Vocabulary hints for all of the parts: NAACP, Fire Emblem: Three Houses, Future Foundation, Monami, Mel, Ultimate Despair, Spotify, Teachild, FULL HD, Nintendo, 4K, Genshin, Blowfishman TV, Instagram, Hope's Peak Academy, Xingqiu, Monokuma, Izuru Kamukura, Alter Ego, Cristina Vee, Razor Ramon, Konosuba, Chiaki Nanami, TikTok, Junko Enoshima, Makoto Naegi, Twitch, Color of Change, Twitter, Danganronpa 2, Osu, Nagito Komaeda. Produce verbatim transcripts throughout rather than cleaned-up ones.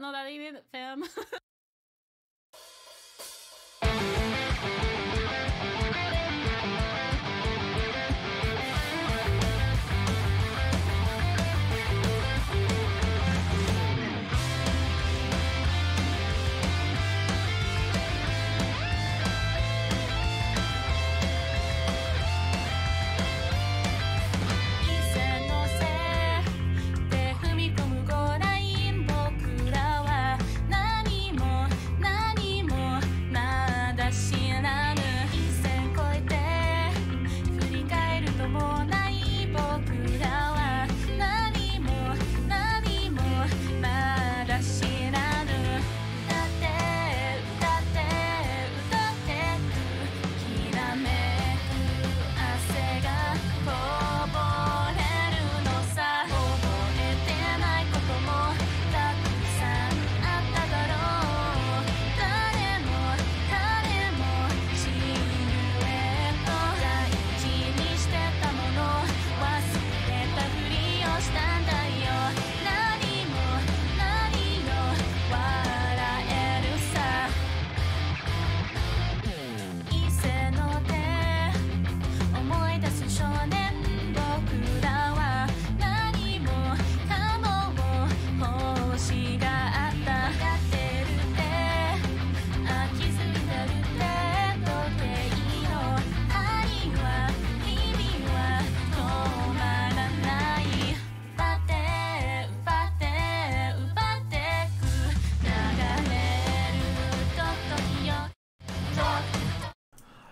no, that ain't it, fam.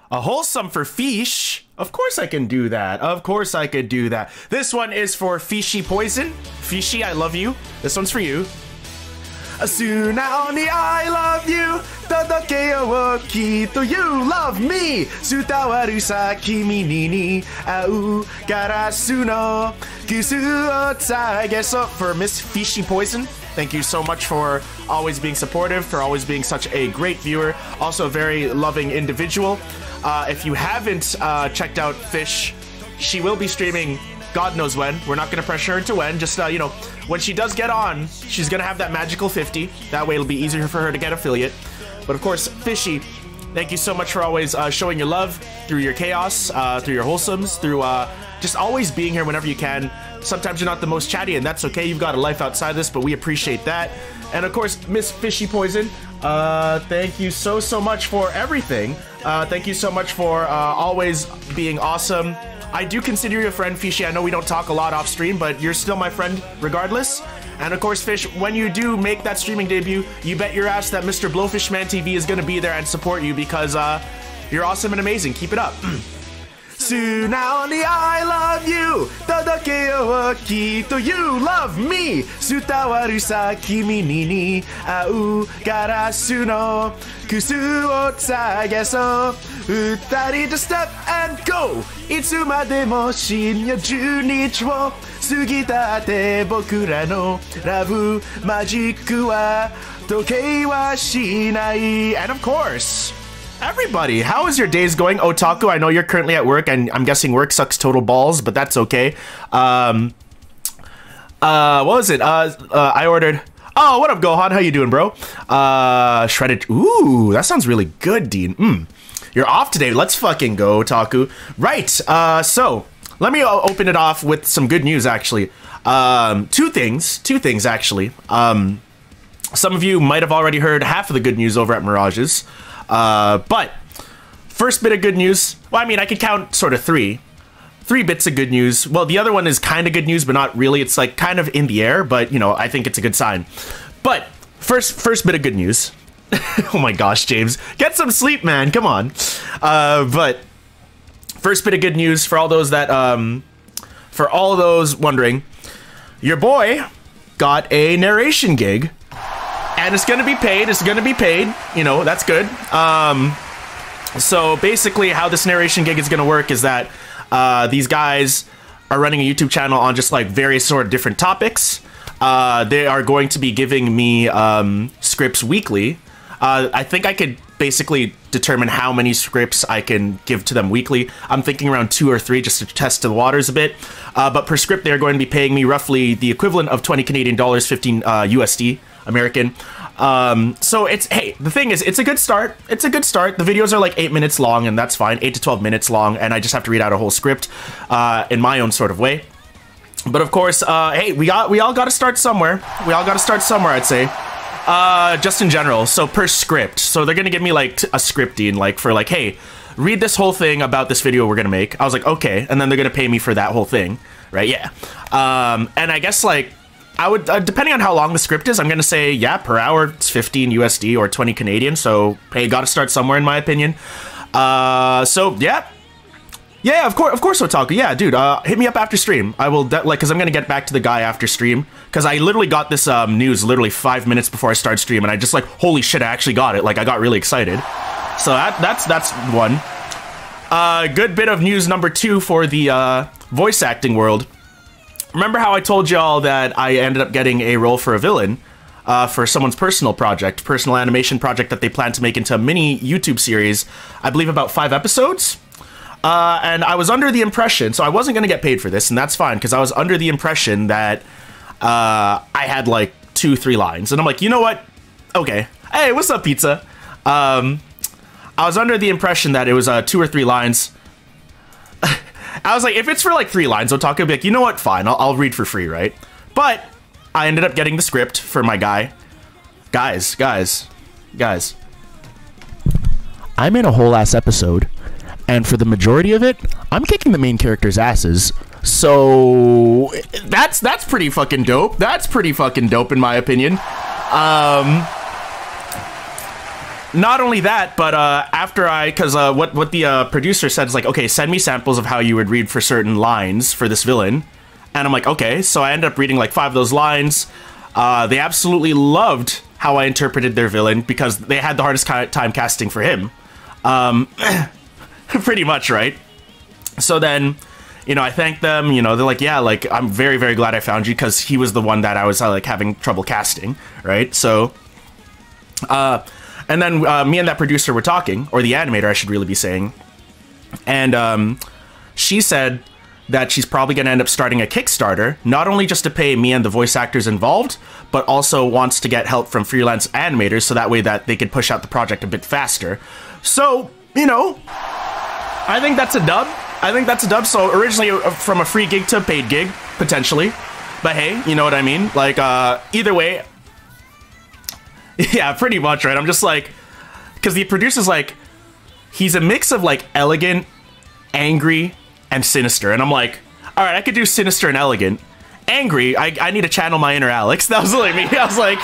A wholesome for fish. Of course I can do that. Of course I could do that. This one is for Fishy Poison. Fishy, I love you. This one's for you. Asuna Oni, I love you. Todokeo wo kito, you love me. Tsutawaru sa kimi ni au karasu no kusu o tsugeso. For Miss Fishy Poison. Thank you so much for always being supportive, for always being such a great viewer. Also a very loving individual. Uh, if you haven't uh, checked out Fish, she will be streaming God knows when. We're not going to pressure her to when. Just, uh, you know, when she does get on, she's going to have that magical fifty. That way it'll be easier for her to get affiliate. But of course, Fishy, thank you so much for always uh, showing your love through your chaos, uh, through your wholesomes, through uh, just always being here whenever you can. Sometimes you're not the most chatty, and that's okay. You've got a life outside this, but we appreciate that. And of course, Miss Fishy Poison, uh, thank you so, so much for everything. Uh, thank you so much for uh, always being awesome. I do consider you a friend, Fishy. I know we don't talk a lot off stream, but you're still my friend regardless. And of course, Fish, when you do make that streaming debut, you bet your ass that Mister Blowfishman T V is going to be there and support you because uh, you're awesome and amazing. Keep it up. Tsunaoni, I love you. Todokeo wa kito, you love me. Tsutawaru sa kimi ni au karasu no kusu o tsugeso. Utari to step and go. Itsumade mo shinya junichi wo sugita te bokura no rabu majiku wa tokei wa shinai. And of course, everybody, how is your days going, Otaku? I know you're currently at work, and I'm guessing work sucks total balls, but that's okay. Um, uh, what was it? Uh, uh, I ordered... Oh, what up, Gohan? How you doing, bro? Uh, shredded... Ooh, that sounds really good, Dean. Mm, you're off today. Let's fucking go, Otaku. Right, uh, so, let me open it off with some good news, actually. Um, two things. Two things, actually. Um, some of you might have already heard half of the good news over at Mirage's. Uh, but first bit of good news. Well, I mean, I could count sort of three, three bits of good news. Well, the other one is kind of good news, but not really. It's like kind of in the air, but you know, I think it's a good sign. But first, first bit of good news. Oh my gosh, James, get some sleep, man. Come on. Uh, but first bit of good news for all those that, um, for all those wondering, your boy got a narration gig. And it's going to be paid. It's going to be paid. You know, that's good. Um, so basically how this narration gig is going to work is that uh, these guys are running a YouTube channel on just like various sort of different topics. Uh, they are going to be giving me um, scripts weekly. Uh, I think I could basically determine how many scripts I can give to them weekly. I'm thinking around two or three just to test the waters a bit. Uh, but per script, they're going to be paying me roughly the equivalent of twenty Canadian dollars, fifteen uh, U S D American. Um, so it's, hey, the thing is, it's a good start. It's a good start. The videos are like eight minutes long, and that's fine. eight to twelve minutes long, and I just have to read out a whole script uh, in my own sort of way. But of course, uh, hey, we got we all got to start somewhere. We all got to start somewhere, I'd say. Uh, just in general, so per script. So they're gonna give me like a scripting, like for like, hey, read this whole thing about this video we're gonna make. I was like, okay, and then they're gonna pay me for that whole thing, right? Yeah. Um, and I guess like I would, uh, depending on how long the script is, I'm gonna say yeah, per hour it's fifteen U S D or twenty Canadian. So hey, gotta start somewhere in my opinion. Uh, so yeah. Yeah, of course, of course, Otaku. Yeah, dude, uh, hit me up after stream. I will, like, because I'm going to get back to the guy after stream. Because I literally got this um, news literally five minutes before I started stream, and I just, like, holy shit, I actually got it. Like, I got really excited. So that, that's that's one. Uh, good bit of news number two for the uh, voice acting world. Remember how I told y'all that I ended up getting a role for a villain? Uh, for someone's personal project, personal animation project that they plan to make into a mini YouTube series. I believe about five episodes? Uh, and I was under the impression, so I wasn't going to get paid for this, and that's fine, because I was under the impression that uh, I had, like, two, three lines. And I'm like, you know what? Okay. Hey, what's up, pizza? Um, I was under the impression that it was uh, two or three lines. I was like, if it's for, like, three lines, Otaku will be like, you know what? Fine, I'll, I'll read for free, right? But I ended up getting the script for my guy. Guys, guys, guys. I made a whole ass episode. And for the majority of it, I'm kicking the main character's asses. So that's that's pretty fucking dope. That's pretty fucking dope in my opinion. Um, not only that, but uh, after I, because uh, what what the uh, producer said is like, okay, send me samples of how you would read for certain lines for this villain, and I'm like, okay. So I ended up reading like five of those lines. Uh, they absolutely loved how I interpreted their villain because they had the hardest time casting for him. Um, Pretty much, right? So then, you know, I thank them, you know, they're like, yeah, like, I'm very, very glad I found you because he was the one that I was, uh, like, having trouble casting, right? So, uh, and then uh, me and that producer were talking, or the animator, I should really be saying, and um, she said that she's probably going to end up starting a Kickstarter, not only just to pay me and the voice actors involved, but also wants to get help from freelance animators so that way that they could push out the project a bit faster. So, you know, I think that's a dub. I think that's a dub. So originally from a free gig to a paid gig, potentially. But hey, you know what I mean? Like, uh, either way. Yeah, pretty much, right? I'm just like, because the producer's like, he's a mix of like elegant, angry, and sinister. And I'm like, all right, I could do sinister and elegant. Angry, I, I need to channel my inner Alex. That was like me. I was like,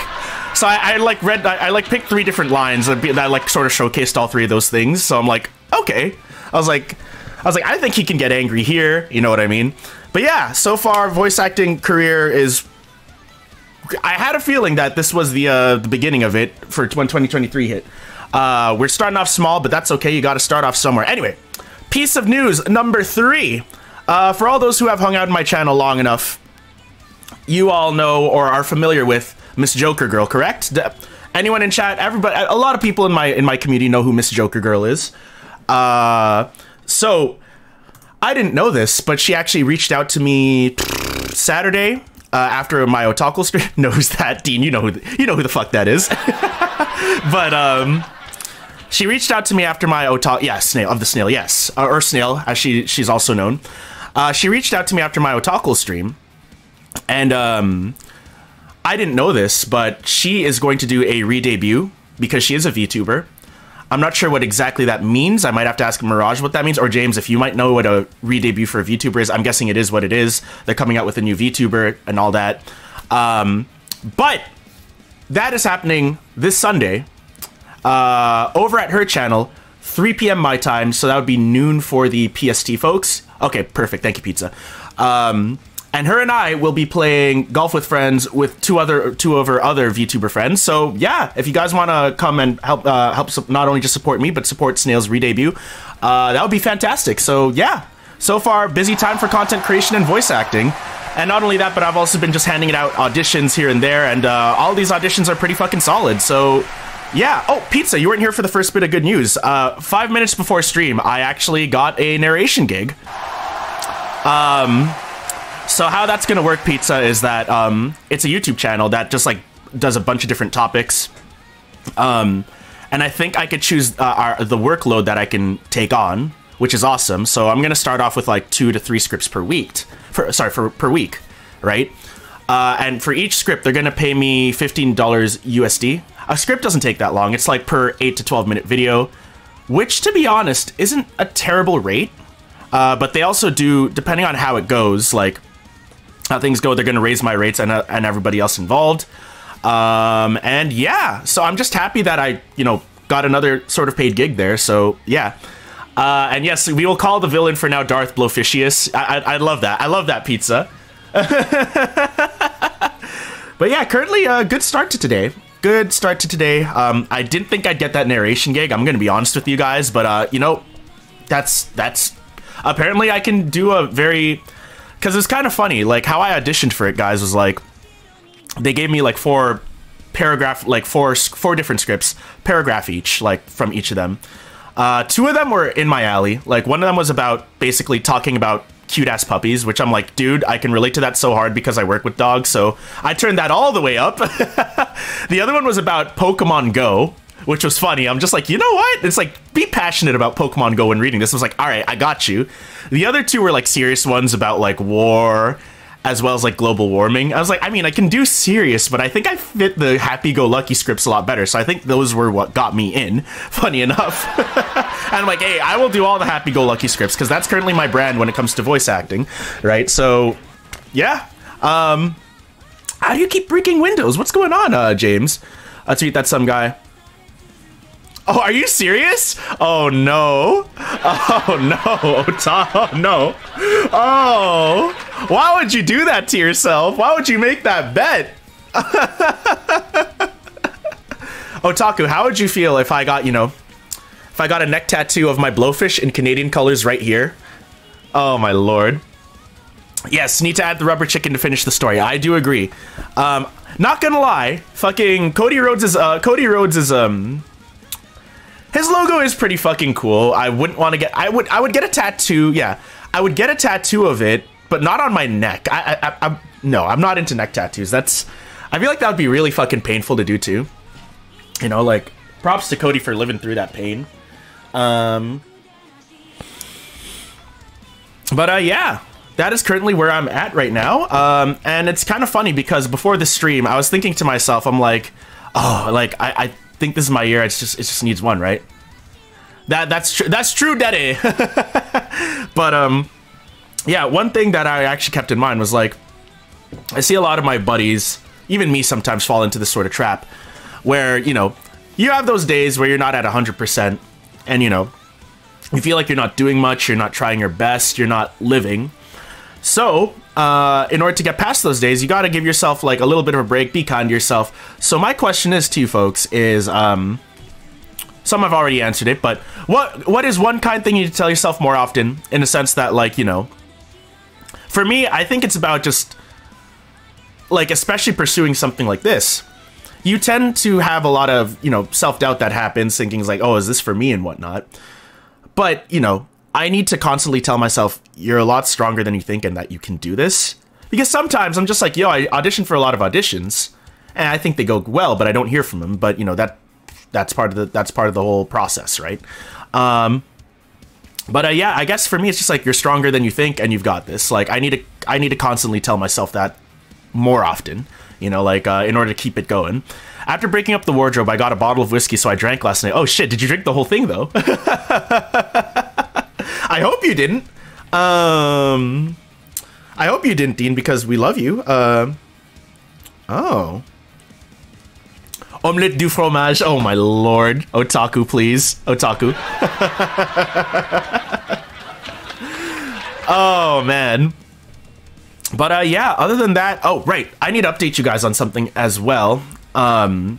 so I, I like read, I, I like picked three different lines that, that like sort of showcased all three of those things. So I'm like, okay. I was like, I was like, I think he can get angry here. You know what I mean? But yeah, so far, voice acting career is. I had a feeling that this was the uh, the beginning of it for when twenty twenty-three hit. Uh, we're starting off small, but that's okay. You got to start off somewhere. Anyway, piece of news number three. Uh, for all those who have hung out in my channel long enough, you all know or are familiar with Miss Joker Girl, correct? De Anyone in chat? Everybody, a lot of people in my in my community know who Miss Joker Girl is. Uh, so I didn't know this, but she actually reached out to me Saturday, uh, after my Otaku stream. Knows that, Dean, you know, who the, you know who the fuck that is. But, um, she reached out to me after my Otaku, yeah, Snail, of the Snail, yes, uh, or Snail, as she, she's also known. Uh, she reached out to me after my Otaku stream, and, um, I didn't know this, but she is going to do a re-debut, because she is a VTuber. I'm not sure what exactly that means. I might have to ask Mirage what that means, or James, if you might know what a re-debut for a VTuber is. I'm guessing it is what it is. They're coming out with a new VTuber and all that. Um, but that is happening this Sunday uh, over at her channel, three P M my time. So that would be noon for the P S T folks. Okay, perfect. Thank you, pizza. Um, and her and I will be playing Golf with Friends with two other two of her other VTuber friends. So yeah, if you guys want to come and help uh, help not only just support me but support Snail's re-debut, uh, that would be fantastic. So yeah, so far busy time for content creation and voice acting, and not only that, but I've also been just handing it out auditions here and there, and uh, all these auditions are pretty fucking solid. So Yeah. Oh, Pizza, you weren't here for the first bit of good news. Uh, five minutes before stream, I actually got a narration gig. Um, so how that's going to work, Pizza, is that um, it's a YouTube channel that just, like, does a bunch of different topics. Um, and I think I could choose uh, our, the workload that I can take on, which is awesome. So I'm going to start off with, like, two to three scripts per week. For, sorry, for per week, right? Uh, and for each script, they're going to pay me fifteen dollars U S D. A script doesn't take that long. It's like per eight to twelve minute video, which, to be honest, isn't a terrible rate. Uh, but they also do, depending on how it goes, like how things go, they're going to raise my rates and, uh, and everybody else involved. Um, and yeah, so I'm just happy that I, you know, got another sort of paid gig there. So yeah. Uh, and yes, we will call the villain for now Darth Blowfishius. I, I, I love that. I love that, Pizza. But yeah, currently a good start to today. Good start to today. Um, I didn't think I'd get that narration gig. I'm gonna be honest with you guys, but uh, you know, that's that's apparently I can do a very, because it's kind of funny. Like how I auditioned for it, guys, was like they gave me like four paragraph, like four four different scripts, paragraph each, like from each of them. Uh, two of them were in my alley. Like one of them was about basically talking about cute ass puppies, which I'm like, dude, I can relate to that so hard because I work with dogs, so I turned that all the way up. The other one was about Pokemon Go, which was funny. I'm just like, you know what? It's like, be passionate about Pokemon Go when reading this. I was like, all right, I got you. The other two were like serious ones about like war, as well as like global warming. I was like, I mean, I can do serious, but I think I fit the happy-go-lucky scripts a lot better. So I think those were what got me in, funny enough. And I'm like, hey, I will do all the happy-go-lucky scripts because that's currently my brand when it comes to voice acting, right? So yeah. Um, how do you keep breaking windows? What's going on, uh, James? I'll tweet that some guy. Oh, are you serious? Oh, no. Oh, no. Oh, no. Oh, why would you do that to yourself? Why would you make that bet? Otaku, how would you feel if I got, you know, if I got a neck tattoo of my blowfish in Canadian colors right here? Oh, my Lord. Yes, need to add the rubber chicken to finish the story. I do agree. Um, not gonna lie, fucking Cody Rhodes is, uh, Cody Rhodes is, um... his logo is pretty fucking cool. I wouldn't want to get. I would. I would get a tattoo. Yeah, I would get a tattoo of it, but not on my neck. I. I. I I'm, no, I'm not into neck tattoos. That's. I feel like that would be really fucking painful to do too. You know, like props to Cody for living through that pain. Um. But uh, yeah, that is currently where I'm at right now. Um, and it's kind of funny because before the stream, I was thinking to myself, I'm like, oh, like I. I think this is my year. It's just it just needs one, right? That that's true. That's true, Daddy. But um, yeah. One thing that I actually kept in mind was like, I see a lot of my buddies, even me, sometimes fall into this sort of trap, where you know, you have those days where you're not at a hundred percent, and you know, you feel like you're not doing much, you're not trying your best, you're not living. So, uh, in order to get past those days, you gotta give yourself, like, a little bit of a break, be kind to yourself. So my question is to you folks is, um, some have already answered it, but what what is one kind thing you need to tell yourself more often, in the sense that, like, you know, for me, I think it's about just, like, especially pursuing something like this. You tend to have a lot of, you know, self-doubt that happens, thinking, like, oh, is this for me and whatnot? But, you know, I need to constantly tell myself, you're a lot stronger than you think and that you can do this. Because sometimes I'm just like, yo, I audition for a lot of auditions and I think they go well, but I don't hear from them. But, you know, that that's part of the that's part of the whole process, right? Um, but uh, yeah, I guess for me, it's just like you're stronger than you think and you've got this. Like I need to I need to constantly tell myself that more often, you know, like uh, in order to keep it going. After breaking up the wardrobe, I got a bottle of whiskey, so I drank last night. Oh, shit. Did you drink the whole thing, though? I hope you didn't. Um, I hope you didn't, Dean, because we love you. Uh, oh. Omelette du fromage. Oh, my Lord. Otaku, please. Otaku. Oh, man. But, uh, yeah, other than that... Oh, right. I need to update you guys on something as well. Um,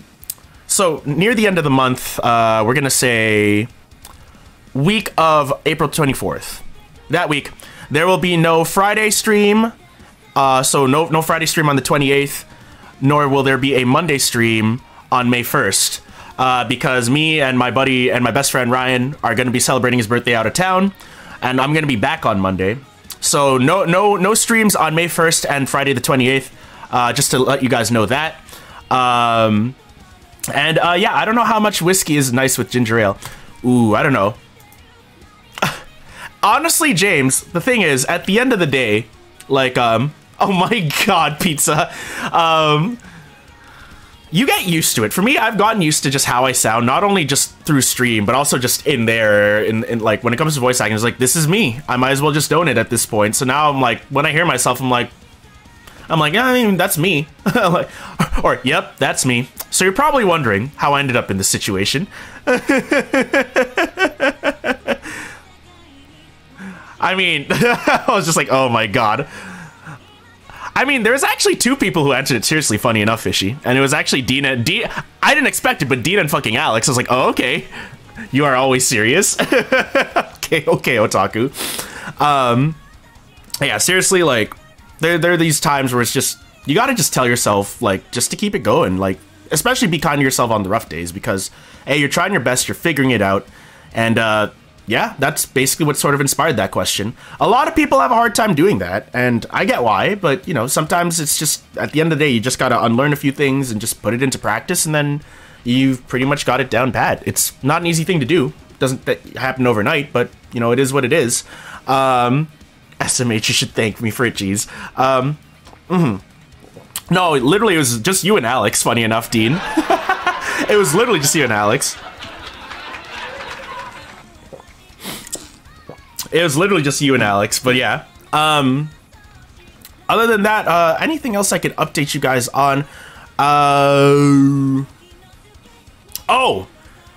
so, near the end of the month, uh, we're going to say... week of April twenty-fourth. That week, there will be no Friday stream. Uh, so no no Friday stream on the twenty-eighth, nor will there be a Monday stream on May first. uh, because me and my buddy and my best friend Ryan are going to be celebrating his birthday out of town, and I'm going to be back on Monday. So no no no streams on May first and Friday the twenty-eighth, uh, just to let you guys know that. Um, and uh, yeah, I don't know how much whiskey is nice with ginger ale. Ooh, I don't know. Honestly, James, the thing is, at the end of the day, like, um, oh my god, pizza. Um, you get used to it. For me, I've gotten used to just how I sound, not only just through stream, but also just in there. And in, in, like, when it comes to voice acting, it's like, this is me. I might as well just own it at this point. So now I'm like, when I hear myself, I'm like, I'm like, yeah, I mean, that's me. Like, or, yep, that's me. So you're probably wondering how I ended up in this situation. I mean, I was just like, oh my god. I mean, there was actually two people who answered it seriously, funny enough, Fishy. And it was actually Dina. D I didn't expect it, but Dina and fucking Alex. I was like, oh, okay. You are always serious. okay, okay, Otaku. Um, yeah, seriously, like, there, there are these times where it's just, you gotta just tell yourself, like, just to keep it going. Like, especially be kind to yourself on the rough days, because, hey, you're trying your best, you're figuring it out, and, uh, yeah, that's basically what sort of inspired that question. A lot of people have a hard time doing that, and I get why, but, you know, sometimes it's just, at the end of the day, you just gotta unlearn a few things and just put it into practice, and then you've pretty much got it down pat. It's not an easy thing to do. It doesn't happen overnight, but, you know, it is what it is. Um, S M H, you should thank me for it, geez. Um, mm-hmm. No, it literally, it was just you and Alex, funny enough, Dean. It was literally just you and Alex. It was literally just you and Alex, but yeah. Um, other than that, uh, anything else I could update you guys on? Uh, oh,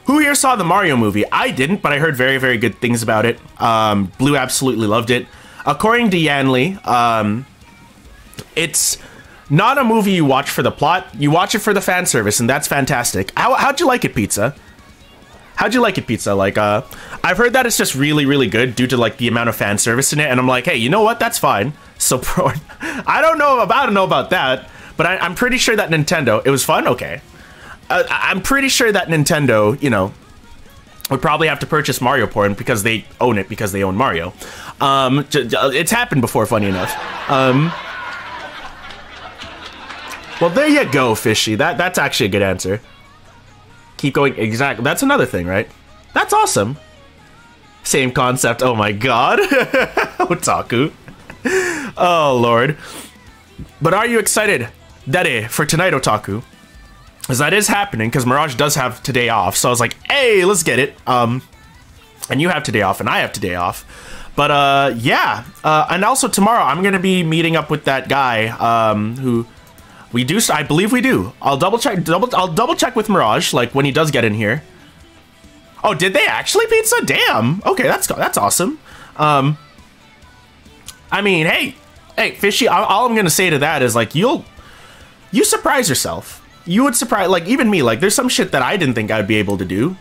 who here saw the Mario movie? I didn't, but I heard very, very good things about it. Um, Blue absolutely loved it. According to Yanli, um, it's not a movie you watch for the plot. You watch it for the fan service, and that's fantastic. How, how'd you like it, Pizza? How'd you like it, Pizza? Like, uh, I've heard that it's just really, really good due to, like, the amount of fan service in it, and I'm like, hey, you know what? That's fine. So, pro I don't know about, I don't know about that, but I, I'm pretty sure that Nintendo, it was fun? Okay. Uh, I'm pretty sure that Nintendo, you know, would probably have to purchase Mario porn because they own it, because they own Mario. Um, it's happened before, funny enough. Um, well, there you go, Fishy. That, that's actually a good answer. Keep going. Exactly. That's another thing, right? That's awesome. Same concept. Oh my god. Otaku. Oh lord. But are you excited, Dede, for tonight, Otaku? Because that is happening, because Mirage does have today off. So I was like, hey, let's get it. Um, and you have today off, and I have today off. But uh, yeah. Uh, and also tomorrow, I'm going to be meeting up with that guy um, who... We do, I believe we do. I'll double check, double, I'll double check with Mirage, like, when he does get in here. Oh, did they actually, Pizza? Damn. Okay, that's that's awesome. Um, I mean, hey, hey, Fishy, all, all I'm gonna say to that is, like, you'll, you surprise yourself. You would surprise, like, even me, like, there's some shit that I didn't think I'd be able to do.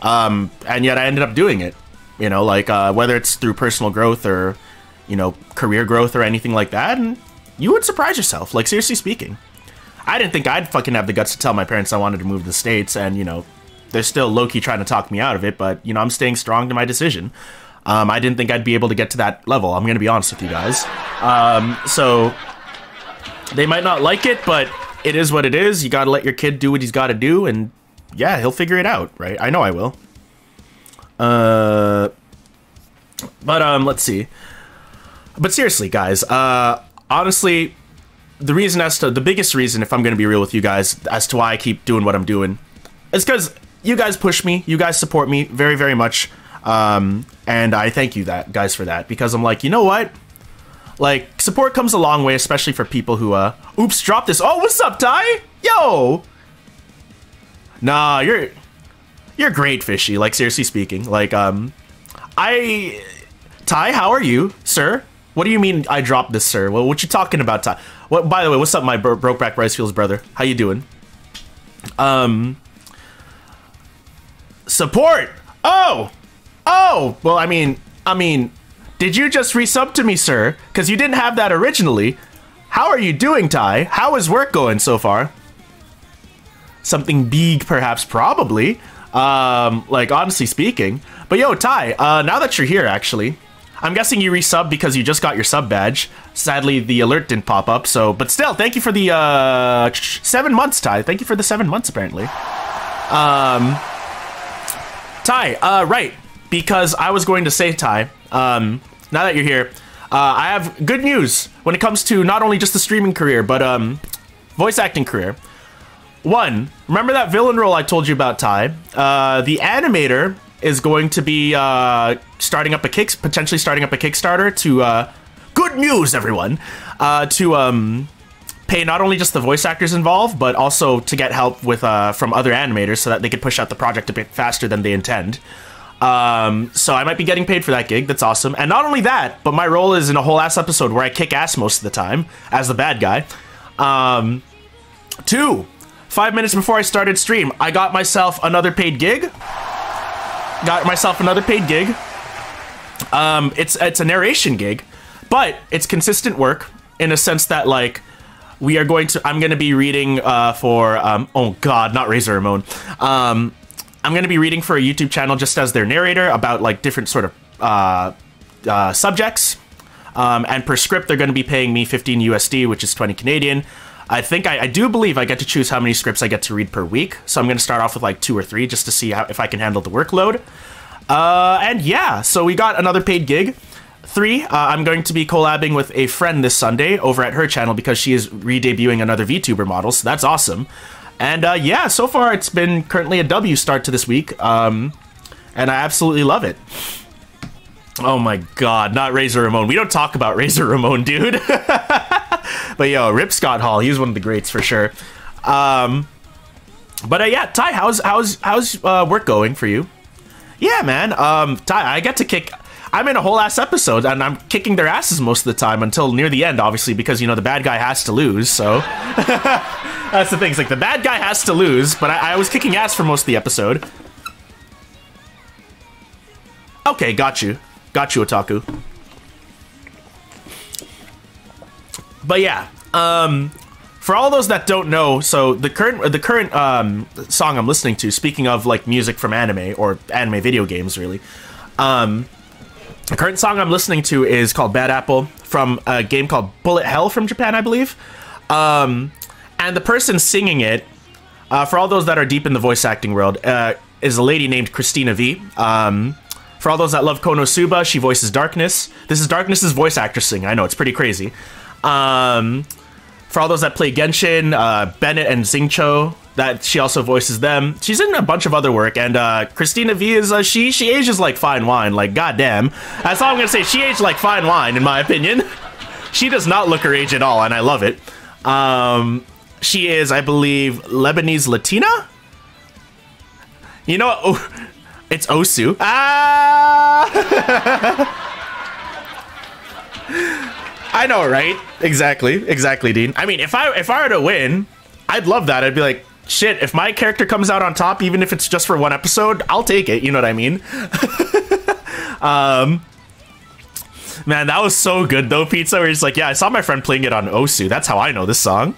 Um, and yet I ended up doing it. You know, like, uh, whether it's through personal growth or, you know, career growth or anything like that, and you would surprise yourself, like, seriously speaking. I didn't think I'd fucking have the guts to tell my parents I wanted to move to the States, and, you know, they're still low-key trying to talk me out of it, but, you know, I'm staying strong to my decision. Um, I didn't think I'd be able to get to that level, I'm gonna be honest with you guys. Um, so, they might not like it, but it is what it is. You gotta let your kid do what he's gotta do, and, yeah, he'll figure it out, right? I know I will. Uh, but, um, let's see. But seriously, guys, uh, honestly... The reason as to the biggest reason, if I'm going to be real with you guys, as to why I keep doing what I'm doing, is because you guys push me, you guys support me very, very much, um, and I thank you that guys for that, because I'm like, you know what, like, support comes a long way, especially for people who uh, oops, drop this. Oh, what's up, Ty? Yo. Nah, you're you're great, Fishy. Like, seriously speaking, like, um, I, Ty, how are you, sir? What do you mean I dropped this, sir? Well, what you talking about, Ty? What, by the way, what's up, my bro Brokeback Ricefields brother? How you doing? Um, support. Oh, oh. Well, I mean, I mean, did you just resub to me, sir? Because you didn't have that originally. How are you doing, Ty? How is work going so far? something big, perhaps, probably. Um, like, honestly speaking. But yo, Ty, uh, now that you're here, actually, I'm guessing you resub because you just got your sub badge. Sadly, the alert didn't pop up, so... But still, thank you for the, uh... Seven months, Ty. Thank you for the seven months, apparently. Um... Ty, uh, right. Because I was going to say, Ty, um, now that you're here, uh, I have good news when it comes to not only just the streaming career, but, um, voice acting career. One, remember that villain role I told you about, Ty? Uh, the animator is going to be, uh, starting up a kick, potentially starting up a Kickstarter to, uh, good news, everyone, uh, to, um, pay not only just the voice actors involved, but also to get help with, uh, from other animators so that they could push out the project a bit faster than they intend. Um, so I might be getting paid for that gig. That's awesome. And not only that, but my role is in a whole ass episode where I kick ass most of the time as the bad guy. Um, two, five minutes before I started stream, I got myself another paid gig. Got myself another paid gig. Um, it's it's a narration gig, but it's consistent work in a sense that, like, we are going to... I'm going to be reading uh, for... Um, oh, God, not Razor Ramon. Um, I'm going to be reading for a YouTube channel just as their narrator about, like, different sort of uh, uh, subjects. Um, and per script, they're going to be paying me fifteen U S D, which is twenty Canadian. I think I, I do believe I get to choose how many scripts I get to read per week. So I'm going to start off with like two or three just to see how, if I can handle the workload. Uh, and yeah, so we got another paid gig. Three, uh, I'm going to be collabing with a friend this Sunday over at her channel because she is re-debuting another VTuber model. So that's awesome. And uh, yeah, so far it's been currently a W start to this week. Um, and I absolutely love it. Oh my God, not Razor Ramon. We don't talk about Razor Ramon, dude. But yo, rip Scott Hall. He was one of the greats for sure. Um, but uh, yeah, Ty, how's how's how's uh, work going for you? Yeah, man. Um, Ty, I get to kick. I'm in a whole ass episode, and I'm kicking their asses most of the time until near the end, obviously, because you know the bad guy has to lose. So that's the thing. It's like the bad guy has to lose, but I, I was kicking ass for most of the episode. Okay, got you, got you, Otaku. But yeah, um, for all those that don't know, so the current the current um, song I'm listening to, speaking of like music from anime or anime video games, really, um, the current song I'm listening to is called Bad Apple from a game called Bullet Hell from Japan, I believe. Um, and the person singing it, uh, for all those that are deep in the voice acting world, uh, is a lady named Cristina Vee. Um, for all those that love Konosuba, she voices Darkness. This is Darkness's voice actress singing. I know, it's pretty crazy. Um, for all those that play Genshin, uh, Bennett and Xingqiu, that she also voices them. She's in a bunch of other work, and uh, Cristina Vee is uh, she she ages like fine wine, like goddamn. That's all I'm gonna say. She aged like fine wine, in my opinion. She does not look her age at all, and I love it. Um, she is, I believe, Lebanese Latina. You know, oh, it's Osu. Ah. I know, right? Exactly, exactly, Dean. I mean, if I if I were to win, I'd love that. I'd be like, shit, if my character comes out on top, even if it's just for one episode, I'll take it. You know what I mean? um, man, that was so good, though, Pizza. Where he's like, yeah, I saw my friend playing it on Osu. That's how I know this song.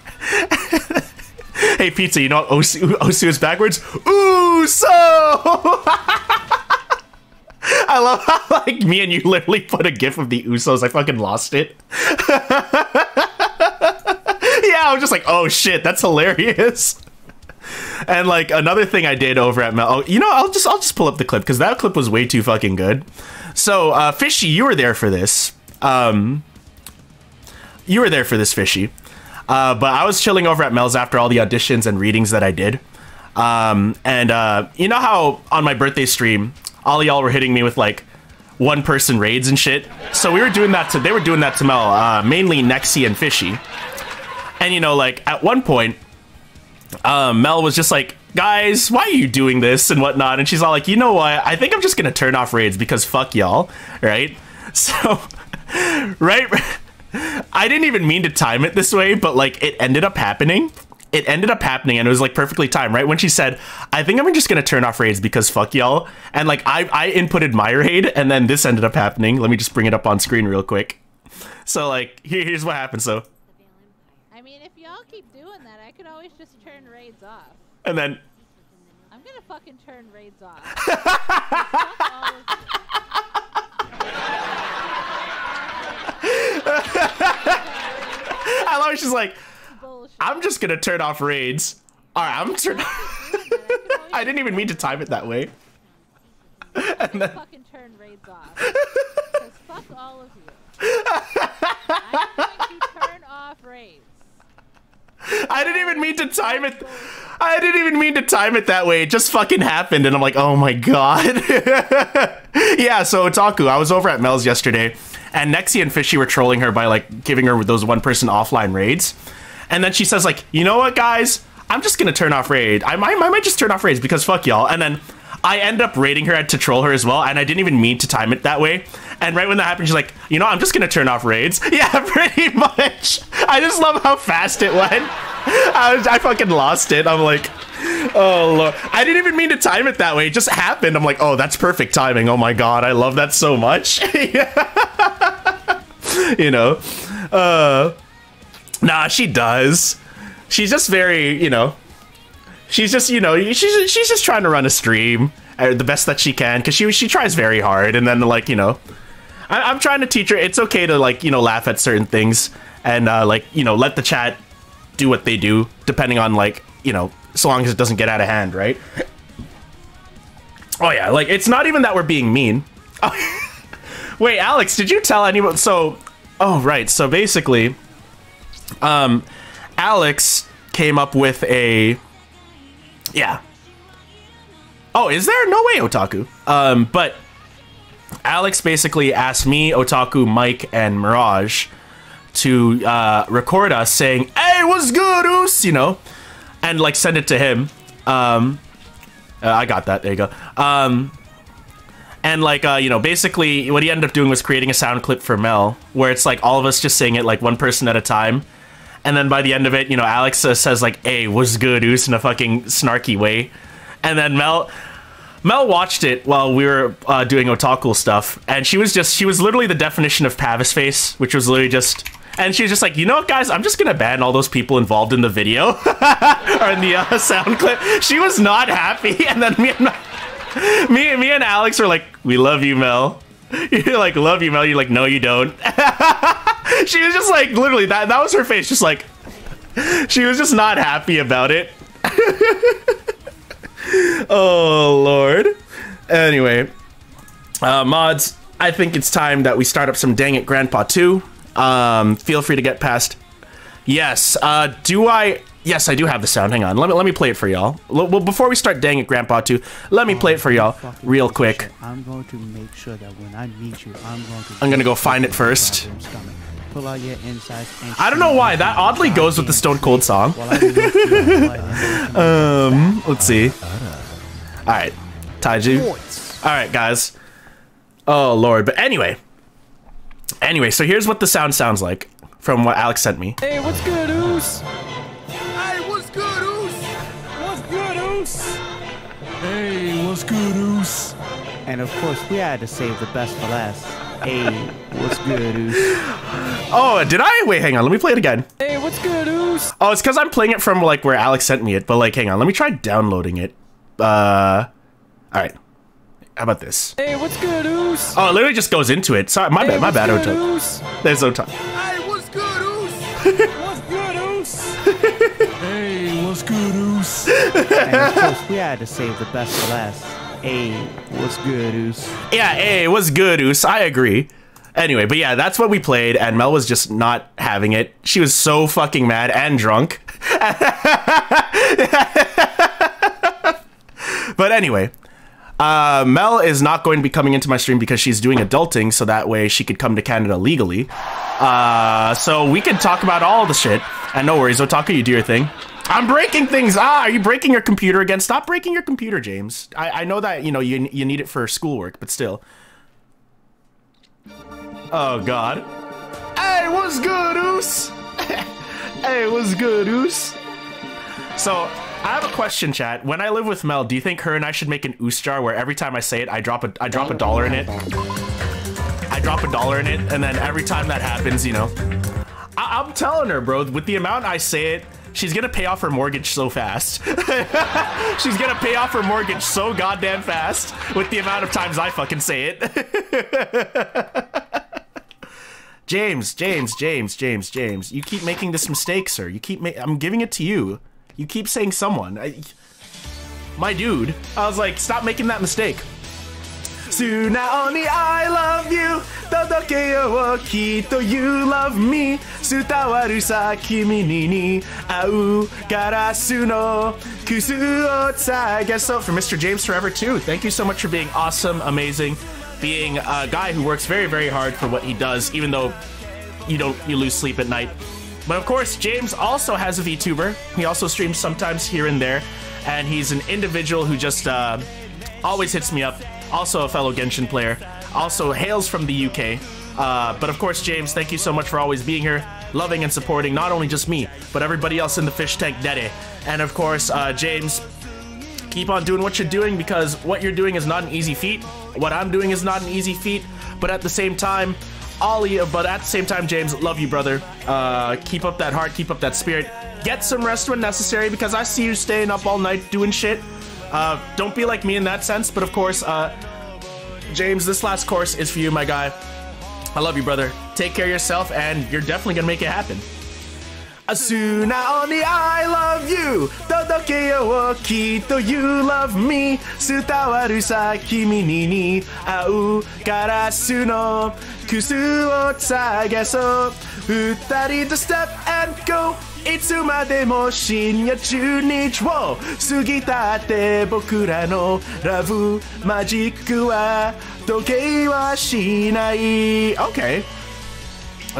Hey, Pizza, you know what Osu, Osu is backwards? Ooh, so! I love how, like, me and you literally put a gif of the Usos. I fucking lost it. Yeah, I was just like, oh shit, that's hilarious. And like another thing I did over at Mel, oh, you know, I'll just I'll just pull up the clip because that clip was way too fucking good. So uh, Fishy, you were there for this. Um, you were there for this, Fishy. Uh, but I was chilling over at Mel's after all the auditions and readings that I did. Um, and uh, you know how on my birthday stream, all y'all were hitting me with like one person raids and shit. So we were doing that to, they were doing that to Mel, uh, mainly Nexi and Fishy. And you know, like at one point, um, Mel was just like, guys, why are you doing this and whatnot? And she's all like, you know what? I think I'm just going to turn off raids because fuck y'all. Right. So, right. I didn't even mean to time it this way, but like it ended up happening. It ended up happening, and it was like perfectly timed, right? When she said, I think I'm just gonna turn off raids because fuck y'all. And like, I, I inputted my raid, and then this ended up happening. Let me just bring it up on screen real quick. So like, here, here's what happened, so. I mean, if y'all keep doing that, I could always just turn raids off. And then I'm gonna fucking turn raids off. I love she's like, bullshit. I'm just gonna turn off raids. All right, I'm turn. I didn't even mean to time it that way. I'm gonna fucking turn raids off. Cause fuck all of you. I'm going to turn off raids. I didn't even mean to time it. I didn't even mean to time it that way. It just fucking happened, and I'm like, oh my god. Yeah, so Otaku, I was over at Mel's yesterday, and Nexi and Fishy were trolling her by, like, giving her those one-person offline raids. And then she says, like, you know what, guys? I'm just gonna turn off raid. I might, I might just turn off raids because fuck y'all. And then I end up raiding her to troll her as well, and I didn't even mean to time it that way. And right when that happened, she's like, you know, I'm just gonna turn off raids. Yeah, pretty much. I just love how fast it went. I, was, I fucking lost it. I'm like, oh lord. I didn't even mean to time it that way. It just happened. I'm like, oh, that's perfect timing. Oh my god, I love that so much. You know, uh, nah, she does. She's just very, you know. She's just, you know, she's she's just trying to run a stream the best that she can, because she she tries very hard. And then, like, you know, I, I'm trying to teach her it's okay to, like, you know, laugh at certain things and uh, like, you know, let the chat do what they do, depending on, like, you know, so long as it doesn't get out of hand, right? Oh yeah, like, it's not even that we're being mean. Wait, Alex, did you tell anyone? So, oh right, so basically, um, Alex came up with a. Yeah. Oh, is there? No way, Otaku. Um, but Alex basically asked me, Otaku, Mike, and Mirage to uh, record us saying, hey, what's good, Oos? You know, and, like, send it to him. Um, uh, I got that. There you go. Um, and, like, uh, you know, basically what he ended up doing was creating a sound clip for Mel where it's, like, all of us just saying it, like, one person at a time. And then by the end of it, you know, Alex uh, says, like, hey, what's good, Oos, in a fucking snarky way. And then Mel Mel watched it while we were uh, doing Otaku stuff. And she was just, she was literally the definition of Pavis face, which was literally just, and she was just like, you know what, guys, I'm just going to ban all those people involved in the video. Or in the uh, sound clip. She was not happy. And then me and, my, me, me and Alex were like, we love you, Mel. You're like, love you, Mel. You're like, no, you don't. She was just like, literally, that that was her face, just like, she was just not happy about it. Oh, Lord. Anyway, uh, mods, I think it's time that we start up some Dang It Grandpa two. Um, feel free to get past. Yes, uh, do I... Yes, I do have the sound. Hang on. Let me let me play it for y'all. Well, before we start Dang It Grandpa two, let me play it for y'all real quick. I'm going to make sure that when I meet you, I'm going to I'm going to go find it first. Pull out your insides. I don't know why that oddly goes with the Stone Cold song. um, let's see. All right. Taiji. All right, guys. Oh, Lord. But anyway. Anyway, so here's what the sound sounds like from what Alex sent me. Hey, what's good, Oos? Hey, what's good, Oos? And of course, we had to save the best for last. Hey, what's good, Oos? Oh, did I? Wait, hang on. Let me play it again. Hey, what's good, Oos? Oh, it's because I'm playing it from, like, where Alex sent me it. But, like, hang on. Let me try downloading it. Uh, all right. How about this? Hey, what's good, Oos? Oh, it literally just goes into it. Sorry, my hey, bad. My bad, Otaku. There's Otaku. Hey, what's good, Oos? What's good, Oos? Hey, what's good, Oos? And of course, we had to save the best for last. Hey, what's good, Oos? Yeah, hey, what's good, Oos? I agree. Anyway, but yeah, that's what we played, and Mel was just not having it. She was so fucking mad and drunk. But anyway, uh, Mel is not going to be coming into my stream because she's doing adulting, so that way she could come to Canada legally. Uh, so we could talk about all the shit. And no worries, Otaku, you do your thing. I'm breaking things. Ah, are you breaking your computer again? Stop breaking your computer, James. I, I know that, you know, you, you need it for schoolwork, but still. Oh, God. Hey, what's good, Oos? Hey, what's good, Oos? So, I have a question, chat. When I live with Mel, do you think her and I should make an Oos jar where every time I say it, I drop a, I drop a dollar in it? I drop a dollar in it, and then every time that happens, you know. I, I'm telling her, bro, with the amount I say it, She's gonna pay off her mortgage so fast. She's gonna pay off her mortgage so goddamn fast with the amount of times I fucking say it. James, James, James, James, James. You keep making this mistake, sir. You keep ma- I'm giving it to you. You keep saying someone. I, my dude. I was like, stop making that mistake. Tsunaoni, I love you. Todokeo wo kito, you love me. Tsutawaru sa kimi ni au garasu no kusu o tsaigasu. So for Mister James Forever too, thank you so much for being awesome, amazing, being a guy who works very, very hard for what he does, even though you don't you lose sleep at night. But of course, James also has a VTuber. He also streams sometimes here and there, and he's an individual who just uh, always hits me up. Also a fellow Genshin player, also hails from the U K. Uh, but of course, James, thank you so much for always being here, loving and supporting not only just me, but everybody else in the fish tank dede. And of course, uh, James, keep on doing what you're doing, because what you're doing is not an easy feat. What I'm doing is not an easy feat, but at the same time, Ollie, but at the same time, James, love you, brother. Uh, keep up that heart, keep up that spirit. Get some rest when necessary, because I see you staying up all night doing shit. Uh, don't be like me in that sense, but of course, uh, James, this last course is for you, my guy. I love you, brother. Take care of yourself, and you're definitely gonna make it happen. Asuna oni, I love you. Todoke yo wo kito, you love me. Tsutawaru sa kimi ni au karasu no kusu o tsaigasu. Futari to step and go. Itsumade mo shinya chūnichi wo sugitate bokura no ravu majiku wa tokei wa shinai. Okay.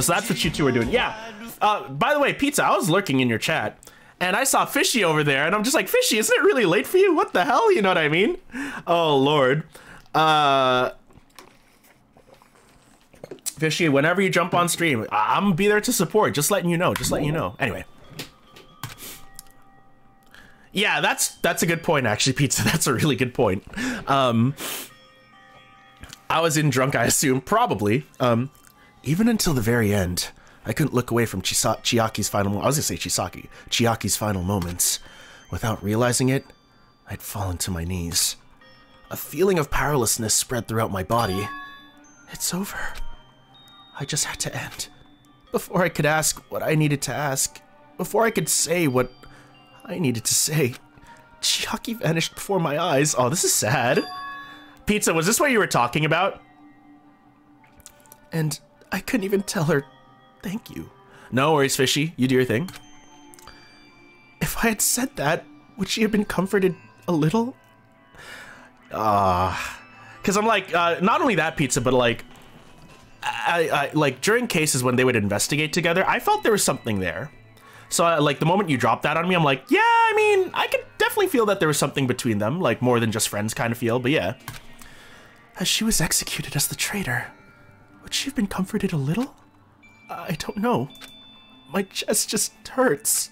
So that's what you two are doing. Yeah. Uh, by the way, Pizza, I was lurking in your chat, and I saw Fishy over there, and I'm just like, Fishy, isn't it really late for you? What the hell? You know what I mean? Oh, Lord. Uh... Fishy, whenever you jump on stream, I'm gonna be there to support. Just letting you know. Just letting you know. Anyway. Yeah, that's that's a good point, actually, Pizza. That's a really good point. Um, I was in drunk, I assume. Probably. Um, even until the very end, I couldn't look away from Chisa Chiaki's final... I was going to say Chisaki. Chiaki's final moments. Without realizing it, I'd fallen to my knees. A feeling of powerlessness spread throughout my body. It's over. I just had to end. Before I could ask what I needed to ask, before I could say what I needed to say, Chiaki vanished before my eyes. Oh, this is sad. Pizza, was this what you were talking about? And I couldn't even tell her, thank you. No worries, Fishy. You do your thing. If I had said that, would she have been comforted a little? Ah. Uh, because I'm like, uh, not only that, Pizza, but like, I, I, like, during cases when they would investigate together, I felt there was something there. So, uh, like, the moment you dropped that on me, I'm like, yeah, I mean, I could definitely feel that there was something between them, like, more than just friends kind of feel, but yeah. As she was executed as the traitor, would she have been comforted a little? I don't know. My chest just hurts.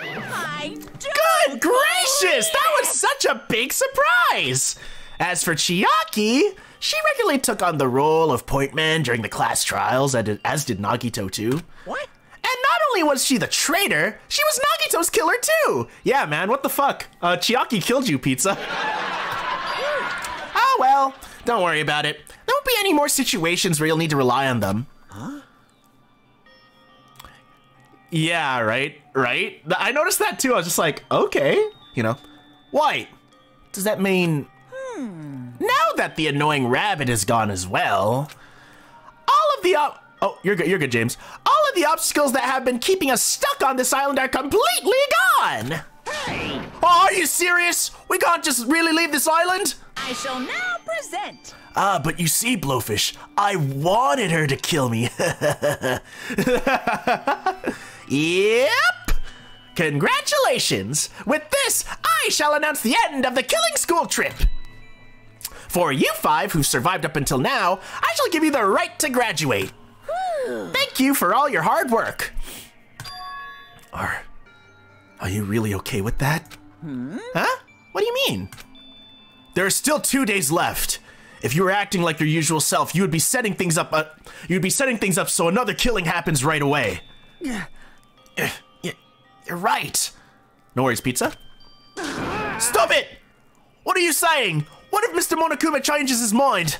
I Good gracious! That was such a big surprise! As for Chiaki, she regularly took on the role of point man during the class trials, as did Nagito too. What? And not only was she the traitor, she was Nagito's killer too! Yeah, man, what the fuck? Uh, Chiaki killed you, Pizza. Oh well, don't worry about it. There won't be any more situations where you'll need to rely on them. Huh? Yeah, right, right? I noticed that too, I was just like, okay. You know, why? Does that mean... Now that the annoying rabbit is gone as well, all of the op oh, you're good, you're good, James. All of the obstacles that have been keeping us stuck on this island are completely gone. Hey. Oh, are you serious? We can't just really leave this island? I shall now present. Ah, but you see, Blowfish, I wanted her to kill me. Yep. Congratulations. With this, I shall announce the end of the killing school trip. For you five who survived up until now, I shall give you the right to graduate. Thank you for all your hard work. Are, are you really okay with that? Hmm? Huh? What do you mean? There are still two days left. If you were acting like your usual self, you would be setting things up. Uh, you'd be setting things up so another killing happens right away. Yeah. You're right. Nori's pizza? Stop it! What are you saying? What if Mister Monokuma changes his mind?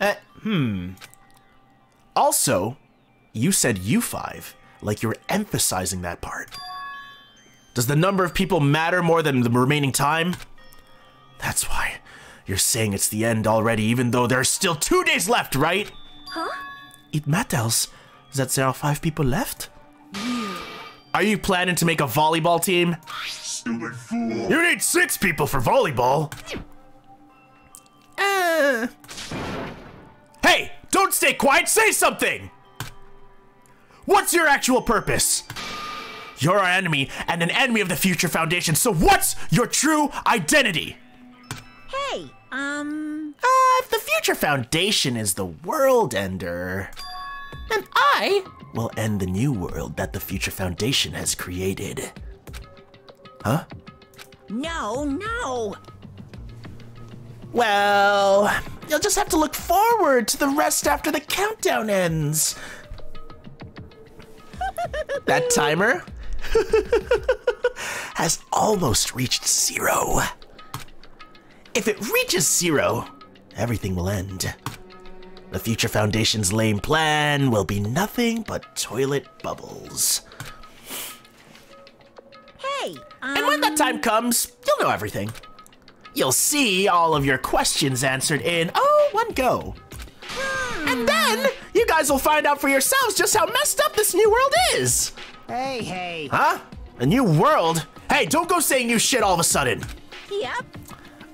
Uh, hmm. Also, you said you five, like you were emphasizing that part. Does the number of people matter more than the remaining time? That's why you're saying it's the end already, even though there's still two days left, right? Huh? It matters that there are five people left? Are you planning to make a volleyball team? Stupid fool. You need six people for volleyball. Uh. Hey, don't stay quiet, say something! What's your actual purpose? You're our enemy and an enemy of the Future Foundation, so what's your true identity? Hey, um... Uh, if the Future Foundation is the world ender, then I will end the new world that the Future Foundation has created. Huh? No, no! Well, you'll just have to look forward to the rest after the countdown ends. That timer has almost reached zero. If it reaches zero, everything will end. The Future Foundation's lame plan will be nothing but toilet bubbles. Hey, um... And when that time comes, you'll know everything. You'll see all of your questions answered in, oh, one go. Hmm. And then you guys will find out for yourselves just how messed up this new world is. Hey, hey. Huh? A new world? Hey, don't go saying new shit all of a sudden. Yep.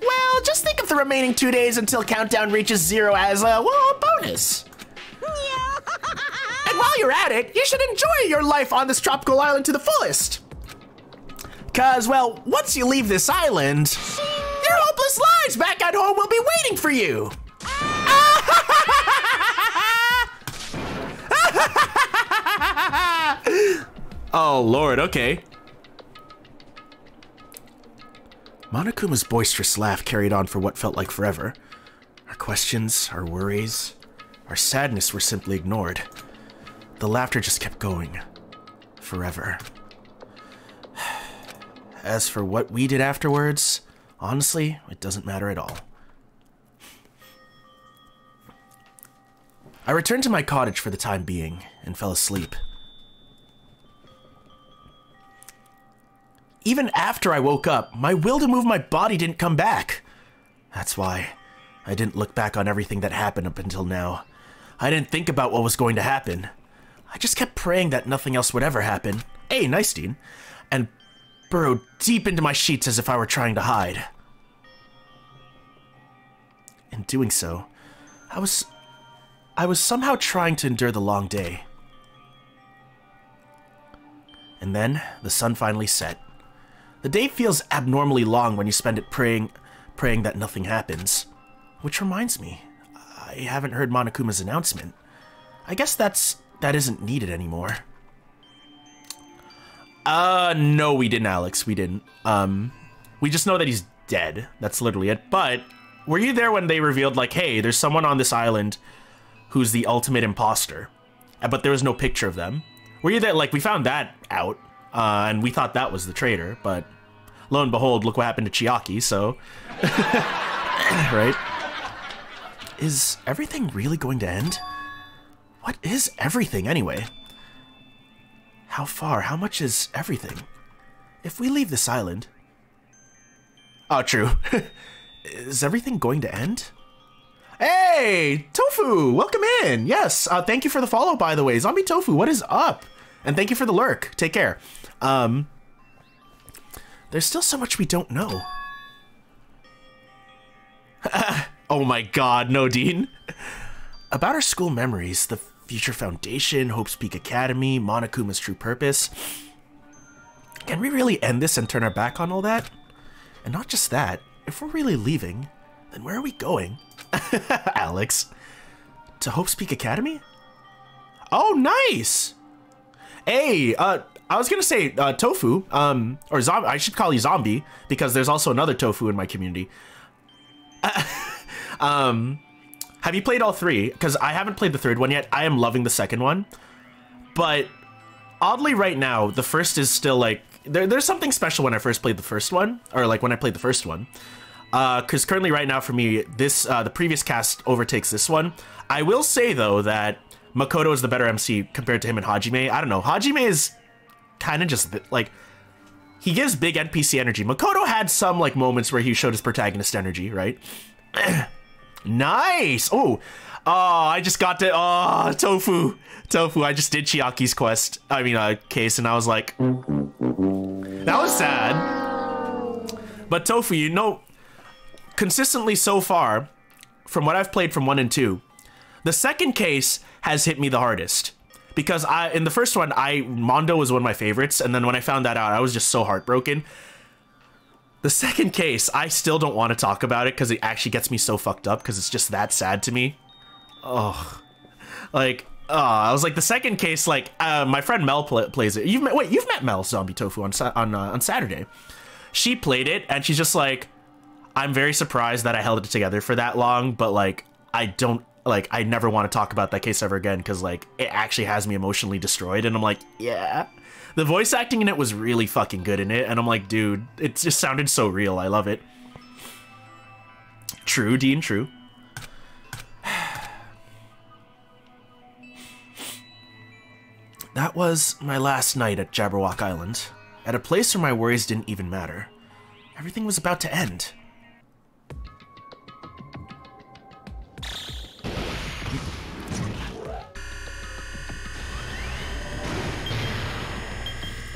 Well, just think of the remaining two days until countdown reaches zero as a, well, bonus. Yeah. And while you're at it, you should enjoy your life on this tropical island to the fullest. Cause, well, once you leave this island, See? your hopeless lives back at home will be waiting for you. Oh, Lord, okay. Monokuma's boisterous laugh carried on for what felt like forever. Our questions, our worries, our sadness were simply ignored. The laughter just kept going. Forever. As for what we did afterwards, honestly, it doesn't matter at all. I returned to my cottage for the time being and fell asleep. Even after I woke up, my will to move my body didn't come back. That's why I didn't look back on everything that happened up until now. I didn't think about what was going to happen. I just kept praying that nothing else would ever happen. Hey, nice, Dean. And burrowed deep into my sheets as if I were trying to hide. In doing so, I was... I was somehow trying to endure the long day. And then, the sun finally set. The day feels abnormally long when you spend it praying, praying that nothing happens. Which reminds me, I haven't heard Monokuma's announcement. I guess that's that isn't needed anymore. Uh, no, we didn't, Alex. We didn't. Um, we just know that he's dead. That's literally it. But were you there when they revealed, like, hey, there's someone on this island who's the ultimate imposter? But there was no picture of them. Were you there? Like, we found that out, uh, and we thought that was the traitor. But lo and behold, look what happened to Chiaki, so... Right? Is everything really going to end? What is everything, anyway? How far? How much is everything? If we leave this island... Oh, true. Is everything going to end? Hey, Tofu, welcome in. Yes, uh, thank you for the follow, by the way. Zombie Tofu, what is up? And thank you for the lurk. Take care. Um, there's still so much we don't know. Oh my god, no, Dean. About our school memories, the Future Foundation, Hope's Peak Academy, Monokuma's true purpose. Can we really end this and turn our back on all that? And not just that, if we're really leaving, then where are we going? Alex. To Hope's Peak Academy? Oh, nice! Hey, uh, I was gonna say, uh, Tofu, um, or Zombie, I should call you Zombie, because there's also another Tofu in my community. Uh, um, have you played all three? Because I haven't played the third one yet. I am loving the second one. But oddly right now, the first is still like, there, there's something special when I first played the first one, or like when I played the first one. Because uh, currently right now for me, this uh, the previous cast overtakes this one. I will say though that Makoto is the better M C compared to him and Hajime. I don't know, Hajime is kind of just like, he gives big N P C energy. Makoto had some like moments where he showed his protagonist energy, right? Nice. Oh, oh, I just got to, oh, Tofu, Tofu. I just did Chiaki's quest, I mean, uh, case, and I was like, that was sad. But Tofu, you know, consistently so far, from what I've played from one and two, the second case has hit me the hardest. Because I, in the first one, I, Mondo was one of my favorites, and then when I found that out, I was just so heartbroken. The second case, I still don't want to talk about it because it actually gets me so fucked up because it's just that sad to me. Oh, like, oh, I was like, the second case, like, uh, my friend Mel pl plays it. You've met, wait, you've met Mel, Zombie Tofu, on, on, uh, on Saturday. She played it, and she's just like, I'm very surprised that I held it together for that long, but, like, I don't, like, I never want to talk about that case ever again because, like, it actually has me emotionally destroyed. And I'm like, yeah. The voice acting in it was really fucking good in it. And I'm like, dude, it just sounded so real. I love it. True, Dean, true. That was my last night at Jabberwock Island, at a place where my worries didn't even matter. Everything was about to end.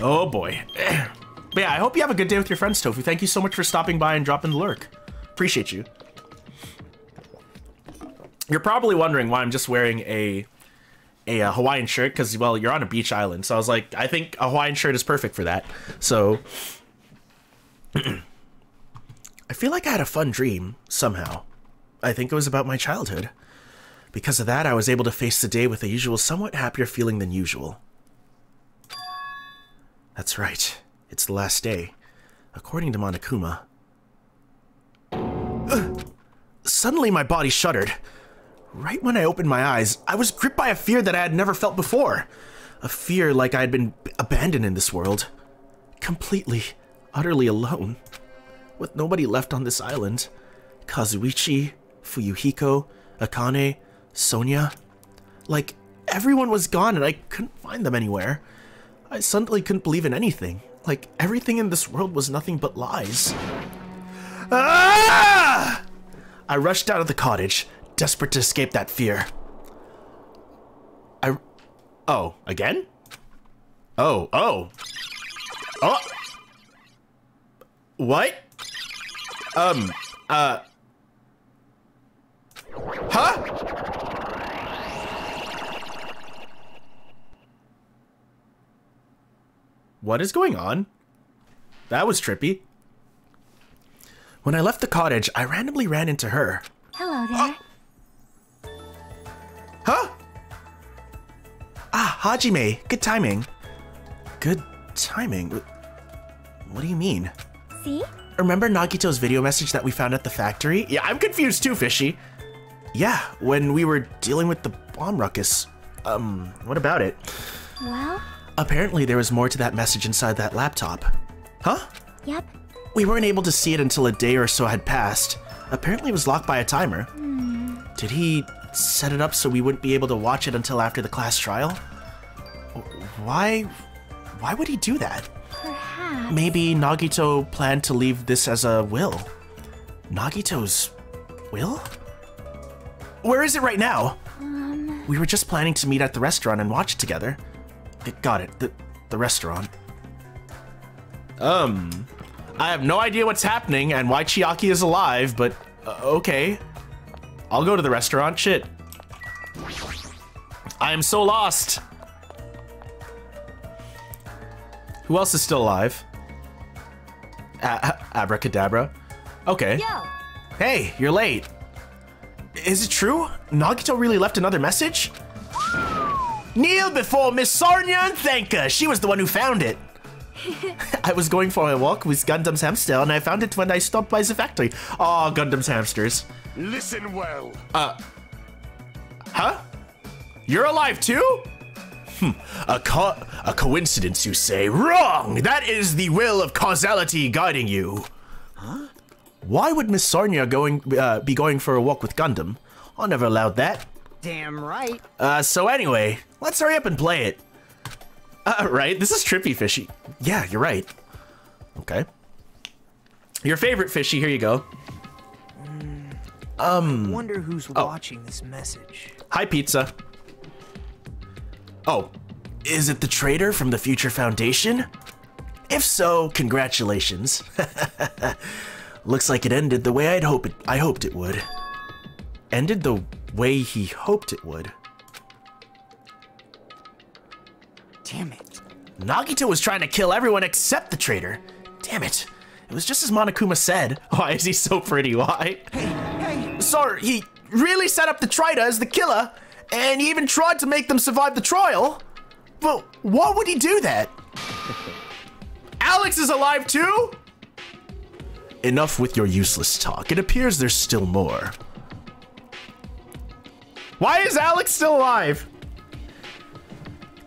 Oh boy. But yeah, I hope you have a good day with your friends, Tofu. Thank you so much for stopping by and dropping the lurk. Appreciate you. You're probably wondering why I'm just wearing a a, a Hawaiian shirt, because, well, you're on a beach island. So I was like, I think a Hawaiian shirt is perfect for that. So I feel like I had a fun dream somehow. I think it was about my childhood. Because of that, I was able to face the day with a usual somewhat happier feeling than usual. That's right. It's the last day, according to Monokuma. Ugh. Suddenly, my body shuddered. Right when I opened my eyes, I was gripped by a fear that I had never felt before. A fear like I had been abandoned in this world. Completely, utterly alone. With nobody left on this island. Kazuichi, Fuyuhiko, Akane, Sonia. Like, everyone was gone and I couldn't find them anywhere. I suddenly couldn't believe in anything. Like, everything in this world was nothing but lies. Ah! I rushed out of the cottage, desperate to escape that fear. I... Oh, again? Oh, oh. Oh! What? Um, uh... Huh? What is going on? That was trippy. When I left the cottage, I randomly ran into her. Hello there. Oh. Huh? Ah, Hajime. Good timing. Good timing? What do you mean? See? Remember Nagito's video message that we found at the factory? Yeah, I'm confused too, Fishy. Yeah, when we were dealing with the bomb ruckus. Um, what about it? Well... Apparently, there was more to that message inside that laptop. Huh? Yep. We weren't able to see it until a day or so had passed. Apparently, it was locked by a timer. Hmm. Did he set it up so we wouldn't be able to watch it until after the class trial? Why... why would he do that? Perhaps... Maybe Nagito planned to leave this as a will. Nagito's... will? Where is it right now? Um... We were just planning to meet at the restaurant and watch it together. Got it. The, the restaurant. Um, I have no idea what's happening and why Chiaki is alive, but uh, okay. I'll go to the restaurant. Shit. I am so lost. Who else is still alive? A abracadabra. Okay. Yo. Hey, you're late. Is it true? Nagito really left another message? Kneel before Miss Sonia and thank her. She was the one who found it. I was going for a walk with Gundam's hamster and I found it when I stopped by the factory. Oh, Gundam's hamsters. Listen well. Uh. Huh? You're alive too? Hmm. A, co a coincidence, you say? Wrong! That is the will of causality guiding you. Huh? Why would Miss Sonia going, uh, be going for a walk with Gundam? I never allowed that. Damn right. Uh, so anyway, let's hurry up and play it. Uh, right? This is trippy, Fishy. Yeah, you're right. Okay. Your favorite, Fishy. Here you go. Mm, um. I wonder who's oh. watching this message. Hi, Pizza. Oh, is it the traitor from the Future Foundation? If so, congratulations. Looks like it ended the way I'd hope it. I hoped it would. Ended the way he hoped it would. Damn it. Nagito was trying to kill everyone except the traitor. Damn it. It was just as Monokuma said. Why is he so pretty? Why? Hey, hey. Sorry, he really set up the traitor as the killer, and he even tried to make them survive the trial. But why would he do that? Alex is alive too? Enough with your useless talk. It appears there's still more. Why is Alex still alive?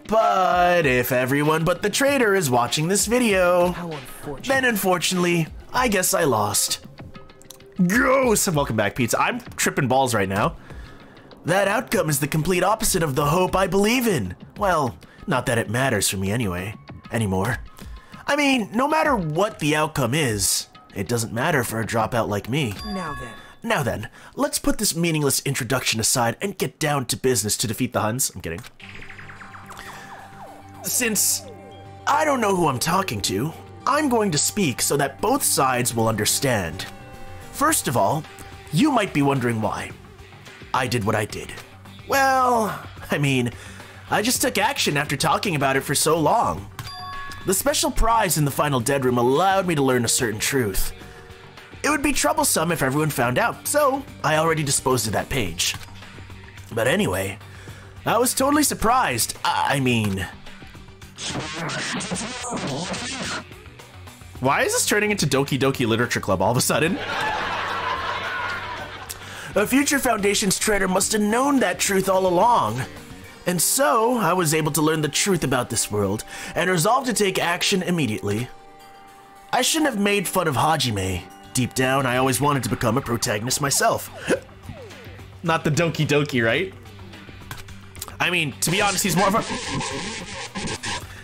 But if everyone but the traitor is watching this video, then unfortunately, I guess I lost. Gross! Welcome back, Pizza. I'm tripping balls right now. That outcome is the complete opposite of the hope I believe in. Well, not that it matters for me anyway, anymore. I mean, no matter what the outcome is, it doesn't matter for a dropout like me. Now then. Now then, let's put this meaningless introduction aside and get down to business to defeat the Huns. I'm kidding. Since I don't know who I'm talking to, I'm going to speak so that both sides will understand. First of all, you might be wondering why I did what I did. Well, I mean, I just took action after talking about it for so long. The special prize in the final dead room allowed me to learn a certain truth. It would be troublesome if everyone found out, so I already disposed of that page. But anyway, I was totally surprised. I, I mean... Why is this turning into Doki Doki Literature Club all of a sudden? The Future Foundation's traitor must have known that truth all along. And so, I was able to learn the truth about this world, and resolved to take action immediately. I shouldn't have made fun of Hajime. Deep down, I always wanted to become a protagonist myself. Not the Doki Doki, right? I mean, to be honest, he's more of a...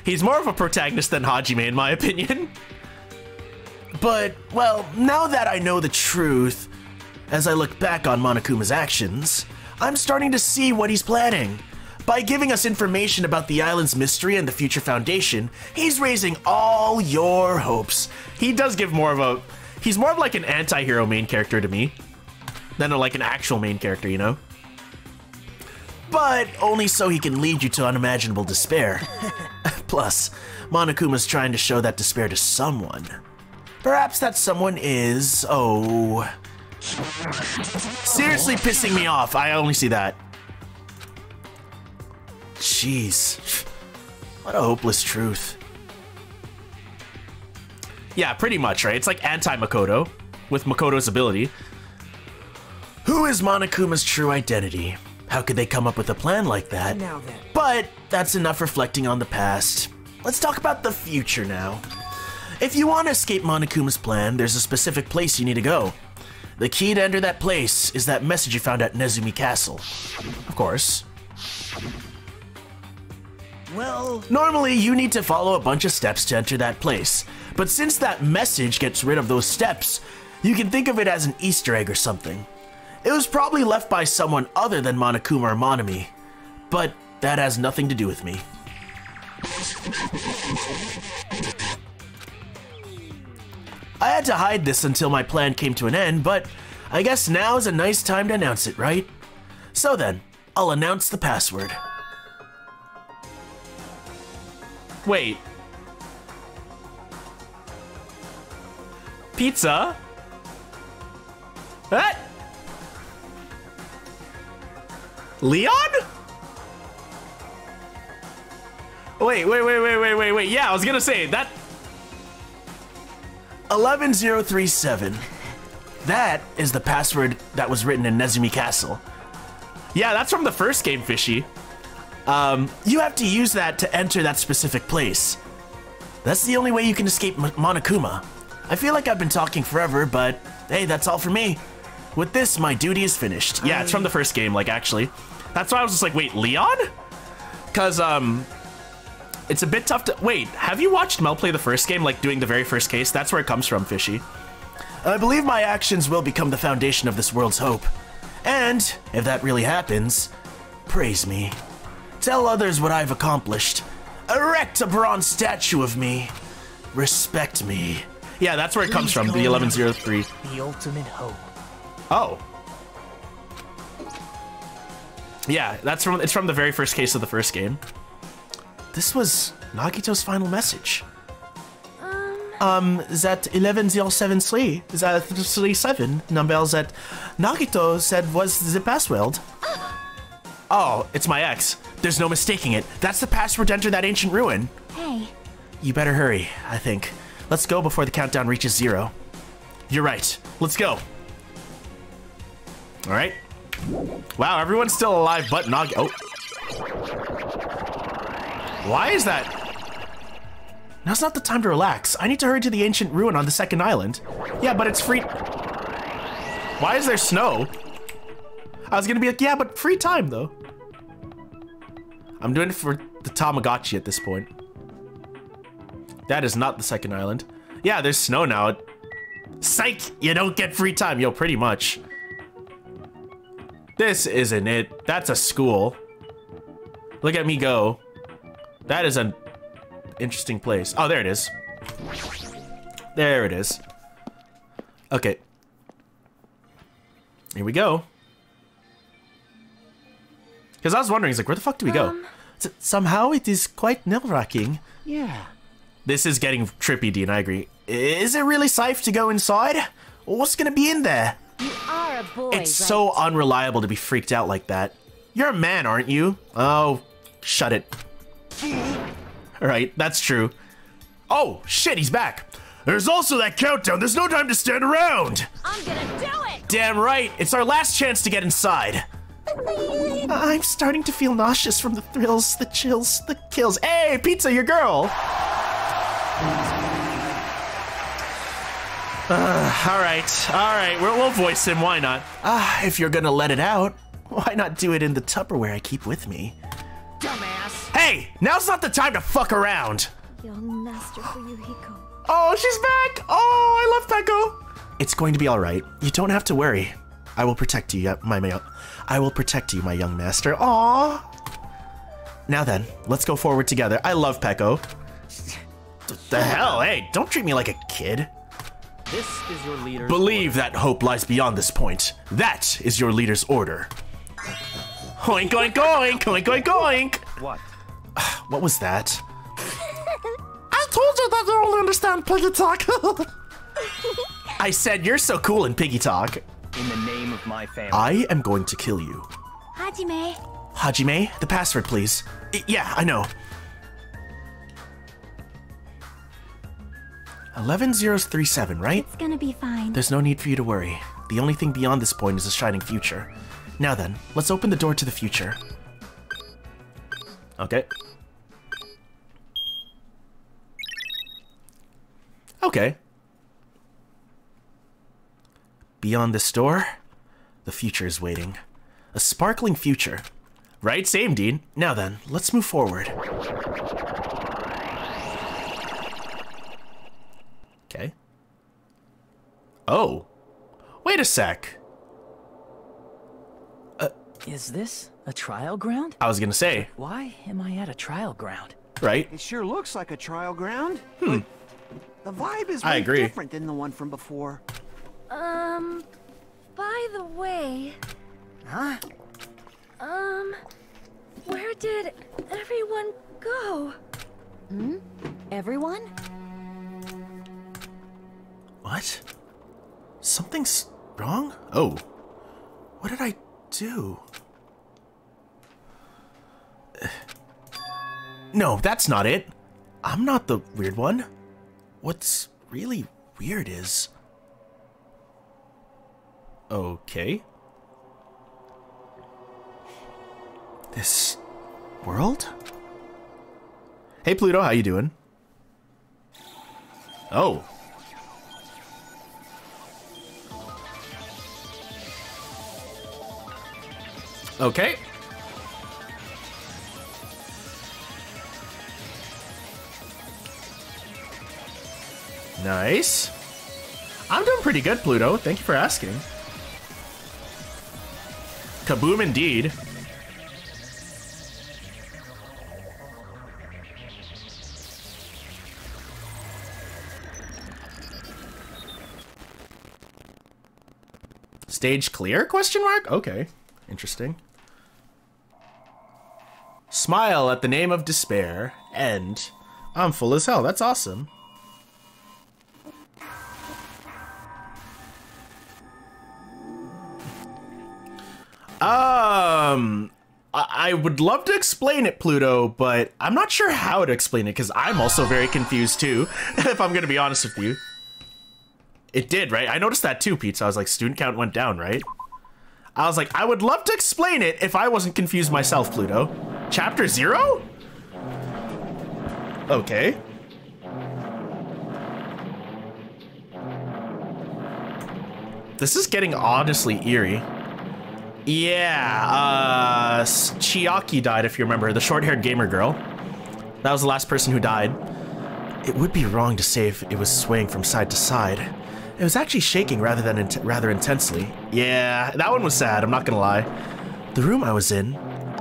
He's more of a protagonist than Hajime, in my opinion. But, well, now that I know the truth, as I look back on Monokuma's actions, I'm starting to see what he's planning. By giving us information about the island's mystery and the Future Foundation, he's raising all your hopes. He does give more of a... He's more of like an anti-hero main character to me than like an actual main character, you know? But only so he can lead you to unimaginable despair. Plus, Monokuma's trying to show that despair to someone. Perhaps that someone is, oh... seriously pissing me off. I only see that. Jeez. What a hopeless truth. Yeah, pretty much, right? It's like anti-Makoto, with Makoto's ability. Who is Monokuma's true identity? How could they come up with a plan like that? Now then. But that's enough reflecting on the past. Let's talk about the future now. If you want to escape Monokuma's plan, there's a specific place you need to go. The key to enter that place is that message you found at Nezumi Castle. Of course. Well... Normally, you need to follow a bunch of steps to enter that place. But since that message gets rid of those steps, you can think of it as an Easter egg or something. It was probably left by someone other than Monokuma or Monami, but that has nothing to do with me. I had to hide this until my plan came to an end, but I guess now is a nice time to announce it, right? So then, I'll announce the password. Wait. Pizza? What? Leon? Wait, wait, wait, wait, wait, wait, wait. Yeah, I was gonna say that. one one zero three seven. That is the password that was written in Nezumi Castle. Yeah, that's from the first game, Fishy. Um, you have to use that to enter that specific place. That's the only way you can escape Monokuma. I feel like I've been talking forever, but hey, that's all for me. With this, my duty is finished. Yeah, it's from the first game, like, actually. That's why I was just like, wait, Leon? Because, um, it's a bit tough to... Wait, have you watched Mel play the first game, like, doing the very first case? That's where it comes from, Fishy. I believe my actions will become the foundation of this world's hope. And, if that really happens, praise me. Tell others what I've accomplished. Erect a bronze statue of me. Respect me. Yeah, that's where it comes from, the eleven oh three. The ultimate hope. Oh. Yeah, that's from, it's from the very first case of the first game. This was Nagito's final message. Um, um that eleven oh seven three, that thirty-seven number that Nagito said was the password. Oh, it's my ex. There's no mistaking it. That's the password to enter that ancient ruin. Hey. You better hurry, I think. Let's go before the countdown reaches zero. You're right. Let's go. All right. Wow, everyone's still alive but Nagi- Oh. Why is that? Now's not the time to relax. I need to hurry to the ancient ruin on the second island. Yeah, but it's free- Why is there snow? I was gonna be like, yeah, but free time, though. I'm doing it for the Tamagotchi at this point. That is not the second island. Yeah, there's snow now. Psych! You don't get free time. Yo, pretty much. This isn't it. That's a school. Look at me go. That is an interesting place. Oh, there it is. There it is. Okay. Here we go. Because I was wondering, it's like, where the fuck do we go? Um, S somehow it is quite nerve-wracking. Yeah. This is getting trippy, Dean, I agree. Is it really safe to go inside? What's gonna be in there? You are a boy, it's right? So unreliable to be freaked out like that. You're a man, aren't you? Oh, shut it. Alright, that's true. Oh, shit, he's back. There's also that countdown. There's no time to stand around. I'm gonna do it! Damn right, it's our last chance to get inside. I'm starting to feel nauseous from the thrills, the chills, the kills. Hey, Pizza, your girl! Uh, all right, all right, we'll, we'll voice him, why not? Ah, uh, if you're gonna let it out, why not do it in the Tupperware I keep with me? Dumbass! Hey, now's not the time to fuck around! Young master for you, Hiko. Oh, she's back! Oh, I love Peko! It's going to be all right. You don't have to worry. I will protect you, my male. I will protect you, my young master. Aww. Now then, let's go forward together. I love Peko. The hell, hey! Don't treat me like a kid. This is your leader's Believe order. That hope lies beyond this point. That is your leader's order. Oink, oink, oink, oink, oink, oink. What? What was that? I told you that you only understand piggy talk. I said you're so cool in piggy talk. In the name of my family. I am going to kill you. Hajime. Hajime, the password, please. I yeah, I know. eleven oh three seven, right? It's gonna be fine. There's no need for you to worry. The only thing beyond this point is a shining future. Now then, let's open the door to the future. Okay. Okay. Beyond this door, the future is waiting. A sparkling future. Right? Same, Dean. Now then, let's move forward. Okay. Oh. Wait a sec. Uh, is this a trial ground? I was gonna say. Why am I at a trial ground? Right? It sure looks like a trial ground. Hmm. The vibe is way different than the one from before. Um, by the way... Huh? Um, where did everyone go? Hmm? Everyone? What? Something's wrong? Oh. What did I do? No, that's not it. I'm not the weird one. What's really weird is... Okay. This world? Hey Pluto, how you doing? Oh. Okay. Nice. I'm doing pretty good, Pluto. Thank you for asking. Kaboom indeed. Stage clear? Question mark? Okay. Interesting. Smile at the name of despair. End. I'm full as hell. That's awesome. Um, I would love to explain it, Pluto, but I'm not sure how to explain it because I'm also very confused too, if I'm going to be honest with you. It did, right? I noticed that too, Pete, so I was like, student count went down, right? I was like, I would love to explain it if I wasn't confused myself, Pluto. Chapter zero? Okay. This is getting honestly eerie. Yeah, uh, Chiaki died, if you remember, the short-haired gamer girl. That was the last person who died. It would be wrong to say if it was swaying from side to side. It was actually shaking rather than in rather intensely. Yeah, that one was sad, I'm not gonna lie. The room I was in,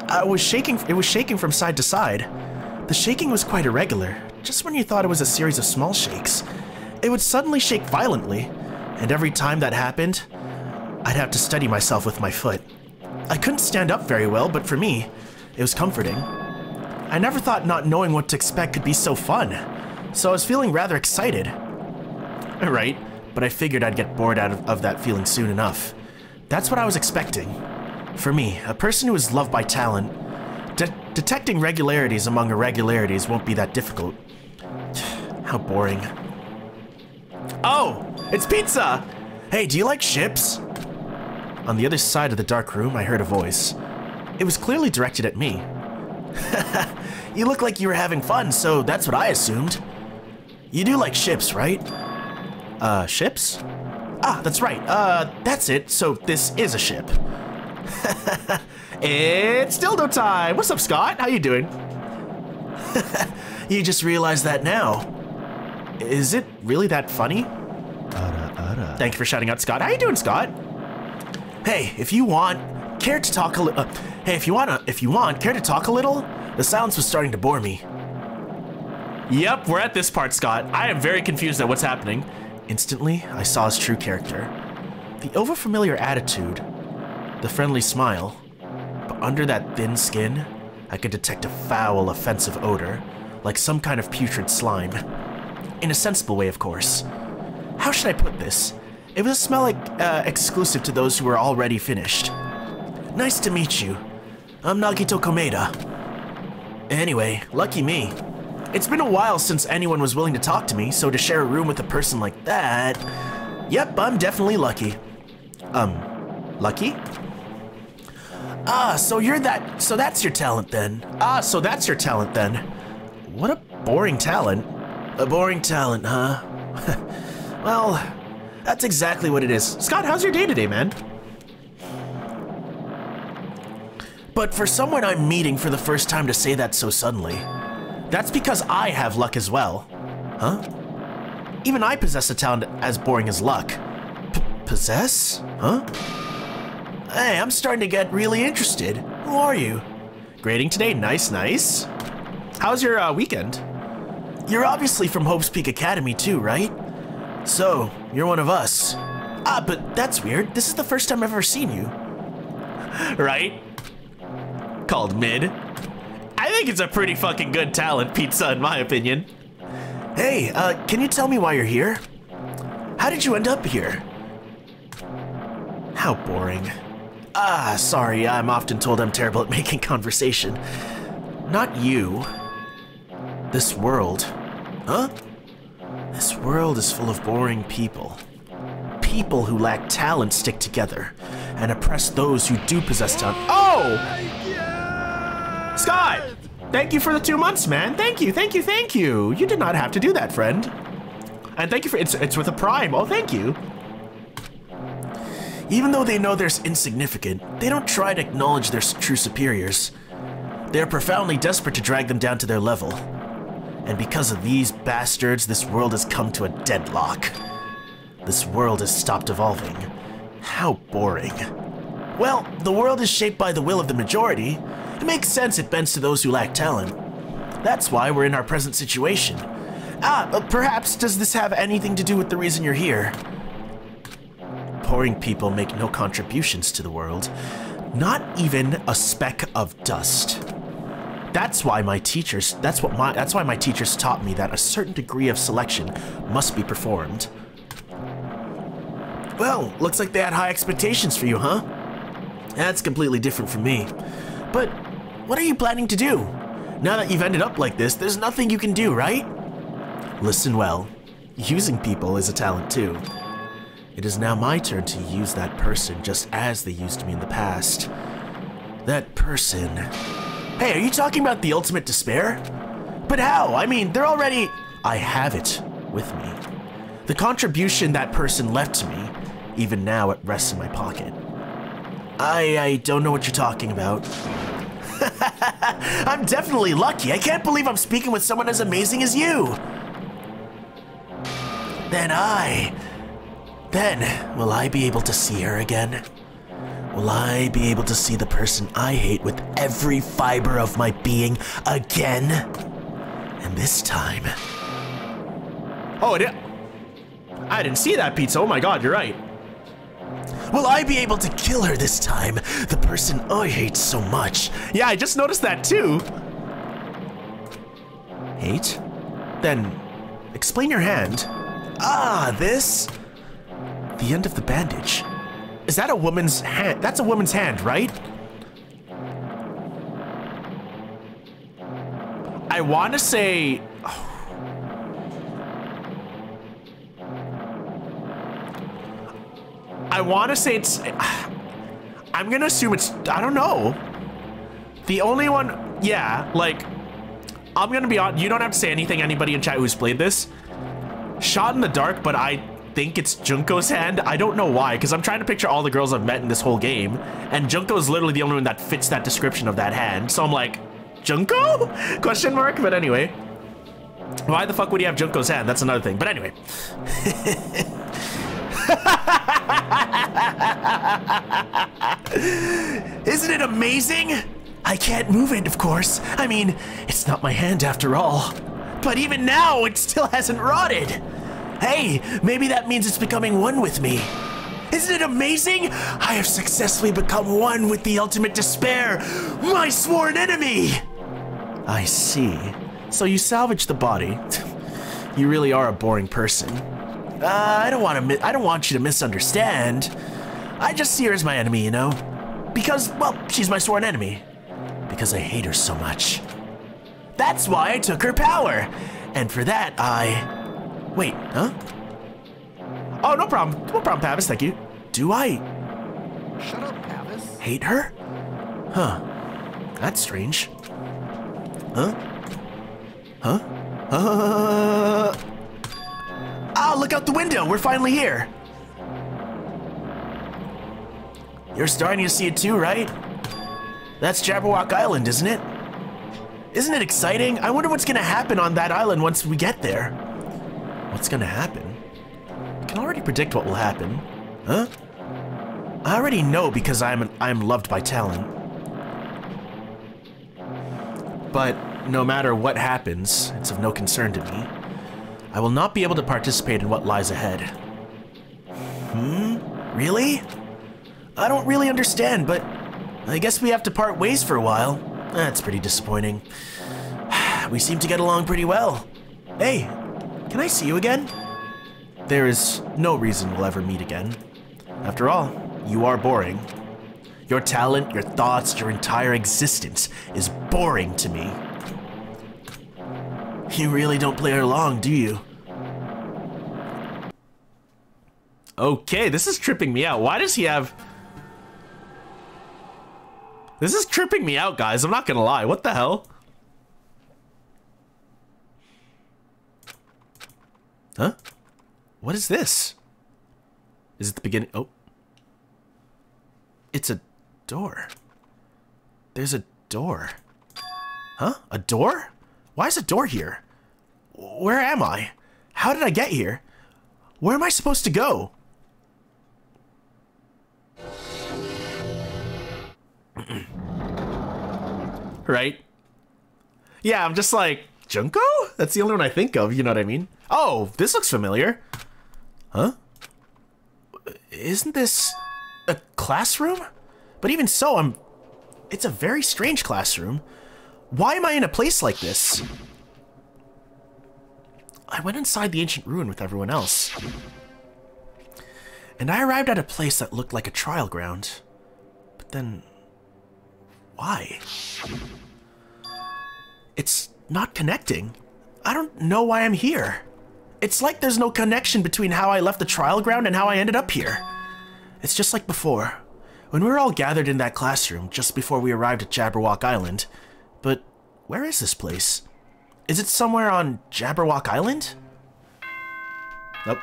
I was shaking, it was shaking from side to side. The shaking was quite irregular. Just when you thought it was a series of small shakes, it would suddenly shake violently. And every time that happened, I'd have to steady myself with my foot. I couldn't stand up very well, but for me, it was comforting. I never thought not knowing what to expect could be so fun, so I was feeling rather excited. Right, but I figured I'd get bored out of, of that feeling soon enough. That's what I was expecting. For me, a person who is loved by talent, de detecting regularities among irregularities won't be that difficult. How boring. Oh, it's pizza! Hey, do you like ships? On the other side of the dark room, I heard a voice. It was clearly directed at me. You look like you were having fun, so that's what I assumed. You do like ships, right? Uh, ships? Ah, that's right. Uh, that's it. So this is a ship. It's dildo time. What's up, Scott? How you doing? You just realized that now. Is it really that funny? Uh-da-da-da. Thank you for shouting out, Scott. How you doing, Scott? Hey, if you want, care to talk a little. Uh, hey, if you wanna, if you want, care to talk a little. The silence was starting to bore me. Yep, we're at this part, Scott. I am very confused at what's happening. Instantly, I saw his true character: the overfamiliar attitude, the friendly smile, but under that thin skin, I could detect a foul, offensive odor, like some kind of putrid slime. In a sensible way, of course. How should I put this? It was a smell like, uh, exclusive to those who were already finished. Nice to meet you. I'm Nagito Komaeda. Anyway, lucky me. It's been a while since anyone was willing to talk to me, so to share a room with a person like that... Yep, I'm definitely lucky. Um, lucky? Ah, so you're that... So that's your talent then. Ah, so that's your talent then. What a boring talent. A boring talent, huh? Well... That's exactly what it is. Scott, how's your day today, man? But for someone I'm meeting for the first time to say that so suddenly, that's because I have luck as well. Huh? Even I possess a talent as boring as luck. P-possess? Huh? Hey, I'm starting to get really interested. Who are you? Grading today, nice, nice. How's your uh, weekend? You're obviously from Hope's Peak Academy too, right? So, you're one of us. Ah, but that's weird. This is the first time I've ever seen you. Right? Called mid. I think it's a pretty fucking good talent, pizza, in my opinion. Hey, uh, can you tell me why you're here? How did you end up here? How boring. Ah, sorry, I'm often told I'm terrible at making conversation. Not you. This world. Huh? This world is full of boring people. People who lack talent stick together and oppress those who do possess talent. Oh! Scott! Thank you for the two months, man. Thank you, thank you, thank you. You did not have to do that, friend. And thank you for, it's, it's with a prime. Oh, thank you. Even though they know they're insignificant, they don't try to acknowledge their true superiors. They're profoundly desperate to drag them down to their level. And because of these bastards, this world has come to a deadlock. This world has stopped evolving. How boring. Well, the world is shaped by the will of the majority. It makes sense it bends to those who lack talent. That's why we're in our present situation. Ah, uh, perhaps does this have anything to do with the reason you're here? Boring people make no contributions to the world. Not even a speck of dust. That's why my teachers, that's what my, that's why my teachers taught me that a certain degree of selection must be performed. Well, looks like they had high expectations for you, huh? That's completely different from me. But what are you planning to do? Now that you've ended up like this, there's nothing you can do, right? Listen well. Using people is a talent too. It is now my turn to use that person just as they used me in the past. That person... Hey, are you talking about the Ultimate Despair? But how? I mean, they're already... I have it with me. The contribution that person left to me, even now it rests in my pocket. I, I don't know what you're talking about. I'm definitely lucky. I can't believe I'm speaking with someone as amazing as you. Then I... Then, will I be able to see her again? Will I be able to see the person I hate with every fiber of my being again? And this time... Oh, it, I didn't see that pizza. Oh my god, you're right. Will I be able to kill her this time? The person I hate so much. Yeah, I just noticed that too. Hate? Then, explain your hand. Ah, this? The end of the bandage. Is that a woman's hand? That's a woman's hand, right? I want to say... Oh. I want to say it's... I'm going to assume it's... I don't know. The only one... Yeah, like... I'm going to be on... You don't have to say anything, anybody in chat who's played this. Shot in the dark, but I... think it's Junko's hand. I don't know why, because I'm trying to picture all the girls I've met in this whole game, and Junko is literally the only one that fits that description of that hand. So I'm like, Junko? Question mark. But anyway, why the fuck would he have Junko's hand? That's another thing. But anyway. Isn't it amazing? I can't move it, of course. I mean, it's not my hand after all. But even now, it still hasn't rotted. Hey, maybe that means it's becoming one with me. Isn't it amazing? I have successfully become one with the Ultimate Despair, my sworn enemy! I see. So you salvaged the body. You really are a boring person. Uh, I don't want to. I don't want you to misunderstand. I just see her as my enemy, you know? Because, well, she's my sworn enemy. Because I hate her so much. That's why I took her power. And for that, I... Wait, huh? Oh, no problem. No problem, Pavis. Thank you. Do I... Shut up, Pavis. Hate her? Huh. That's strange. Huh? Huh? Uh... Ah, look out the window. We're finally here. You're starting to see it too, right? That's Jabberwock Island, isn't it? Isn't it exciting? I wonder what's going to happen on that island once we get there. What's gonna happen? I can already predict what will happen. Huh? I already know because I'm an, I'm loved by talent. But no matter what happens, it's of no concern to me. I will not be able to participate in what lies ahead. Hmm? Really? I don't really understand, but I guess we have to part ways for a while. That's pretty disappointing. We seem to get along pretty well. Hey. Can I see you again? There is no reason we'll ever meet again. After all, you are boring. Your talent, your thoughts, your entire existence is boring to me. You really don't play her long, do you? Okay, this is tripping me out. Why does he have... This is tripping me out, guys. I'm not gonna lie. What the hell? Huh? What is this? Is it the beginning? Oh. It's a door. There's a door. Huh? A door? Why is a door here? Where am I? How did I get here? Where am I supposed to go? Right? Yeah, I'm just like, Junko? That's the only one I think of, you know what I mean? Oh, this looks familiar. Huh? Isn't this a classroom? But even so, I'm... It's a very strange classroom. Why am I in a place like this? I went inside the ancient ruin with everyone else. And I arrived at a place that looked like a trial ground. But then... why? It's not connecting. I don't know why I'm here. It's like there's no connection between how I left the trial ground and how I ended up here. It's just like before, when we were all gathered in that classroom just before we arrived at Jabberwock Island. But where is this place? Is it somewhere on Jabberwock Island? Nope.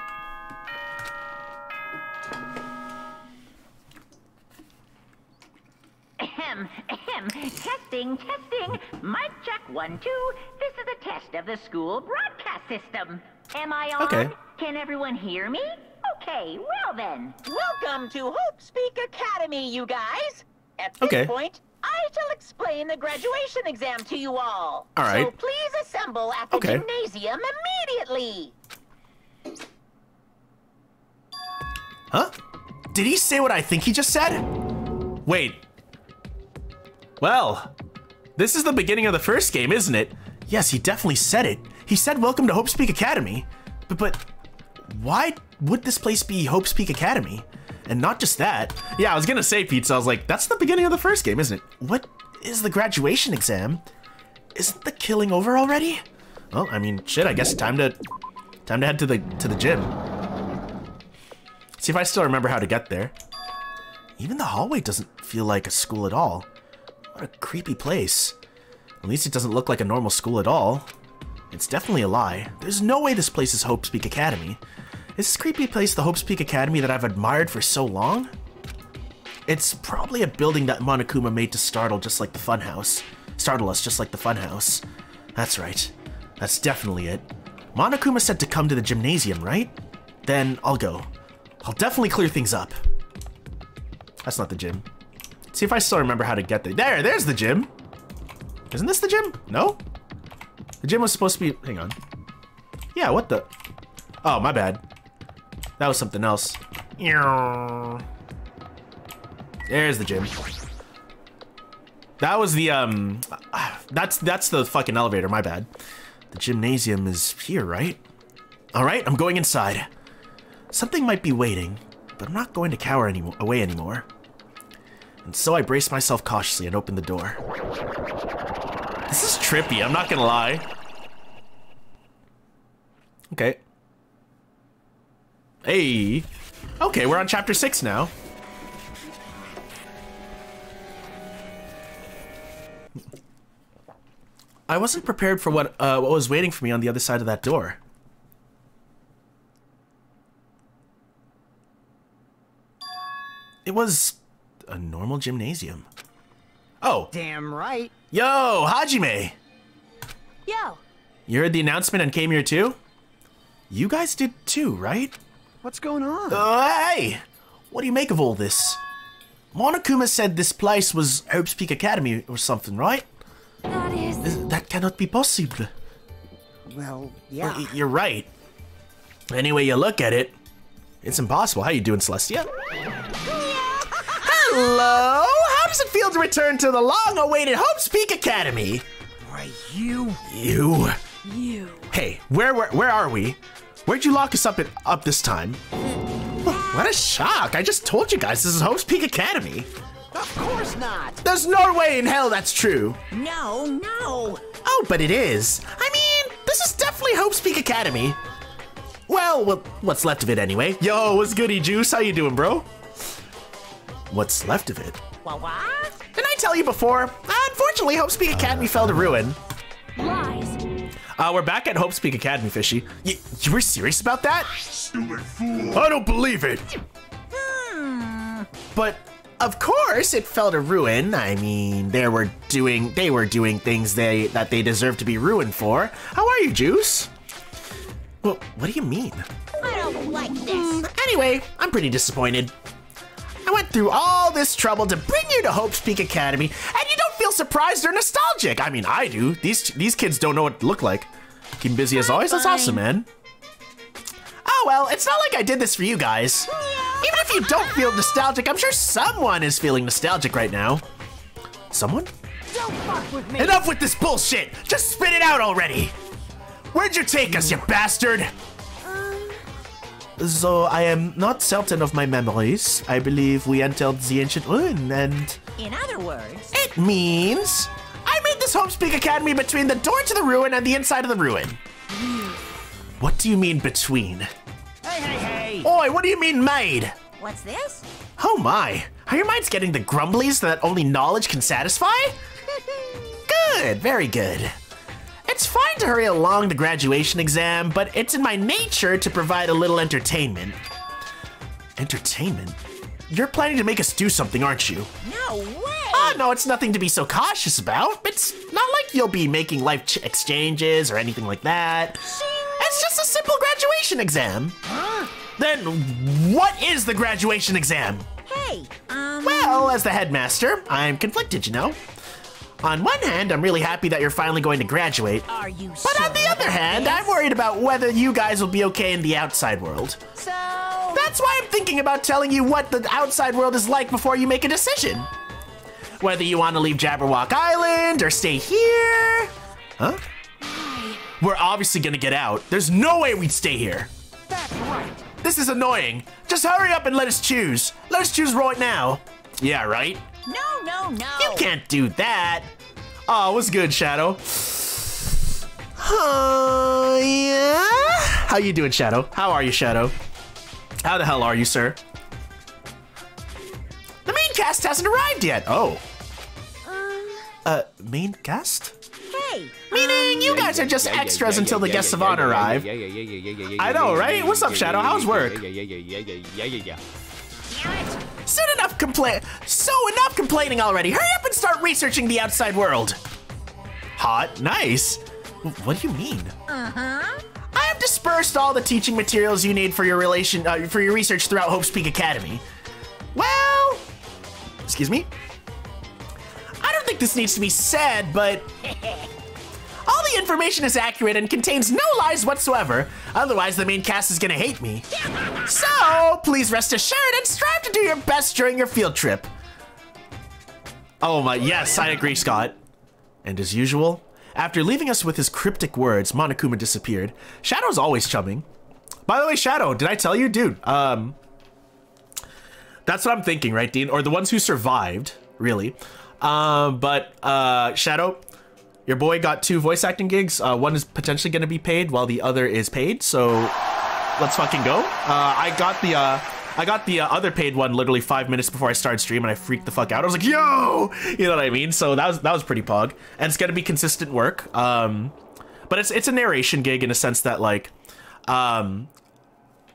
Ahem, ahem, testing, testing. Mic check, one, two. This is a test of the school broadcast system. Am I on? Okay. Can everyone hear me? Okay, well then. Welcome to Hope's Peak Academy, you guys. At this okay. point, I shall explain the graduation exam to you all. All right. So please assemble at the okay. gymnasium immediately. Huh? Did he say what I think he just said? Wait. Well, this is the beginning of the first game, isn't it? Yes, he definitely said it. He said, welcome to Hope's Peak Academy. But, but why would this place be Hope's Peak Academy? And not just that. Yeah, I was gonna say, Pete, so I was like, that's the beginning of the first game, isn't it? What is the graduation exam? Isn't the killing over already? Well, I mean, shit, I guess time to time to head to the to the gym. See if I still remember how to get there. Even the hallway doesn't feel like a school at all. What a creepy place. At least it doesn't look like a normal school at all. It's definitely a lie. There's no way this place is Hope's Peak Academy. Is this creepy place the Hope's Peak Academy that I've admired for so long? It's probably a building that Monokuma made to startle just like the funhouse. Startle us just like the funhouse. That's right. That's definitely it. Monokuma said to come to the gymnasium, right? Then I'll go. I'll definitely clear things up. That's not the gym. Let's see if I still remember how to get there. There, there's the gym. Isn't this the gym? No? The gym was supposed to be, hang on. Yeah, what the? Oh, my bad. That was something else. There's the gym. That was the, um, that's, that's the fucking elevator, my bad. The gymnasium is here, right? All right, I'm going inside. Something might be waiting, but I'm not going to cower any away anymore. And so I braced myself cautiously and opened the door. This is trippy, I'm not gonna lie. Okay. Hey. Okay, we're on chapter six now. I wasn't prepared for what uh, what was waiting for me on the other side of that door. It was a normal gymnasium. Oh. Damn right. Yo, Hajime. Yo. You heard the announcement and came here too? You guys did too, right? What's going on? Uh, hey! What do you make of all this? Monokuma said this place was Hope's Peak Academy or something, right? That is... That cannot be possible. Well, yeah. Well, you're right. Any way you look at it, it's impossible. How you doing, Celestia? Hello! How does it feel to return to the long-awaited Hope's Peak Academy? Why, you... You... You... Hey, where, where, where are we? Where'd you lock us up, at, up this time? What a shock! I just told you guys this is Hope's Peak Academy! Of course not! There's no way in hell that's true! No, no! Oh, but it is! I mean, this is definitely Hope's Peak Academy! Well, well, what's left of it anyway? Yo, what's goody, Juice? How you doing, bro? What's left of it? What, what? Didn't I tell you before? Unfortunately, Hope's Peak Academy uh, fell to ruin. Lies! Uh, we're back at Hope's Peak Academy, Fishy. Y you were serious about that? Stupid fool. I don't believe it. Hmm. But of course it fell to ruin. I mean, they were doing they were doing things they that they deserve to be ruined for. How are you, Juice? Well, what do you mean? I don't like this. Anyway, I'm pretty disappointed. I went through all this trouble to bring you to Hope's Peak Academy, and you don't feel surprised or nostalgic. I mean, I do. These these kids don't know what to look like. Keep busy as always. That's awesome, man. Oh, well, it's not like I did this for you guys. Even if you don't feel nostalgic, I'm sure someone is feeling nostalgic right now. Someone? Don't fuck with me. Enough with this bullshit. Just spit it out already. Where'd you take us, you bastard? So, I am not certain of my memories. I believe we entered the ancient ruin and... In other words... It means... I made this Hope's Peak Academy between the door to the ruin and the inside of the ruin. What do you mean, between? Hey, hey, hey! Oi, what do you mean, made? What's this? Oh my! Are your minds getting the grumblies that only knowledge can satisfy? Good, very good. It's fine to hurry along the graduation exam, but it's in my nature to provide a little entertainment. Entertainment? You're planning to make us do something, aren't you? No way! Oh, no, it's nothing to be so cautious about. It's not like you'll be making life ch exchanges or anything like that. It's just a simple graduation exam. Huh? Then what is the graduation exam? Hey, um... Well, as the headmaster, I'm conflicted, you know. On one hand, I'm really happy that you're finally going to graduate. Are you but sure on the other hand, this? I'm worried about whether you guys will be okay in the outside world. So... That's why I'm thinking about telling you what the outside world is like before you make a decision. Whether you want to leave Jabberwock Island or stay here... Huh? We're obviously gonna get out. There's no way we'd stay here. That's right. This is annoying. Just hurry up and let us choose. Let us choose right now. Yeah, right? No, no, no! You can't do that! Oh, what's good, Shadow? Oh, yeah? How you doing, Shadow? How are you, Shadow? How the hell are you, sir? The main cast hasn't arrived yet! Oh. Um, uh, main cast? Hey! Meaning um, you guys are just extras until the guests of honor arrive. I know, right? What's up, Shadow? How's work? Soon enough complain. So enough complaining already. Hurry up and start researching the outside world. Hot, nice. What do you mean? Uh huh. I have dispersed all the teaching materials you need for your relation uh, for your research throughout Hope's Peak Academy. Well, excuse me. I don't think this needs to be said, but all the information is accurate and contains no lies whatsoever. Otherwise, the main cast is gonna hate me. So, please rest assured and strive to do your best during your field trip. Oh my, yes, I agree, Scott. And as usual, after leaving us with his cryptic words, Monokuma disappeared. Shadow's always chumming. By the way, Shadow, did I tell you? Dude, um... that's what I'm thinking, right, Dean? Or the ones who survived, really. Uh, but, uh, Shadow... Your boy got two voice acting gigs. Uh, one is potentially going to be paid, while the other is paid. So let's fucking go. Uh, I got the uh, I got the uh, other paid one literally five minutes before I started stream, and I freaked the fuck out. I was like, yo, you know what I mean. So that was that was pretty pog, and it's going to be consistent work. Um, but it's it's a narration gig in a sense that like, um,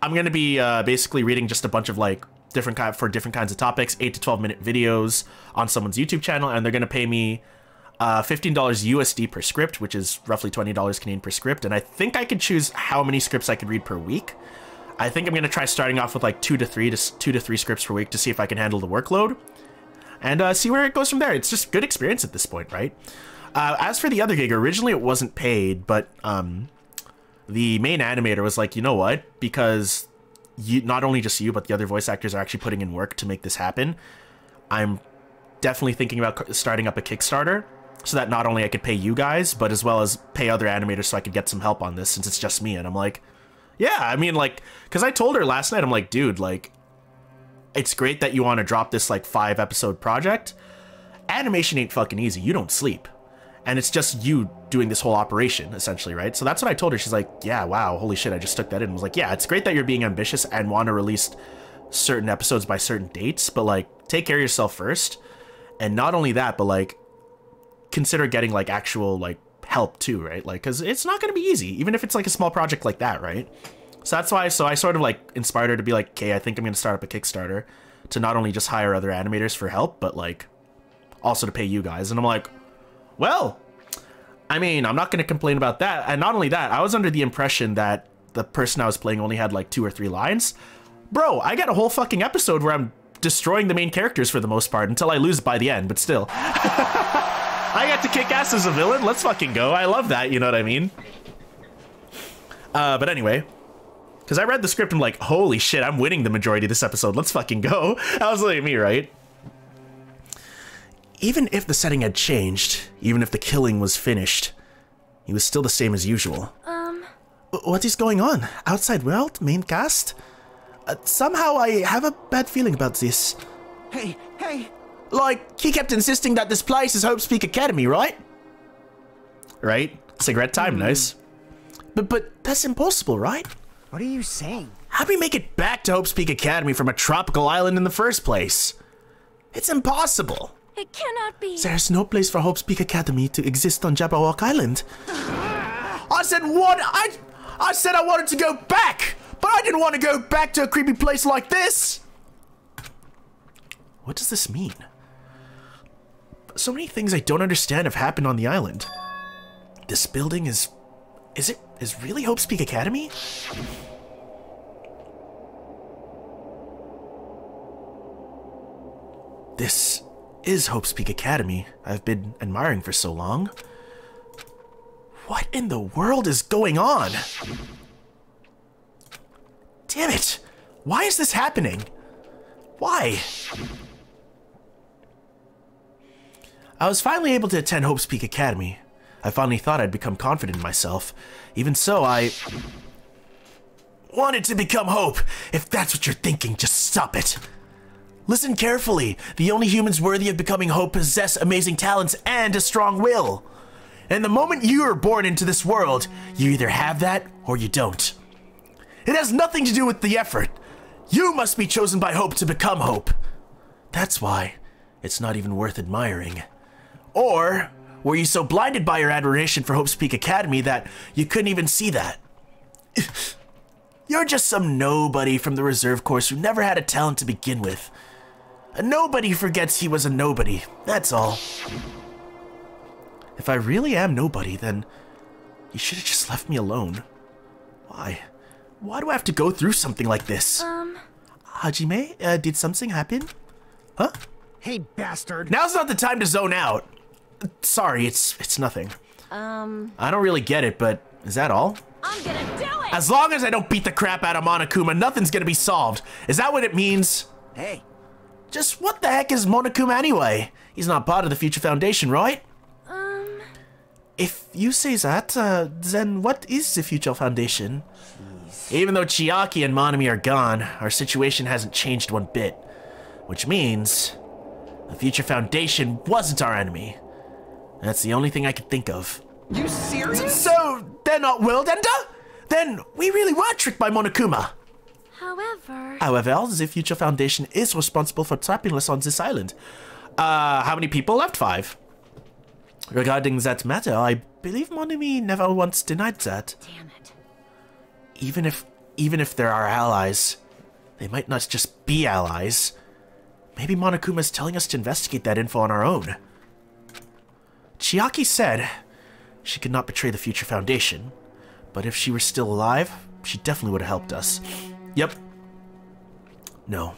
I'm going to be uh, basically reading just a bunch of like different kind for different kinds of topics, eight to twelve minute videos on someone's YouTube channel, and they're going to pay me. Uh, fifteen dollars U S D per script, which is roughly twenty dollars Canadian per script. And I think I could choose how many scripts I could read per week. I think I'm going to try starting off with like two to three to two to three scripts per week to see if I can handle the workload and uh, see where it goes from there. It's just good experience at this point, right? Uh, as for the other gig, originally it wasn't paid, but um, the main animator was like, you know what? Because you, not only just you, but the other voice actors are actually putting in work to make this happen. I'm definitely thinking about starting up a Kickstarter. So that not only I could pay you guys, but as well as pay other animators so I could get some help on this since it's just me. And I'm like, yeah, I mean, like, because I told her last night, I'm like, dude, like, it's great that you want to drop this, like, five episode project. Animation ain't fucking easy. You don't sleep. And it's just you doing this whole operation, essentially, right? So that's what I told her. She's like, yeah, wow, holy shit, I just took that in. I was like, yeah, it's great that you're being ambitious and want to release certain episodes by certain dates. But, like, take care of yourself first. And not only that, but, like... consider getting like actual like help too, right? Like, because it's not going to be easy, even if it's like a small project like that, right? So that's why, so I sort of like inspired her to be like, okay, I think I'm going to start up a Kickstarter to not only just hire other animators for help, but like also to pay you guys. And I'm like, well, I mean, I'm not going to complain about that. And not only that, I was under the impression that the person I was playing only had like two or three lines. Bro, I got a whole fucking episode where I'm destroying the main characters for the most part until I lose by the end, but still. I got to kick ass as a villain. Let's fucking go. I love that. You know what I mean? Uh, but anyway, because I read the script, I'm like, holy shit, I'm winning the majority of this episode. Let's fucking go. That was like me, right? Even if the setting had changed, even if the killing was finished, he was still the same as usual. Um. What is going on? Outside world? Main cast? Uh, somehow I have a bad feeling about this. Hey, hey. Like, he kept insisting that this place is Hope's Peak Academy, right? Right? Cigarette time, mm. nice. But but that's impossible, right? What are you saying? How'd we make it back to Hope's Peak Academy from a tropical island in the first place? It's impossible. It cannot be. There's no place for Hope's Peak Academy to exist on Jabberwock Island. I said what? I, I said I wanted to go back, but I didn't want to go back to a creepy place like this. What does this mean? So many things I don't understand have happened on the island. This building is... Is it... Is really Hope's Peak Academy? This is Hope's Peak Academy I've been admiring for so long. What in the world is going on? Damn it! Why is this happening? Why? I was finally able to attend Hope's Peak Academy. I finally thought I'd become confident in myself. Even so, I... wanted to become Hope! If that's what you're thinking, just stop it! Listen carefully! The only humans worthy of becoming Hope possess amazing talents and a strong will! And the moment you are born into this world, you either have that or you don't. It has nothing to do with the effort. You must be chosen by Hope to become Hope. That's why it's not even worth admiring. Or... were you so blinded by your admiration for Hope's Peak Academy that you couldn't even see that? You're just some nobody from the reserve course who never had a talent to begin with. A nobody forgets he was a nobody, that's all. If I really am nobody, then you should have just left me alone. Why? Why do I have to go through something like this? Um... Hajime, uh, did something happen? Huh? Hey, bastard! Now's not the time to zone out! Sorry, it's it's nothing. Um. I don't really get it, but is that all? I'm gonna do it. As long as I don't beat the crap out of Monokuma, nothing's gonna be solved. Is that what it means? Hey, just what the heck is Monokuma anyway? He's not part of the Future Foundation, right? Um. If you say that, uh, then what is the Future Foundation? Jeez. Even though Chiaki and Nanami are gone, our situation hasn't changed one bit, which means the Future Foundation wasn't our enemy. That's the only thing I could think of. You serious? So, they're not World Ender? Then we really were tricked by Monokuma. However... However, the Future Foundation is responsible for trapping us on this island. Uh, how many people left? Five. Regarding that matter, I believe Monami never once denied that. Damn it. Even if, even if they're our allies, they might not just be allies. Maybe Monokuma's telling us to investigate that info on our own. Chiaki said she could not betray the Future Foundation, but if she were still alive, she definitely would have helped us. Yep. No.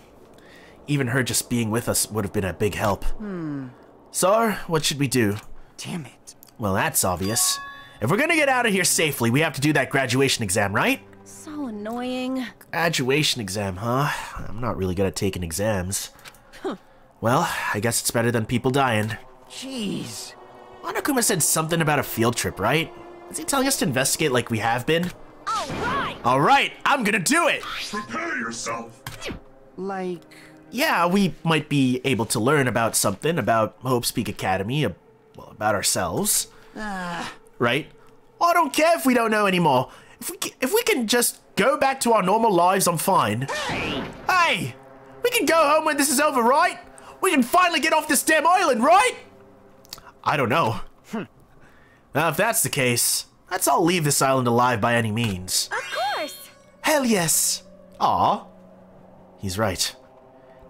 Even her just being with us would have been a big help. Hmm. So, what should we do? Damn it. Well, that's obvious. If we're gonna get out of here safely, we have to do that graduation exam, right? So annoying. Graduation exam, huh? I'm not really good at taking exams. Huh. Well, I guess it's better than people dying. Jeez. Monokuma said something about a field trip, right? Is he telling us to investigate like we have been? Alright! Alright, I'm gonna do it! Prepare yourself! Like... Yeah, we might be able to learn about something, about Hope's Peak Academy, uh, well, about ourselves. Uh... Right? Oh, I don't care if we don't know anymore. If we, can, if we can just go back to our normal lives, I'm fine. Hey! Hey! We can go home when this is over, right? We can finally get off this damn island, right? I don't know. Now, if that's the case, let's all leave this island alive by any means. Of course! Hell yes! Aw. He's right.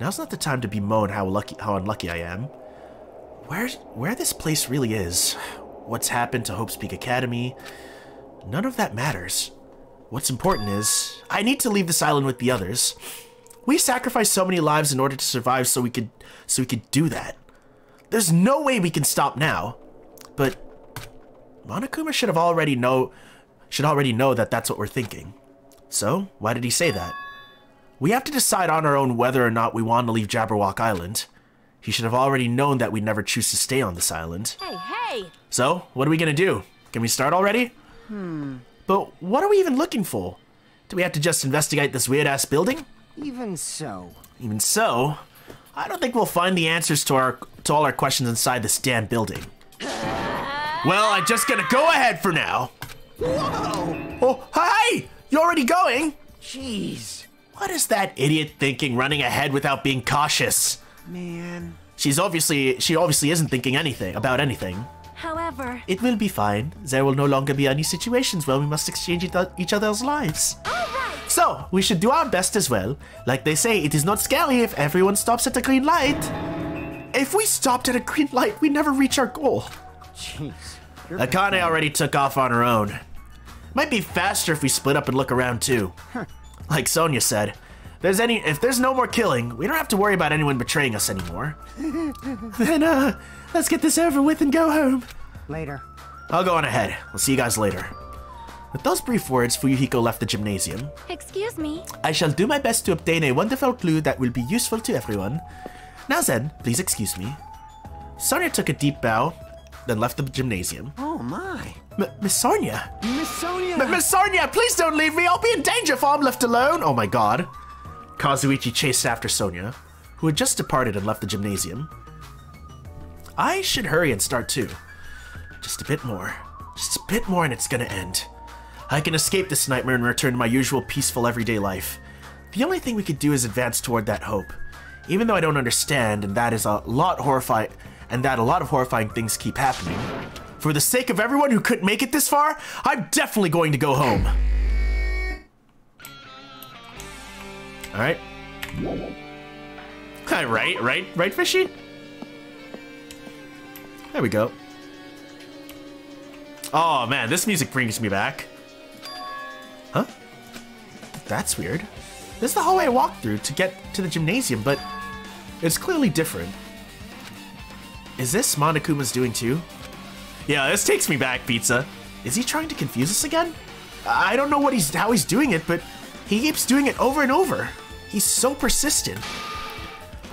Now's not the time to bemoan how lucky, how unlucky I am. Where, where this place really is, what's happened to Hope's Peak Academy, none of that matters. What's important is, I need to leave this island with the others. We sacrificed so many lives in order to survive so we could, so we could do that. There's no way we can stop now. But Monokuma should have already know, should already know that that's what we're thinking. So, why did he say that? We have to decide on our own whether or not we want to leave Jabberwock Island. He should have already known that we'd never choose to stay on this island. Hey, hey! So, what are we gonna do? Can we start already? Hmm. But what are we even looking for? Do we have to just investigate this weird-ass building? Even so. Even so? I don't think we'll find the answers to our to all our questions inside this damn building. Well, I'm just gonna go ahead for now. Whoa! Oh, hi! You're already going? Jeez. What is that idiot thinking, running ahead without being cautious? Man. She's obviously, she obviously isn't thinking anything about anything. However. It will be fine. There will no longer be any situations where we must exchange each other's lives. All right. So, we should do our best as well. Like they say, it is not scary if everyone stops at a green light. If we stopped at a green light, we never reach our goal. Jeez. Akane already took off on her own. Might be faster if we split up and look around too. Huh. Like Sonya said, there's any if there's no more killing, we don't have to worry about anyone betraying us anymore. Then, uh, let's get this over with and go home. Later. I'll go on ahead. I'll see you guys later. With those brief words, Fuyuhiko left the gymnasium. Excuse me? I shall do my best to obtain a wonderful clue that will be useful to everyone. Now then, please excuse me. Sonya took a deep bow, then left the gymnasium. Oh my. Miss Sonya! Miss Sonya! Miss Sonya, please don't leave me! I'll be in danger if I'm left alone! Oh my god. Kazuichi chased after Sonya, who had just departed and left the gymnasium. I should hurry and start too. Just a bit more. Just a bit more and it's gonna end. I can escape this nightmare and return to my usual peaceful everyday life. The only thing we could do is advance toward that hope. Even though I don't understand, and that is a lot horrifying, and that a lot of horrifying things keep happening. For the sake of everyone who couldn't make it this far, I'm definitely going to go home. All right. All right, right, right, Fishy? There we go. Oh, man, this music brings me back. Huh? That's weird. This is the hallway I walked through to get to the gymnasium, but it's clearly different. Is this Monokuma's doing too? Yeah, this takes me back, Pizza. Is he trying to confuse us again? I don't know what he's, how he's doing it, but he keeps doing it over and over. He's so persistent.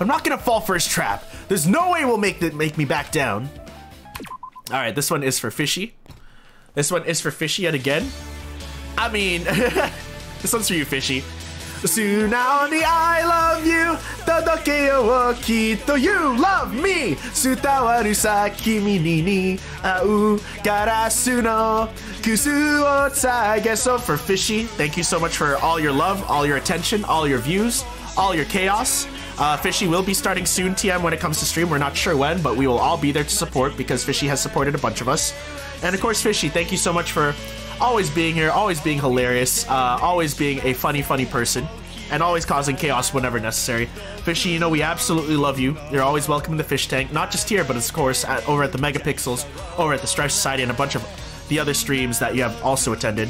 I'm not gonna fall for his trap. There's no way we'll make that make me back down. All right, this one is for Fishy. This one is for Fishy yet again. I mean, this one's for you, Fishy. Tsunami, I love you. Todoke wo kitto, you love me. Tsutawaru sa kimi ni au karasu no kusu o tsugeso. For Fishy, thank you so much for all your love, all your attention, all your views, all your chaos. Uh, Fishy will be starting soon T M when it comes to stream. We're not sure when, but we will all be there to support because Fishy has supported a bunch of us. And of course, Fishy, thank you so much for always being here, always being hilarious, uh, always being a funny, funny person, and always causing chaos whenever necessary. Fishy, you know we absolutely love you. You're always welcome in the fish tank, not just here, but of course at, over at the Megapixels, over at the Strife Society, and a bunch of the other streams that you have also attended.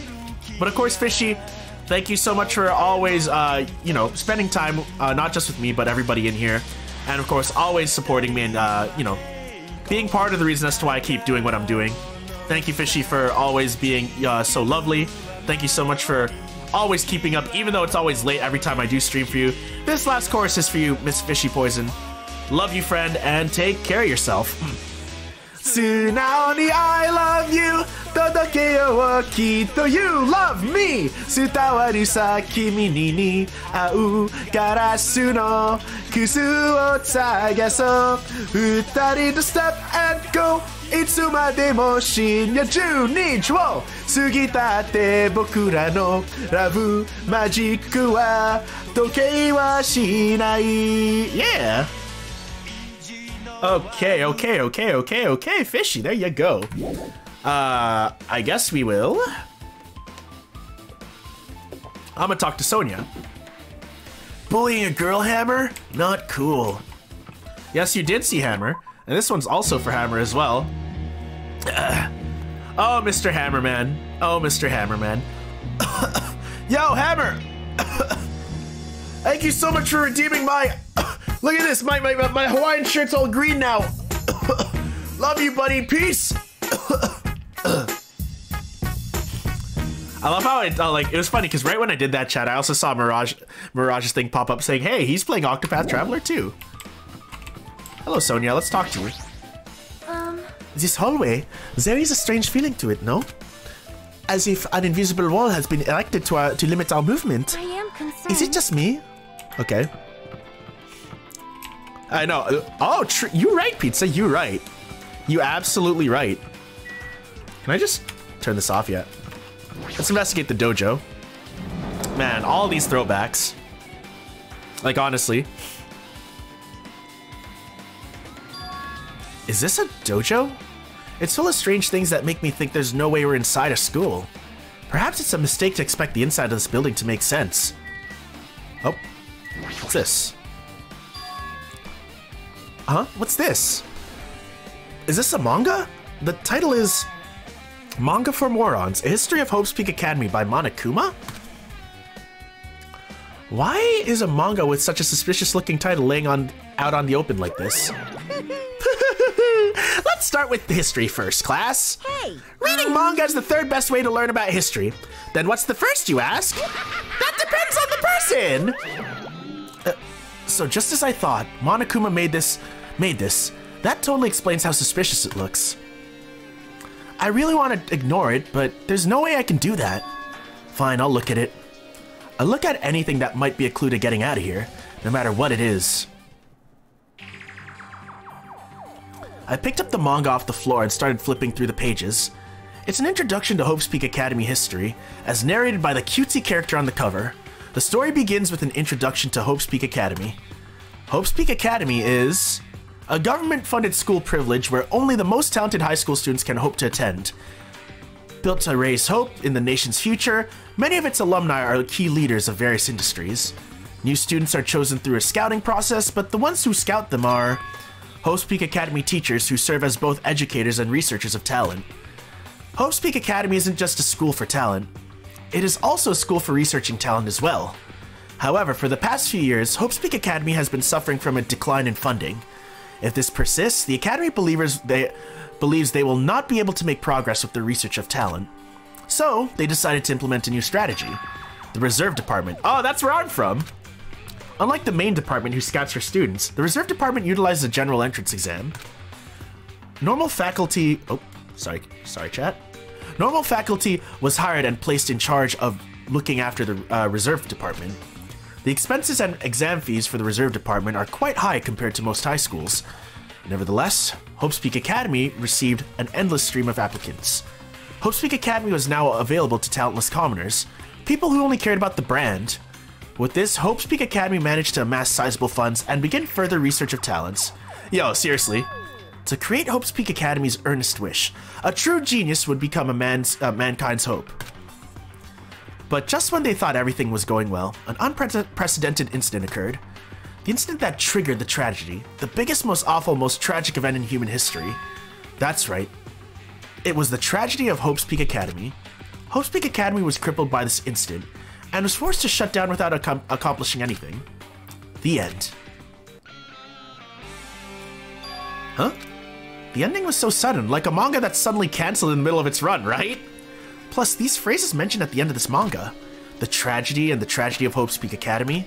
But of course, Fishy, thank you so much for always, uh, you know, spending time, uh, not just with me, but everybody in here, and of course, always supporting me and, uh, you know, being part of the reason as to why I keep doing what I'm doing. Thank you, Fishy, for always being uh, so lovely. Thank you so much for always keeping up, even though it's always late every time I do stream for you. This last chorus is for you, Miss Fishy Poison. Love you, friend, and take care of yourself. Tsunami, I love you. Todoke wo kitto, you love me. Tsutawaru sa kimi ni au karasu no kusu o tsugeso. Futari to step and go. Itsumade mo shinya junichi wo sugitate bokura no rabu majiku wa tokei wa shinai. Yeah. Okay, okay, okay, okay, okay, Fishy, there you go. Uh, I guess we will. I'm gonna talk to Sonia. Bullying a girl, Hammer? Not cool. Yes, you did see Hammer. And this one's also for Hammer as well. Uh, oh, Mister Hammerman. Oh, Mister Hammerman. Yo, Hammer! Thank you so much for redeeming my... Look at this, my, my, my Hawaiian shirt's all green now. Love you, buddy. Peace! I love how I, uh, like, it was funny, because right when I did that chat, I also saw Mirage, Mirage's thing pop up saying, hey, he's playing Octopath Traveler too. Hello, Sonia, let's talk to you. Um... This hallway, there is a strange feeling to it, no? As if an invisible wall has been erected to, our, to limit our movement. I am concerned. Is it just me? Okay. I know. Oh, tr you're right, Pizza, you're right. You're absolutely right. Can I just turn this off yet? Let's investigate the dojo. Man, all these throwbacks. Like, honestly. Is this a dojo? It's full of strange things that make me think there's no way we're inside a school. Perhaps it's a mistake to expect the inside of this building to make sense. Oh. What's this? Huh? What's this? Is this a manga? The title is... Manga for Morons, A History of Hope's Peak Academy by Monokuma? Why is a manga with such a suspicious-looking title laying on out on the open like this? Let's start with history first, class. Hey! Reading manga is the third best way to learn about history. Then what's the first, you ask? That depends on the person! Uh, so just as I thought, Monokuma made this... made this. That totally explains how suspicious it looks. I really want to ignore it, but there's no way I can do that. Fine, I'll look at it. I'll look at anything that might be a clue to getting out of here, no matter what it is. I picked up the manga off the floor and started flipping through the pages. It's an introduction to Hope's Peak Academy history, as narrated by the cutesy character on the cover. The story begins with an introduction to Hope's Peak Academy. Hope's Peak Academy is... a government-funded school privilege where only the most talented high school students can hope to attend. Built to raise hope in the nation's future, many of its alumni are key leaders of various industries. New students are chosen through a scouting process, but the ones who scout them are Hope's Peak Academy teachers who serve as both educators and researchers of talent. Hope's Peak Academy isn't just a school for talent. It is also a school for researching talent as well. However, for the past few years, Hope's Peak Academy has been suffering from a decline in funding. If this persists, the Academy believers they, believes they will not be able to make progress with their research of talent. So, they decided to implement a new strategy. The Reserve Department. Oh, that's where I'm from! Unlike the main department who scouts for students, the Reserve Department utilizes a general entrance exam. Normal faculty... Oh, sorry, sorry chat. Normal faculty was hired and placed in charge of looking after the uh, Reserve Department. The expenses and exam fees for the Reserve Department are quite high compared to most high schools. Nevertheless, Hope's Peak Academy received an endless stream of applicants. Hope's Peak Academy was now available to talentless commoners, people who only cared about the brand. With this, Hope's Peak Academy managed to amass sizable funds and begin further research of talents. Yo, seriously. To create Hope's Peak Academy's earnest wish, a true genius would become a man's, uh, mankind's hope. But just when they thought everything was going well, an unprecedented incident occurred. The incident that triggered the tragedy. The biggest, most awful, most tragic event in human history. That's right. It was the tragedy of Hope's Peak Academy. Hope's Peak Academy was crippled by this incident, and was forced to shut down without ac accomplishing anything. The end. Huh? The ending was so sudden, like a manga that's suddenly cancelled in the middle of its run, right? Plus, these phrases mentioned at the end of this manga, the tragedy and the tragedy of Hope's Peak Academy,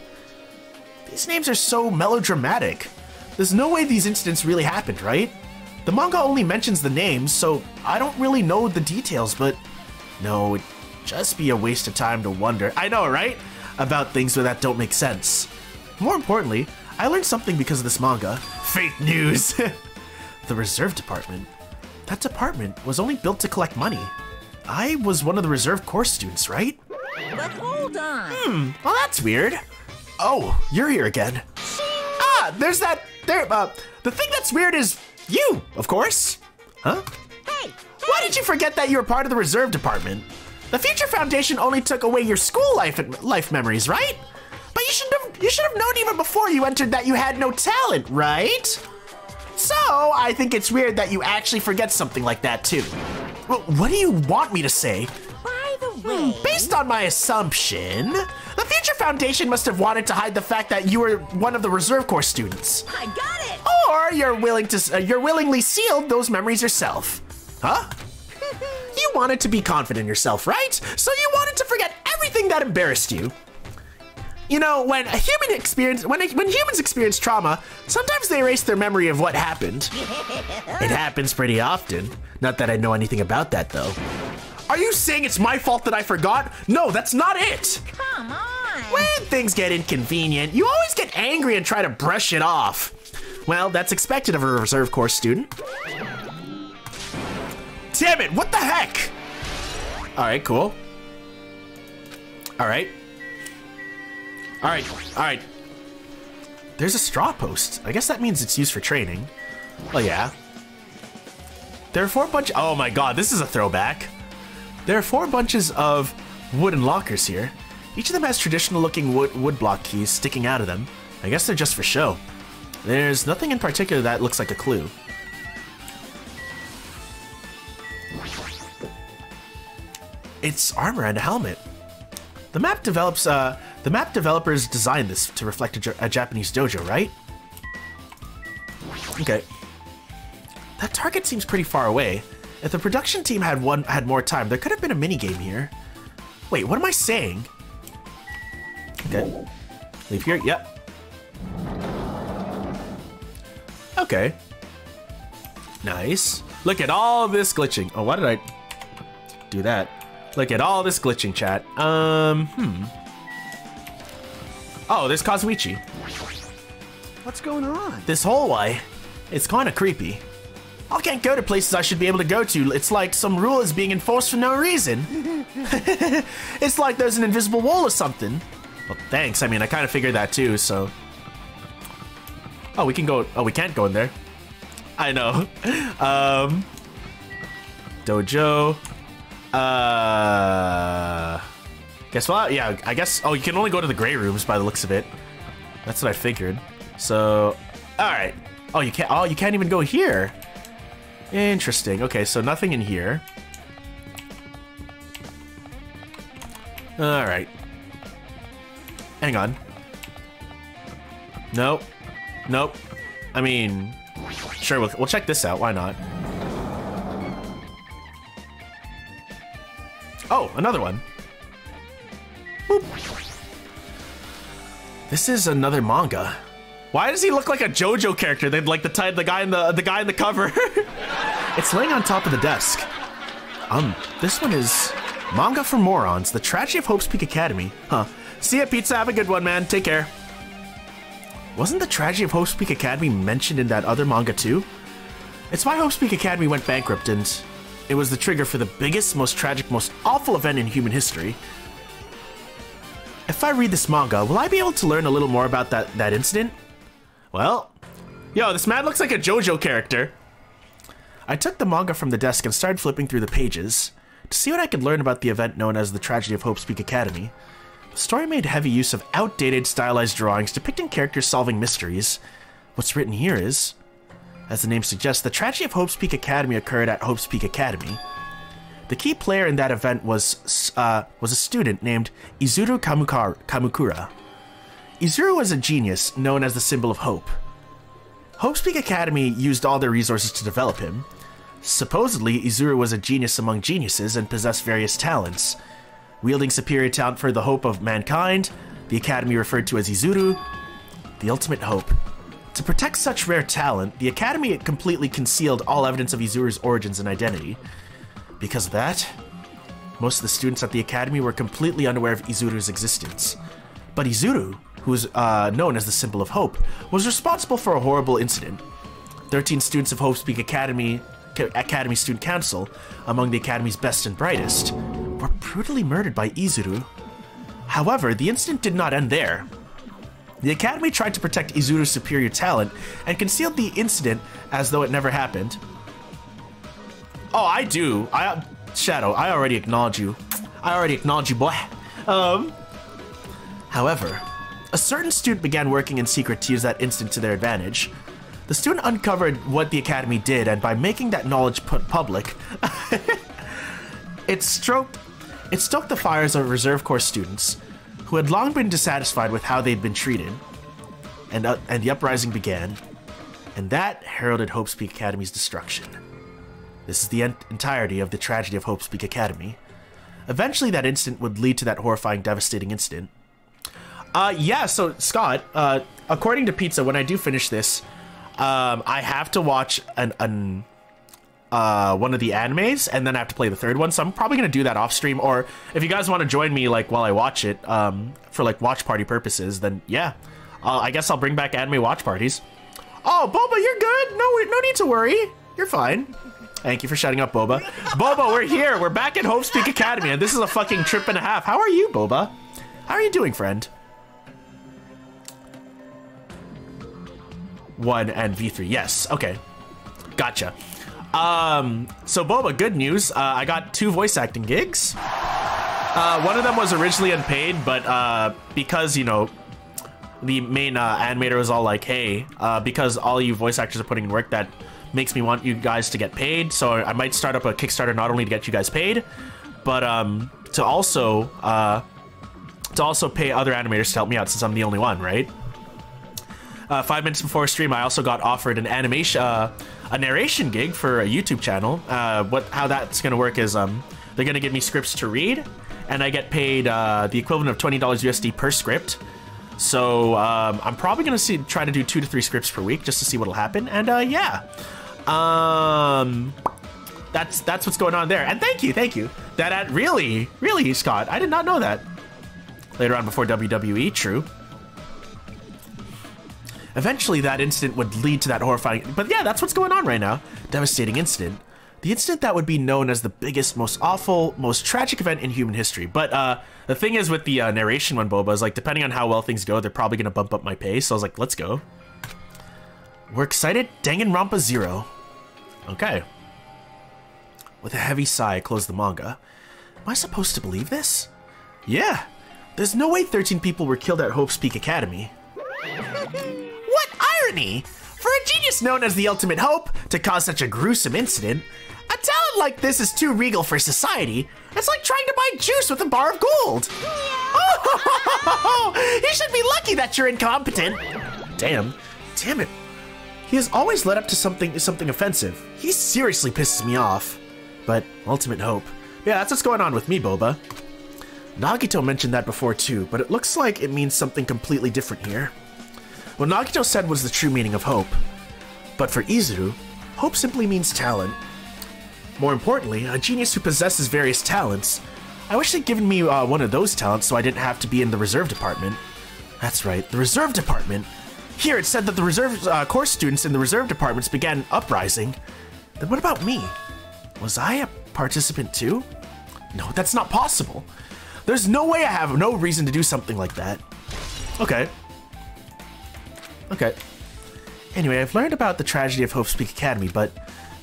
these names are so melodramatic. There's no way these incidents really happened, right? The manga only mentions the names, so I don't really know the details, but no, it'd just be a waste of time to wonder, I know, right? About things where that don't make sense. More importantly, I learned something because of this manga. Fake news! The Reserve Department. That department was only built to collect money. I was one of the reserve course students, right? But hold on. Hmm, well that's weird. Oh, you're here again. Ah, there's that, there, uh, the thing that's weird is you, of course. Huh? Hey! Why did you forget that you were part of the reserve department? The Future Foundation only took away your school life life memories, right? But you should have you should have known even before you entered that you had no talent, right? So I think it's weird that you actually forget something like that too. Well, what do you want me to say? By the way, based on my assumption, the Future Foundation must have wanted to hide the fact that you were one of the Reserve Corps students. I got it. Or you're willing to uh, you're willingly sealed those memories yourself, huh? You wanted to be confident in yourself, right? So you wanted to forget everything that embarrassed you. You know, when a human experience when a, when humans experience trauma, sometimes they erase their memory of what happened. It happens pretty often. Not that I know anything about that, though. Are you saying it's my fault that I forgot? No, that's not it. Come on. When things get inconvenient, you always get angry and try to brush it off. Well, that's expected of a Reserve Corps student. Damn it, what the heck? All right, cool. All right. All right, all right. There's a straw post. I guess that means it's used for training. Oh yeah. There are four bunch, oh my God, this is a throwback. There are four bunches of wooden lockers here. Each of them has traditional looking wood, wood block keys sticking out of them. I guess they're just for show. There's nothing in particular that looks like a clue. It's armor and a helmet. The map develops. Uh, the map developers designed this to reflect a, a Japanese dojo, right? Okay. That target seems pretty far away. If the production team had one had more time, there could have been a mini game here. Wait, what am I saying? Okay. Leave here. Yep. Okay. Nice. Look at all this glitching. Oh, why did I do that? Look at all this glitching, chat. Um, hmm. Oh, there's Kazuichi. What's going on? This hallway, it's kind of creepy. I can't go to places I should be able to go to. It's like some rule is being enforced for no reason. It's like there's an invisible wall or something. Well, thanks. I mean, I kind of figured that too, so. Oh, we can go. Oh, we can't go in there. I know. Um, dojo. Uh, guess what? Yeah, I guess. Oh, you can only go to the gray rooms by the looks of it. That's what I figured. So, all right. Oh, you can't. Oh, you can't even go here. Interesting. Okay, so nothing in here. All right. Hang on. Nope. Nope. I mean, sure. We'll, we'll check this out. Why not? Oh, another one. Boop. This is another manga. Why does he look like a JoJo character? They'd like the type, the guy in the the guy in the cover. It's laying on top of the desk. Um, this one is Manga for Morons: The Tragedy of Hope's Peak Academy. Huh. See ya, pizza. Have a good one, man. Take care. Wasn't The Tragedy of Hope's Peak Academy mentioned in that other manga too? It's why Hope's Peak Academy went bankrupt and. It was the trigger for the biggest, most tragic, most awful event in human history. If I read this manga, will I be able to learn a little more about that, that incident? Well, yo, this man looks like a JoJo character. I took the manga from the desk and started flipping through the pages to see what I could learn about the event known as the Tragedy of Hope's Peak Academy. The story made heavy use of outdated, stylized drawings depicting characters solving mysteries. What's written here is... As the name suggests, the tragedy of Hope's Peak Academy occurred at Hope's Peak Academy. The key player in that event was uh, was a student named Izuru Kamukura. Izuru was a genius known as the symbol of hope. Hope's Peak Academy used all their resources to develop him. Supposedly, Izuru was a genius among geniuses and possessed various talents. Wielding superior talent for the hope of mankind, the academy referred to as Izuru, the ultimate hope. To protect such rare talent, the Academy completely concealed all evidence of Izuru's origins and identity. Because of that, most of the students at the Academy were completely unaware of Izuru's existence. But Izuru, who is uh, known as the symbol of hope, was responsible for a horrible incident. Thirteen students of Hope's Peak Academy, Academy Student Council, among the Academy's best and brightest, were brutally murdered by Izuru. However, the incident did not end there. The Academy tried to protect Izuru's superior talent and concealed the incident as though it never happened. Oh, I do. I Shadow, I already acknowledge you. I already acknowledge you, boy. Um, however, a certain student began working in secret to use that instant to their advantage. The student uncovered what the academy did, and by making that knowledge put public, it stroked, it stoked the fires of reserve corps students who had long been dissatisfied with how they'd been treated, and, uh, and the uprising began, and that heralded Hope's Peak Academy's destruction. This is the en entirety of the tragedy of Hope's Peak Academy. Eventually, that incident would lead to that horrifying, devastating incident. Uh, yeah, so, Scott, uh, according to Pizza, when I do finish this, um, I have to watch an, an uh, one of the animes, and then I have to play the third one, so I'm probably gonna do that off stream, or if you guys want to join me, like, while I watch it, um, for, like, watch party purposes, then, yeah. Uh, I guess I'll bring back anime watch parties. Oh, Boba, you're good! No, no need to worry! You're fine. Thank you for shouting up, Boba. Boba, we're here. We're back at Hope's Peak Academy, and this is a fucking trip and a half. How are you, Boba? How are you doing, friend? One and V three. Yes. Okay. Gotcha. Um. So, Boba, good news. Uh, I got two voice acting gigs. Uh, one of them was originally unpaid, but uh, because you know, the main uh, animator was all like, "Hey, uh, because all you voice actors are putting in work that." Makes me want you guys to get paid, so I might start up a Kickstarter not only to get you guys paid, but um, to also uh, to also pay other animators to help me out since I'm the only one, right? Uh, five minutes before stream, I also got offered an animation, uh, a narration gig for a YouTube channel. Uh, what how that's gonna work is um, they're gonna give me scripts to read, and I get paid uh, the equivalent of twenty dollars U S D per script. So um, I'm probably gonna see try to do two to three scripts per week just to see what'll happen, and uh, yeah. Um, that's that's what's going on there. And thank you, thank you. That ad, really, really, Scott, I did not know that. Later on before W W E, true. Eventually, that incident would lead to that horrifying. But yeah, that's what's going on right now. Devastating incident. The incident that would be known as the biggest, most awful, most tragic event in human history. But uh, the thing is with the uh, narration one, Boba, is like, depending on how well things go, they're probably gonna bump up my pay. So I was like, let's go. We're excited. Danganronpa Zero. Okay. With a heavy sigh, I close the manga. Am I supposed to believe this? Yeah. There's no way thirteen people were killed at Hope's Peak Academy. What irony! For a genius known as the Ultimate Hope to cause such a gruesome incident, a talent like this is too regal for society. It's like trying to buy juice with a bar of gold. Yeah. Oh, you should be lucky that you're incompetent. Damn. Damn it. He has always led up to something something offensive. He seriously pisses me off. But Ultimate Hope. Yeah, that's what's going on with me, Boba. Nagito mentioned that before too, but it looks like it means something completely different here. What Nagito said was the true meaning of hope. But for Izuru, hope simply means talent. More importantly, a genius who possesses various talents. I wish they'd given me uh, one of those talents so I didn't have to be in the reserve department. That's right, the reserve department. Here, it said that the reserve uh, course students in the reserve departments began uprising. Then what about me? Was I a participant too? No, that's not possible. There's no way I have no reason to do something like that. Okay. Okay. Anyway, I've learned about the tragedy of Hope's Peak Academy, but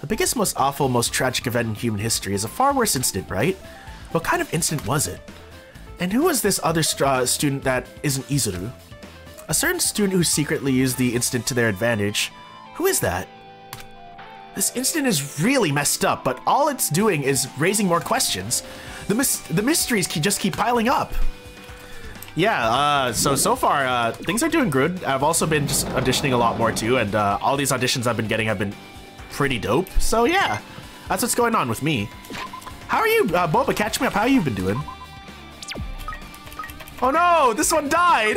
the biggest, most awful, most tragic event in human history is a far worse incident, right? What kind of incident was it? And who was this other st uh, student that isn't Izuru? A certain student who secretly used the incident to their advantage. Who is that? This incident is really messed up, but all it's doing is raising more questions. The mys the mysteries can just keep piling up. Yeah, uh, so, so far, uh, things are doing good. I've also been just auditioning a lot more too, and uh, all these auditions I've been getting have been pretty dope. So yeah, that's what's going on with me. How are you, uh, Boba, catch me up, how you been doing? Oh no, this one died!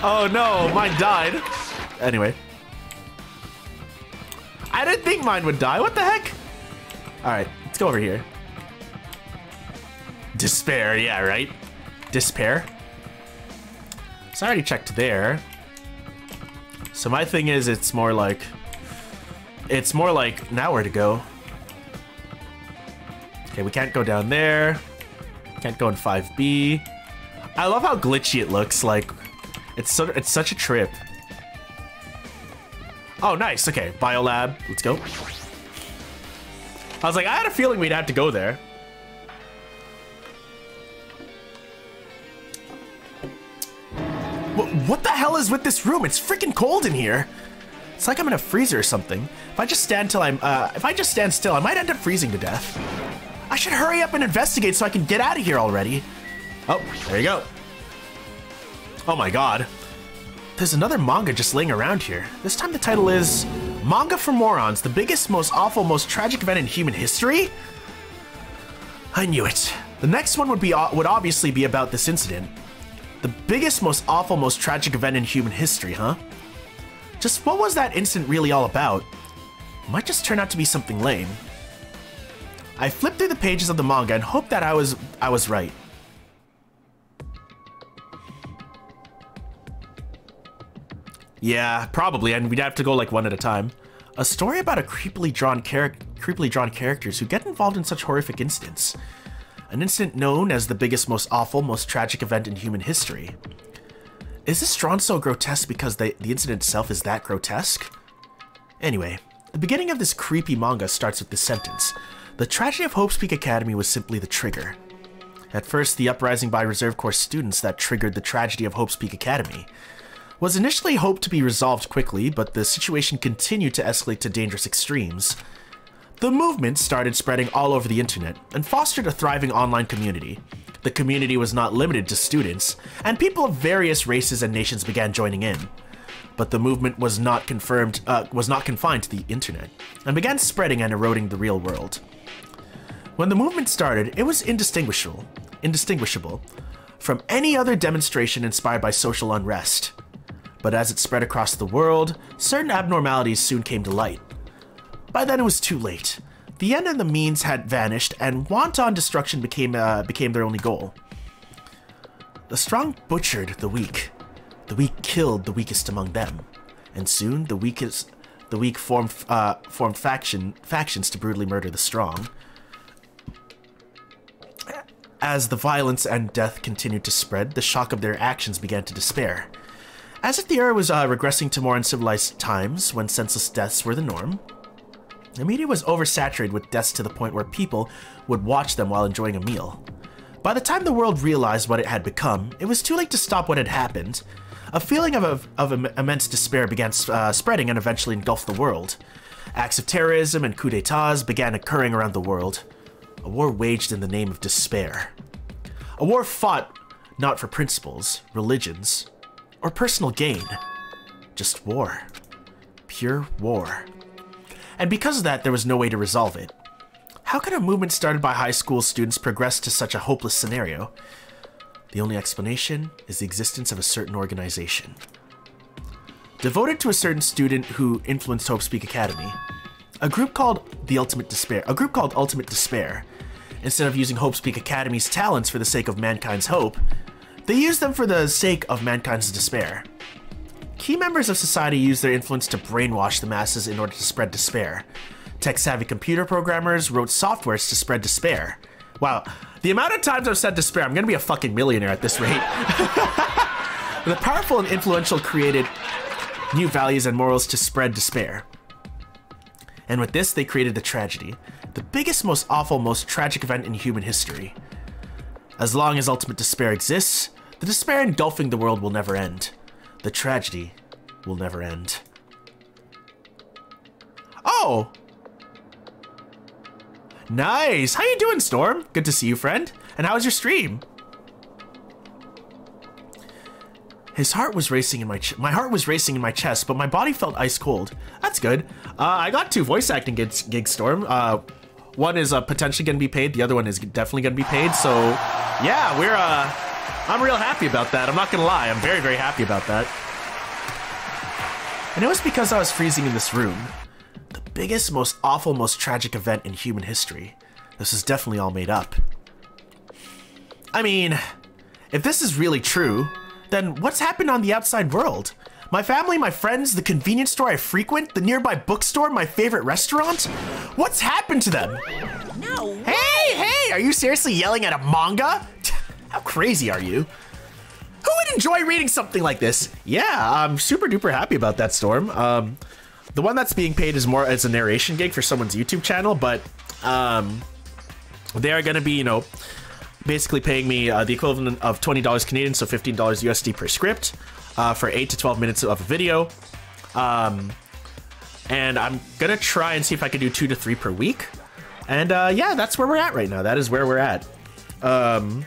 Oh no, mine died. Anyway. I didn't think mine would die, what the heck? Alright, let's go over here. Despair, yeah, right? Despair. So I already checked there. So my thing is, it's more like... It's more like, now where to go. Okay, we can't go down there. Can't go in five B. I love how glitchy it looks, like, it's so, it's such a trip. Oh, nice. Okay, Biolab. Let's go. I was like, I had a feeling we'd have to go there. What the hell is with this room? It's freaking cold in here. It's like I'm in a freezer or something. If I just stand till I'm, uh, if I just stand still, I might end up freezing to death. I should hurry up and investigate so I can get out of here already. Oh, there you go. Oh my god. There's another manga just laying around here. This time the title is Manga for Morons, the biggest, most awful, most tragic event in human history? I knew it. The next one would be would obviously be about this incident. The biggest, most awful, most tragic event in human history, huh? Just what was that incident really all about? It might just turn out to be something lame. I flipped through the pages of the manga and hoped that I was I was right. Yeah, probably, and we'd have to go like one at a time. A story about a creepily drawn char- creepily drawn characters who get involved in such horrific incidents. An incident known as the biggest, most awful, most tragic event in human history. Is this drawn so grotesque because the, the incident itself is that grotesque? Anyway, the beginning of this creepy manga starts with this sentence. The tragedy of Hope's Peak Academy was simply the trigger. At first, the uprising by Reserve Corps students that triggered the tragedy of Hope's Peak Academy was initially hoped to be resolved quickly, but the situation continued to escalate to dangerous extremes. The movement started spreading all over the internet and fostered a thriving online community. The community was not limited to students, and people of various races and nations began joining in. But the movement was not confirmed, uh, was not confined to the internet, and began spreading and eroding the real world. When the movement started, it was indistinguishable, indistinguishable from any other demonstration inspired by social unrest. But as it spread across the world, certain abnormalities soon came to light. By then, it was too late. The end and the means had vanished, and wanton destruction became uh, became their only goal. The strong butchered the weak. The weak killed the weakest among them, and soon the weakest, the weak formed uh, formed faction factions to brutally murder the strong. As the violence and death continued to spread, the shock of their actions began to despair. As if the era was uh, regressing to more uncivilized times when senseless deaths were the norm. The media was oversaturated with deaths to the point where people would watch them while enjoying a meal. By the time the world realized what it had become, it was too late to stop what had happened. A feeling of, of immense despair began uh, spreading and eventually engulfed the world. Acts of terrorism and coups d'etats began occurring around the world. A war waged in the name of despair. A war fought not for principles, religions, or personal gain. Just war. Pure war. And because of that, there was no way to resolve it. How could a movement started by high school students progress to such a hopeless scenario? The only explanation is the existence of a certain organization. Devoted to a certain student who influenced Hope's Peak Academy, a group called the Ultimate Despair, a group called Ultimate Despair, instead of using Hope's Peak Academy's talents for the sake of mankind's hope, they used them for the sake of mankind's despair. Key members of society used their influence to brainwash the masses in order to spread despair. Tech-savvy computer programmers wrote softwares to spread despair. Wow, the amount of times I've said despair, I'm gonna be a fucking millionaire at this rate. The powerful and influential created new values and morals to spread despair. And with this, they created the tragedy. The biggest, most awful, most tragic event in human history. As long as ultimate despair exists, the despair engulfing the world will never end. The tragedy will never end. Oh! Nice! How you doing, Storm? Good to see you, friend. And how was your stream? His heart was racing in my ch- my heart was racing in my chest, but my body felt ice cold. That's good. Uh, I got two voice acting gigs, gigs Storm. Uh, one is uh, potentially going to be paid. The other one is definitely going to be paid. So, yeah, we're... Uh, I'm real happy about that. I'm not gonna lie. I'm very, very happy about that. And it was because I was freezing in this room. The biggest, most awful, most tragic event in human history. This is definitely all made up. I mean, if this is really true, then what's happened on the outside world? My family, my friends, the convenience store I frequent, the nearby bookstore, my favorite restaurant? What's happened to them? No way. Hey, hey, are you seriously yelling at a manga? How crazy are you? Who would enjoy reading something like this? Yeah, I'm super duper happy about that, Storm. Um, The one that's being paid is more as a narration gig for someone's YouTube channel, but um, they are going to be, you know, basically paying me uh, the equivalent of twenty dollars Canadian, so fifteen dollars U S D per script uh, for eight to twelve minutes of a video. Um, and I'm going to try and see if I can do two to three per week. And uh, yeah, that's where we're at right now. That is where we're at um,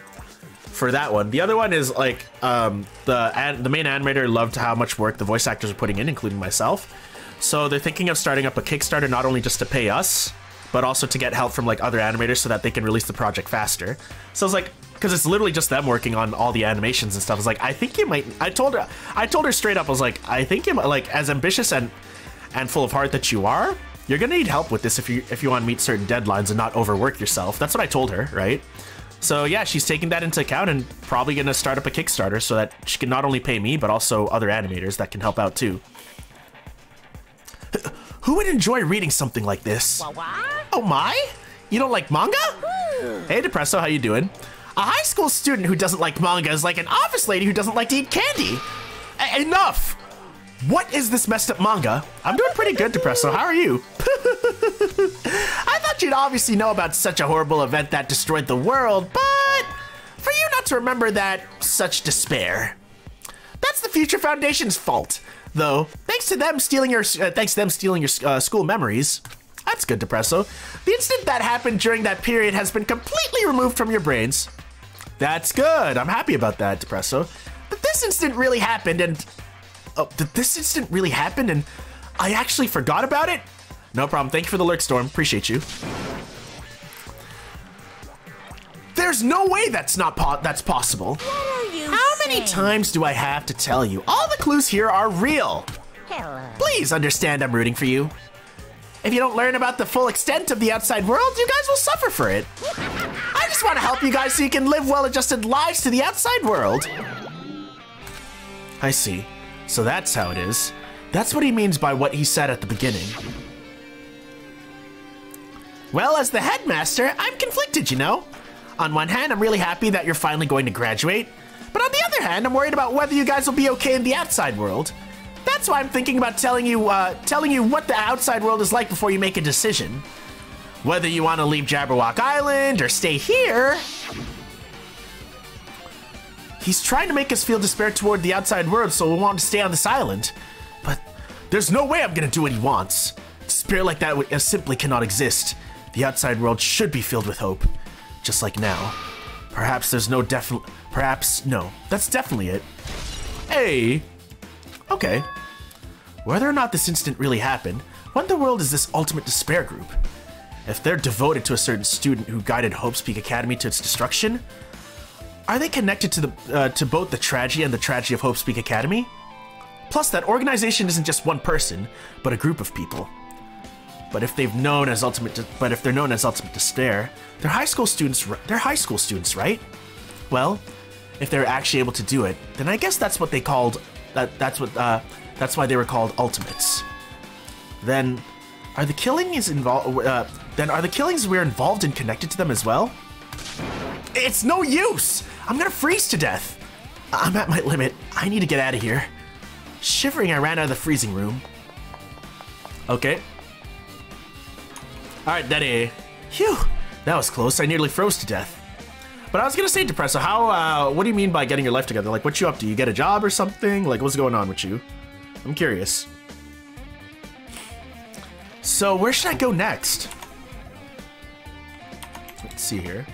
for that one. The other one is like um, the, an the main animator loved how much work the voice actors are putting in, including myself. So they're thinking of starting up a Kickstarter, not only just to pay us, but also to get help from like other animators so that they can release the project faster. So I was like, because it's literally just them working on all the animations and stuff. I was like, I think you might, I told her, I told her straight up, I was like, I think you might, like, as ambitious and, and full of heart that you are, you're gonna need help with this if you, if you want to meet certain deadlines and not overwork yourself. That's what I told her, right? So yeah, she's taking that into account and probably gonna start up a Kickstarter so that she can not only pay me, but also other animators that can help out too. Who would enjoy reading something like this? Oh my? You don't like manga? Hey Depresso, how you doing? A high school student who doesn't like manga is like an office lady who doesn't like to eat candy. E- enough! What is this messed up manga? I'm doing pretty good, Depresso, how are you? I thought you'd obviously know about such a horrible event that destroyed the world, but for you not to remember that such despair. That's the Future Foundation's fault. Though, thanks to them stealing your uh, thanks to them stealing your uh, school memories. That's good, Depresso. The incident that happened during that period has been completely removed from your brains. That's good. I'm happy about that, Depresso. But this incident really happened, and oh, th this incident really happened, and I actually forgot about it. No problem. Thank you for the lurk, Storm. Appreciate you. There's no way that's not po that's possible. How many times do I have to tell you? All the clues here are real. Hello. Please understand I'm rooting for you. If you don't learn about the full extent of the outside world, you guys will suffer for it. I just want to help you guys so you can live well-adjusted lives to the outside world. I see. So that's how it is. That's what he means by what he said at the beginning. Well, as the headmaster, I'm conflicted, you know? On one hand, I'm really happy that you're finally going to graduate. But on the other hand, I'm worried about whether you guys will be okay in the outside world. That's why I'm thinking about telling you uh, telling you what the outside world is like before you make a decision. Whether you want to leave Jabberwock Island or stay here. He's trying to make us feel despair toward the outside world, so we'll want to stay on this island. But there's no way I'm going to do what he wants. Despair like that simply cannot exist. The outside world should be filled with hope, just like now. Perhaps there's no definite... Perhaps... No. That's definitely it. Hey! Okay. Whether or not this incident really happened, what in the world is this Ultimate Despair group? If they're devoted to a certain student who guided Hope's Peak Academy to its destruction, are they connected to the uh, to both the tragedy and the tragedy of Hope's Peak Academy? Plus, that organization isn't just one person, but a group of people. But if they've known as Ultimate... De but if they're known as Ultimate Despair, they're high school students... They're high school students, right? Well, if they're actually able to do it, then I guess that's what they called, that, that's what, uh, that's why they were called Ultimates. Then, are the killings involved, uh, then are the killings we're involved in connected to them as well? It's no use! I'm gonna freeze to death! I'm at my limit. I need to get out of here. Shivering, I ran out of the freezing room. Okay. Alright, Daddy. Phew, that was close. I nearly froze to death. But I was gonna say, Depresso, how, uh, what do you mean by getting your life together? Like, what you up to? You get a job or something? Like, what's going on with you? I'm curious. So, where should I go next? Let's see here.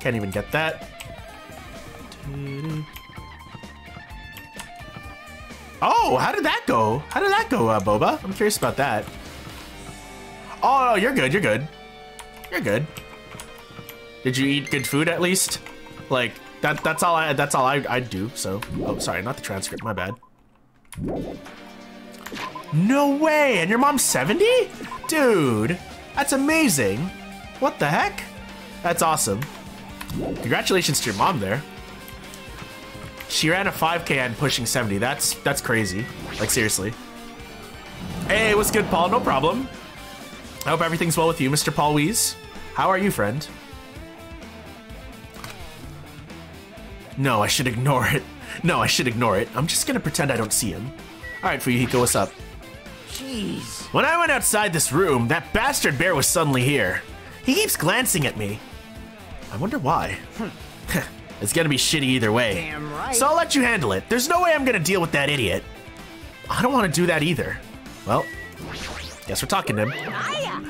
Can't even get that. Oh, how did that go? How did that go, uh, Boba? I'm curious about that. Oh, you're good, you're good. You're good. Did you eat good food at least? Like that that's all I that's all I I'd do. So, oh, sorry, not the transcript, my bad. No way. And your mom's seventy? Dude, that's amazing. What the heck? That's awesome. Congratulations to your mom there. She ran a five K and pushing seventy. That's that's crazy. Like seriously. Hey, what's good, Paul? No problem. I hope everything's well with you, Mister Paul Weeze. How are you, friend? No, I should ignore it. No, I should ignore it. I'm just gonna pretend I don't see him. Alright, Fuyuhiko, what's up? Jeez. When I went outside this room, that bastard bear was suddenly here. He keeps glancing at me. I wonder why. It's gonna be shitty either way. Damn right. So I'll let you handle it. There's no way I'm gonna deal with that idiot. I don't want to do that either. Well, guess we're talking to him. Hiya.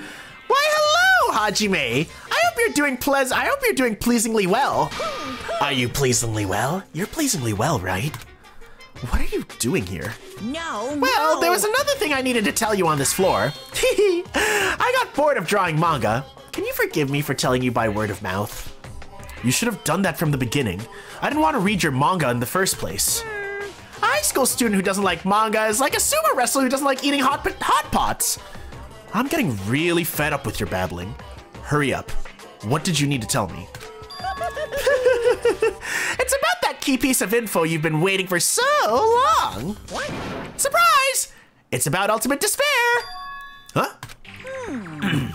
Why, hello, Hajime. I hope you're doing pleas- I hope you're doing pleasingly well. Are you pleasingly well? You're pleasingly well, right? What are you doing here? No, Well, no. There was another thing I needed to tell you on this floor. I got bored of drawing manga. Can you forgive me for telling you by word of mouth? You should have done that from the beginning. I didn't want to read your manga in the first place. Mm. A high school student who doesn't like manga is like a sumo wrestler who doesn't like eating hot, hot pots. I'm getting really fed up with your babbling. Hurry up. What did you need to tell me? It's about that key piece of info you've been waiting for so long. What? Surprise! It's about Ultimate Despair. Huh? Hmm.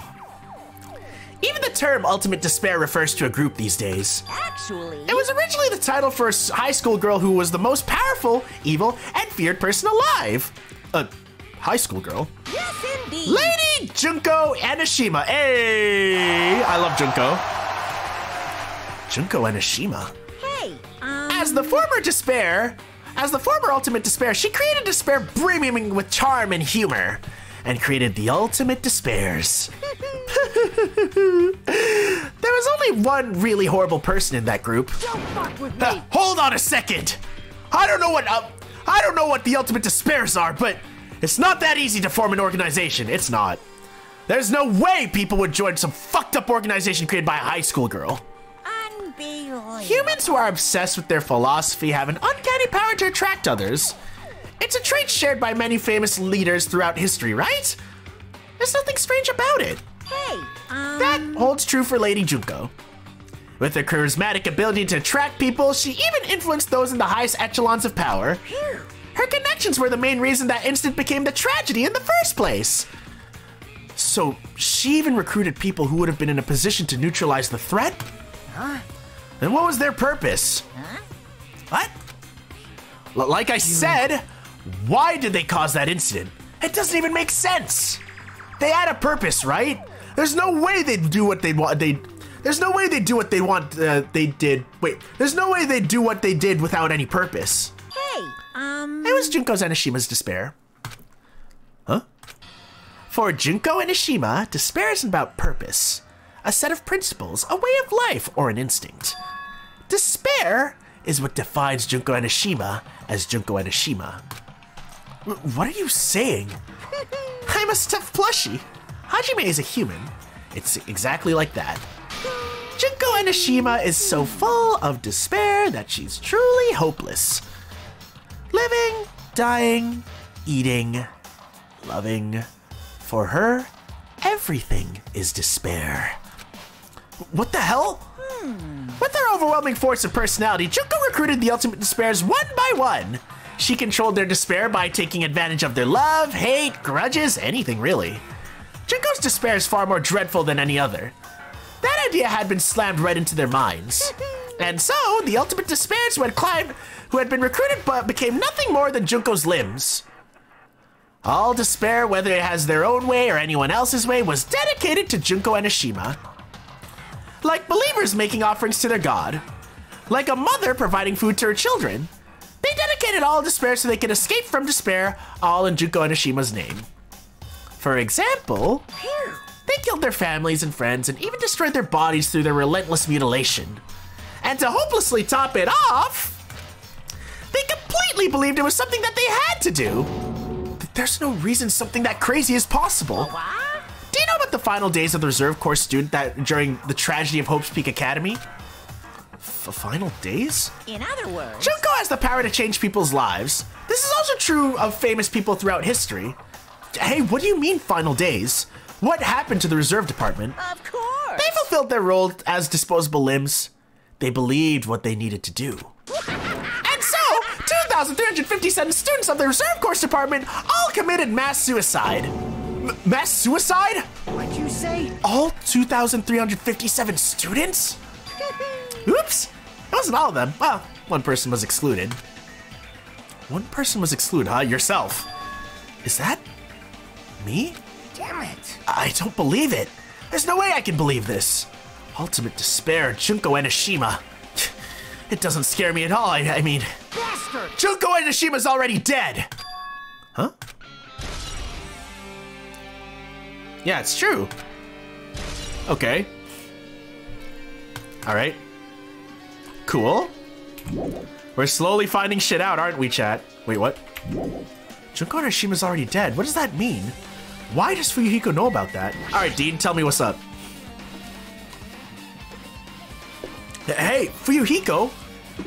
Even the term Ultimate Despair refers to a group these days. Actually, it was originally the title for a high school girl who was the most powerful, evil, and feared person alive. A high school girl? Yes, indeed. Lady Junko Enoshima. Hey, I love Junko. Junko Enoshima. Hey. Um... As the former Despair, as the former Ultimate Despair, she created Despair brimming with charm and humor, and created the Ultimate Despairs. There was only one really horrible person in that group. Don't fuck with me. Uh, hold on a second. I don't know what uh, I don't know what the Ultimate Despairs are, but it's not that easy to form an organization. It's not. There's no way people would join some fucked up organization created by a high school girl. Unbelievable. Humans who are obsessed with their philosophy have an uncanny power to attract others. It's a trait shared by many famous leaders throughout history, right? There's nothing strange about it. Hey, um... That holds true for Lady Junko. With her charismatic ability to attract people, she even influenced those in the highest echelons of power. Her connections were the main reason that incident became the tragedy in the first place. So she even recruited people who would have been in a position to neutralize the threat? Huh? And what was their purpose? Huh? What? L- like I said, why did they cause that incident? It doesn't even make sense. They had a purpose, right? There's no way they'd do what they'd want. They, there's no way they do what they want. Uh, they did. Wait, there's no way they do what they did without any purpose. Hey, um. It was Junko Enoshima's Despair. Huh? For Junko Enoshima, despair isn't about purpose, a set of principles, a way of life, or an instinct. Despair is what defines Junko Enoshima as Junko Enoshima. What are you saying? I'm a stuffed plushie. Hajime is a human. It's exactly like that. Junko Enoshima is so full of despair that she's truly hopeless. Living, dying, eating, loving. For her, everything is despair. What the hell? Hmm. With her overwhelming force of personality, Junko recruited the Ultimate Despairs one by one. She controlled their despair by taking advantage of their love, hate, grudges, anything really. Junko's despair is far more dreadful than any other. That idea had been slammed right into their minds. And so, the Ultimate Despairs who had climbed, who had been recruited but became nothing more than Junko's limbs. All despair, whether it has their own way or anyone else's way, was dedicated to Junko Enoshima. Like believers making offerings to their god. Like a mother providing food to her children. They dedicated all despair so they could escape from despair, all in Junko Enoshima's name. For example, they killed their families and friends and even destroyed their bodies through their relentless mutilation. And to hopelessly top it off, they completely believed it was something that they had to do. But there's no reason something that crazy is possible. Do you know about the final days of the reserve corps student that during the tragedy of Hope's Peak Academy? The final days? In other words, Junko has the power to change people's lives. This is also true of famous people throughout history. Hey, what do you mean final days? What happened to the reserve department? Of course. They fulfilled their role as disposable limbs. They believed what they needed to do. And so, two thousand three hundred fifty-seven students of the reserve corps department all committed mass suicide. M mass suicide? What'd you say? All two thousand three hundred fifty-seven students? Oops, it wasn't all of them. Well, one person was excluded. One person was excluded, huh? Yourself. Is that... me? Damn it. I don't believe it. There's no way I can believe this. Ultimate Despair, Junko Enoshima. It doesn't scare me at all, I, I mean... Bastard! Junko Enoshima's already dead! Huh? Yeah, it's true. Okay. Alright. Cool. We're slowly finding shit out, aren't we, chat? Wait, what? Junko Enoshima's already dead. What does that mean? Why does Fuyuhiko know about that? Alright, Dean, tell me what's up. Hey, Fuyuhiko!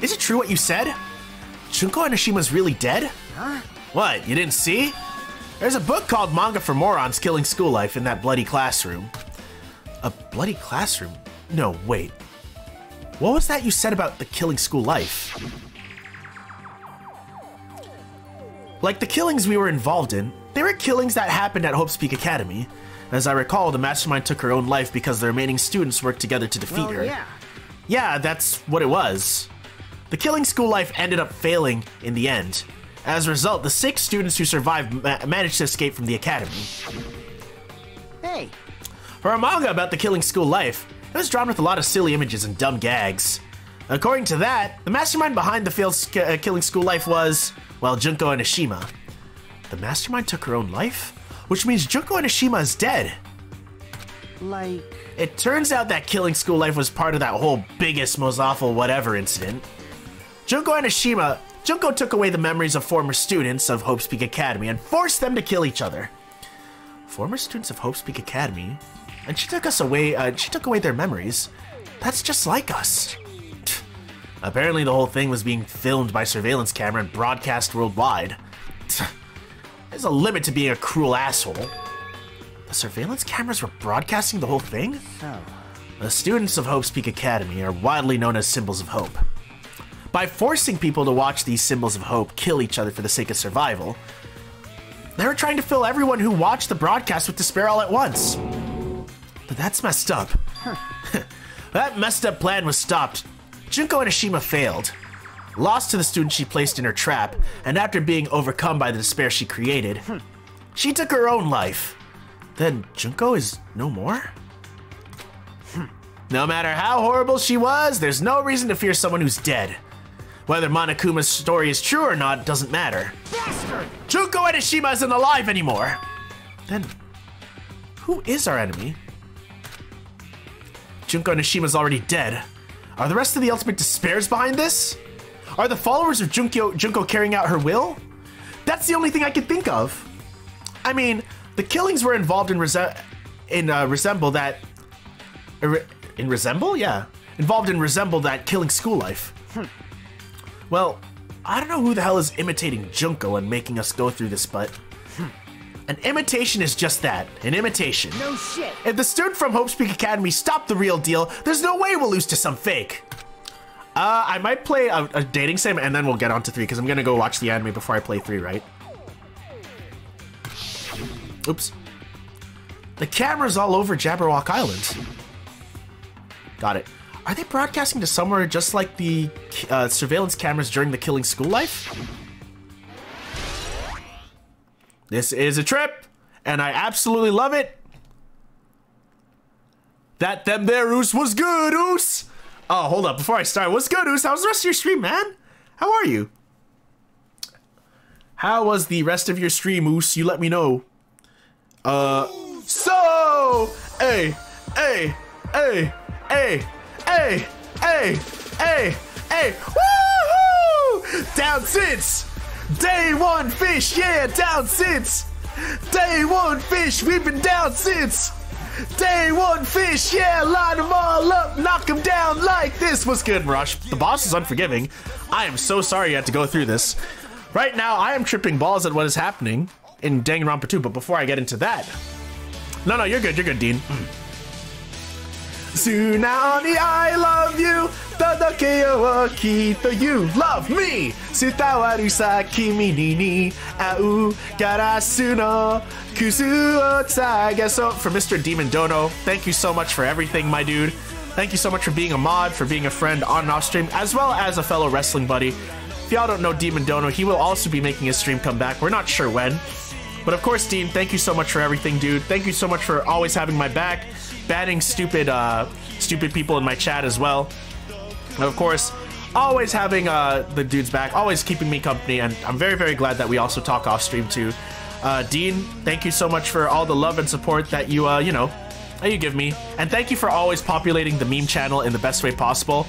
Is it true what you said? Junko Enoshima's really dead? Huh? What, you didn't see? There's a book called Manga for Morons Killing School Life in that bloody classroom. A bloody classroom? No, wait. What was that you said about the killing school life? Like the killings we were involved in, they were killings that happened at Hope's Peak Academy. As I recall, the mastermind took her own life because the remaining students worked together to defeat well, her. Yeah. Yeah, that's what it was. The killing school life ended up failing in the end. As a result, the six students who survived ma managed to escape from the academy. Hey. For a manga about the killing school life, it was drawn with a lot of silly images and dumb gags. According to that, the mastermind behind the failed sc uh, killing school life was, well, Junko Enoshima. The mastermind took her own life? Which means Junko Enoshima is dead. Like... It turns out that killing school life was part of that whole biggest, most awful whatever incident. Junko Enoshima... Junko took away the memories of former students of Hope's Peak Academy and forced them to kill each other. Former students of Hope's Peak Academy? And she took us away, uh, she took away their memories. That's just like us. Apparently the whole thing was being filmed by surveillance camera and broadcast worldwide. There's a limit to being a cruel asshole. The surveillance cameras were broadcasting the whole thing? Oh. The students of Hope's Peak Academy are widely known as symbols of hope. By forcing people to watch these symbols of hope kill each other for the sake of survival, they were trying to fill everyone who watched the broadcast with despair all at once. But that's messed up. Huh. That messed up plan was stopped. Junko Enoshima failed, lost to the student she placed in her trap, and after being overcome by the despair she created, hmm. she took her own life. Then Junko is no more? Hmm. No matter how horrible she was, there's no reason to fear someone who's dead. Whether Monokuma's story is true or not doesn't matter. Bastard! Junko Enoshima isn't alive anymore! Then, who is our enemy? Junko Enoshima's already dead. Are the rest of the Ultimate Despairs behind this? Are the followers of Junko, Junko carrying out her will? That's the only thing I can think of. I mean... The killings were involved in rese in uh, resemble that er, in resemble yeah involved in resemble that killing school life. Hmm. Well, I don't know who the hell is imitating Junko and making us go through this, but hmm. an imitation is just that, an imitation. No shit. If the student from Hope's Peak Academy stopped the real deal, there's no way we'll lose to some fake. Uh, I might play a, a dating sim and then we'll get on to three because I'm gonna go watch the anime before I play three, right? Oops. The camera's all over Jabberwock Island. Got it. Are they broadcasting to somewhere just like the uh, surveillance cameras during the killing school life? This is a trip, and I absolutely love it. That them there, Oos, was good, Oos. Oh, hold up. Before I start, what's good, Oos? How's the rest of your stream, man? How are you? How was the rest of your stream, Oos? You let me know. Uh, so, hey, hey, hey, hey, hey, hey, hey, hey, woohoo! Down since day one, fish, yeah, down since day one, fish, we've been down since day one, fish, yeah, line them all up, knock them down like this. What's good, Mirage? The boss is unforgiving. I am so sorry you had to go through this. Right now, I am tripping balls at what is happening in Danganronpa two, but before I get into that... No, no, you're good, you're good, Dean. Mm. Tsunami, I love you! Todokei wo kitto you love me! Tsutawaru sa kimi ni au garasu no kuzu o tsagaso. For Mister Demon Dono, thank you so much for everything, my dude. Thank you so much for being a mod, for being a friend on and off stream, as well as a fellow wrestling buddy. If y'all don't know Demon Dono, he will also be making his stream come back. We're not sure when. But of course, Dean, thank you so much for everything, dude. Thank you so much for always having my back, banning stupid uh, stupid people in my chat as well. And of course, always having uh, the dudes back, always keeping me company, and I'm very, very glad that we also talk off stream too. Uh, Dean, thank you so much for all the love and support that you, uh, you know, you give me. And thank you for always populating the meme channel in the best way possible.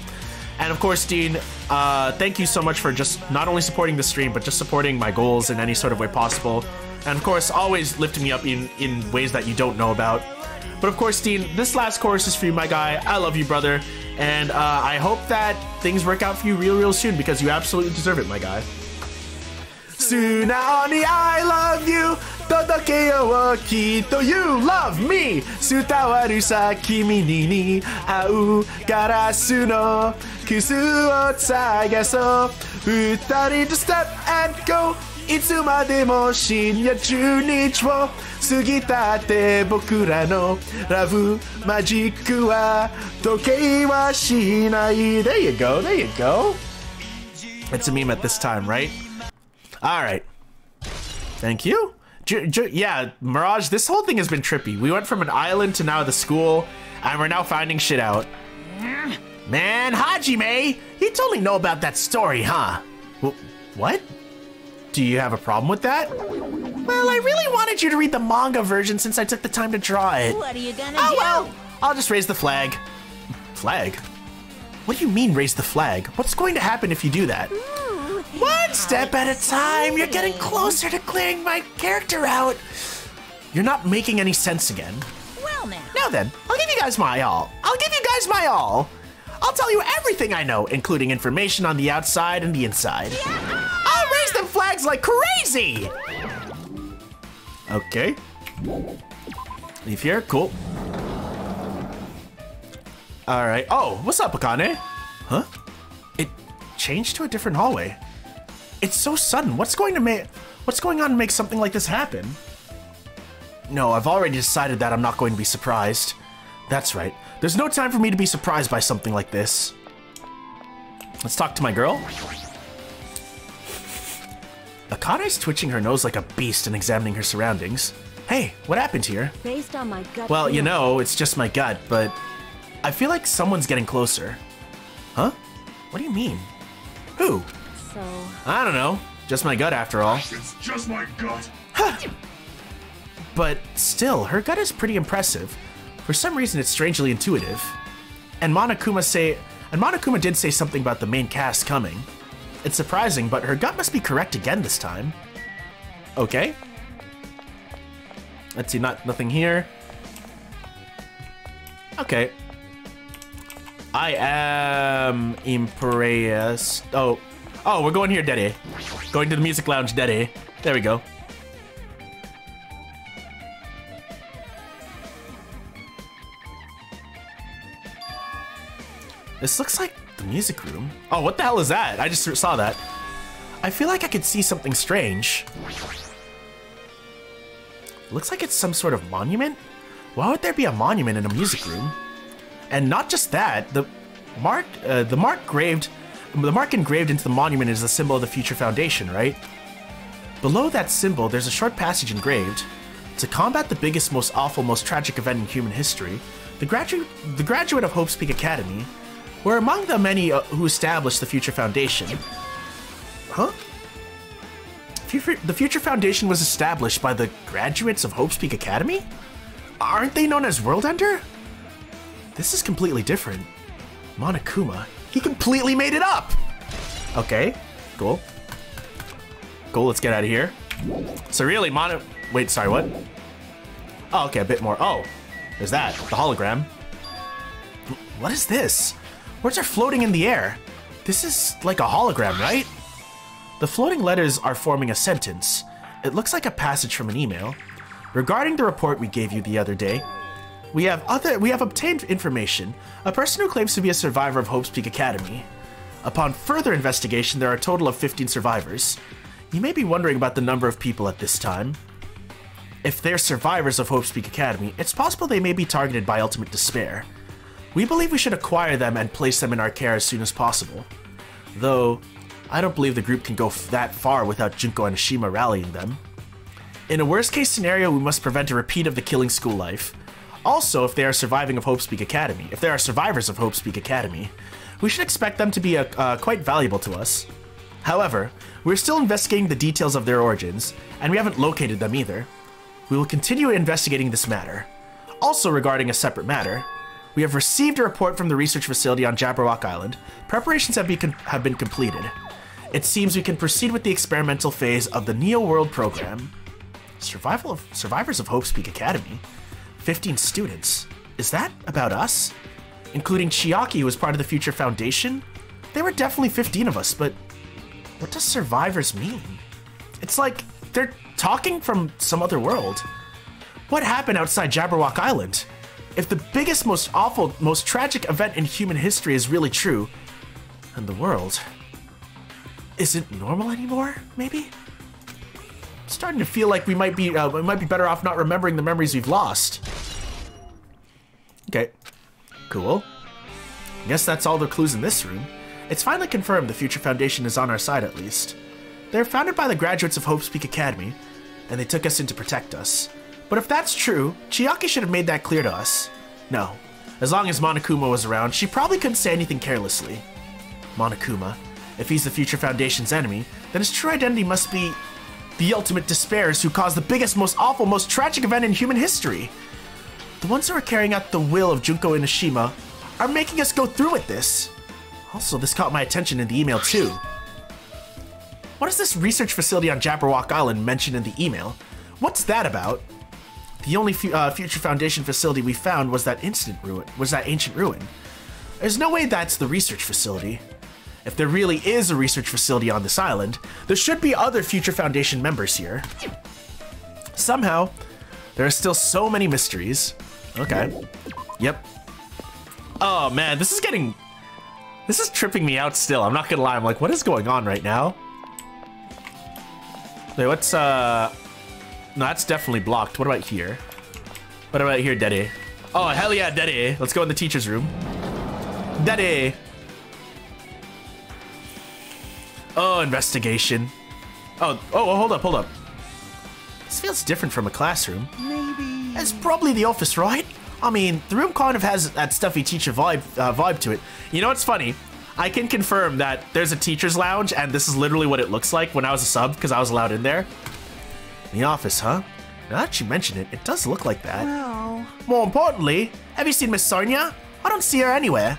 And of course, Dean, uh, thank you so much for just not only supporting the stream, but just supporting my goals in any sort of way possible. And of course, always lifting me up in, in ways that you don't know about. But of course, Dean, this last chorus is for you, my guy. I love you, brother. And uh, I hope that things work out for you real, real soon, because you absolutely deserve it, my guy. Tsunaoni, I love you. Todoke yo wo kito. You love me. Tsutawaru sa kimi ni au garasu no kusu o tsagaso. Futari to step and go. Itsumade mo shinyachu nichi wo sugitate bokura no ravu majiku wa tokei wa shinai. There you go. There you go. It's a meme at this time, right? All right. Thank you. J J yeah, Mirage, this whole thing has been trippy. We went from an island to now the school, and we're now finding shit out. Man, Hajime, you totally know about that story, huh? W what? Do you have a problem with that? Well, I really wanted you to read the manga version since I took the time to draw it. What are you gonna oh, do? Well, I'll just raise the flag. Flag? What do you mean, raise the flag? What's going to happen if you do that? One step at a time, you're getting closer to clearing my character out. You're not making any sense again. Well now. Now then, I'll give you guys my all. I'll give you guys my all. I'll tell you everything I know, including information on the outside and the inside. Yeah! I'll raise them flags like crazy. Okay. Leave here, cool. All right, oh, what's up, Akane? Huh? It changed to a different hallway. It's so sudden. What's going to make what's going on to make something like this happen? No, I've already decided that I'm not going to be surprised. That's right. There's no time for me to be surprised by something like this. Let's talk to my girl. Akane's twitching her nose like a beast and examining her surroundings. Hey, what happened here? Based on my gut. Well, you know, it's just my gut, but I feel like someone's getting closer. Huh? What do you mean? Who? So... I don't know. Just my gut, after all. It's just my gut. But still, her gut is pretty impressive. For some reason, it's strangely intuitive. And Monokuma say, and Monokuma did say something about the main cast coming. It's surprising, but her gut must be correct again this time. Okay. Let's see. Not nothing here. Okay. I am imperious. Oh. Oh, we're going here, Dede. Going to the music lounge, Dede. There we go. This looks like the music room. Oh, what the hell is that? I just saw that. I feel like I could see something strange. Looks like it's some sort of monument. Why would there be a monument in a music room? And not just that, the mark, uh, the mark graved The mark engraved into the monument is the symbol of the Future Foundation, right? Below that symbol, there's a short passage engraved. To combat the biggest, most awful, most tragic event in human history, the, gradu the graduate of Hope's Peak Academy were among the many uh, who established the Future Foundation. Huh? Future the Future Foundation was established by the graduates of Hope's Peak Academy? Aren't they known as World Ender? This is completely different. Monokuma... He completely made it up! Okay, cool. Cool, let's get out of here. So really, Mono... Wait, sorry, what? Oh, okay, a bit more. Oh, there's that, the hologram. What is this? Words are floating in the air. This is like a hologram, right? The floating letters are forming a sentence. It looks like a passage from an email. Regarding the report we gave you the other day, We have other. We have obtained information. A person who claims to be a survivor of Hope's Peak Academy. Upon further investigation, there are a total of fifteen survivors. You may be wondering about the number of people at this time. If they're survivors of Hope's Peak Academy, it's possible they may be targeted by Ultimate Despair. We believe we should acquire them and place them in our care as soon as possible. Though, I don't believe the group can go f that far without Junko Enoshima rallying them. In a worst case scenario, we must prevent a repeat of the killing school life. Also, if they are surviving of Hope's Peak Academy, if there are survivors of Hope's Peak Academy, we should expect them to be uh, uh, quite valuable to us. However, we're still investigating the details of their origins, and we haven't located them either. We will continue investigating this matter. Also regarding a separate matter, we have received a report from the research facility on Jabberwock Island. Preparations have, be have been completed. It seems we can proceed with the experimental phase of the Neo World Program. Survival of Survivors of Hope's Peak Academy? fifteen students. Is that about us? Including Chiaki, who was part of the Future Foundation? There were definitely fifteen of us, but what does survivors mean? It's like they're talking from some other world. What happened outside Jabberwock Island? If the biggest, most awful, most tragic event in human history is really true, then the world isn't normal anymore, maybe? I'm starting to feel like we might be uh, we might be better off not remembering the memories we've lost. Okay, cool. I guess that's all the clues in this room. It's finally confirmed the Future Foundation is on our side at least. They're founded by the graduates of Hope's Peak Academy, and they took us in to protect us. But if that's true, Chiaki should have made that clear to us. No. As long as Monokuma was around, she probably couldn't say anything carelessly. Monokuma. If he's the Future Foundation's enemy, then his true identity must be the Ultimate Despairs who caused the biggest, most awful, most tragic event in human history. The ones who are carrying out the will of Junko Enoshima are making us go through with this. Also, this caught my attention in the email too. What is this research facility on Jabberwock Island mentioned in the email? What's that about? The only fu uh, Future Foundation facility we found was that instant ruin. Was that ancient ruin? There's no way that's the research facility. If there really is a research facility on this island, there should be other Future Foundation members here. Somehow, there are still so many mysteries. Okay. Yep. Oh man, this is getting. This is tripping me out still. I'm not gonna lie. I'm like, what is going on right now? Wait, what's uh? No, that's definitely blocked. What about here? What about here, Daddy? Oh, hell yeah, Daddy. Let's go in the teacher's room. Daddy. Oh, investigation. Oh, oh, hold up, hold up. This feels different from a classroom. Maybe. It's probably the office, right? I mean, the room kind of has that stuffy teacher vibe, uh, vibe to it. You know what's funny? I can confirm that there's a teacher's lounge, and this is literally what it looks like when I was a sub, because I was allowed in there. The office, huh? Now that you mention it, it does look like that. Wow. More importantly, have you seen Miss Sonia? I don't see her anywhere.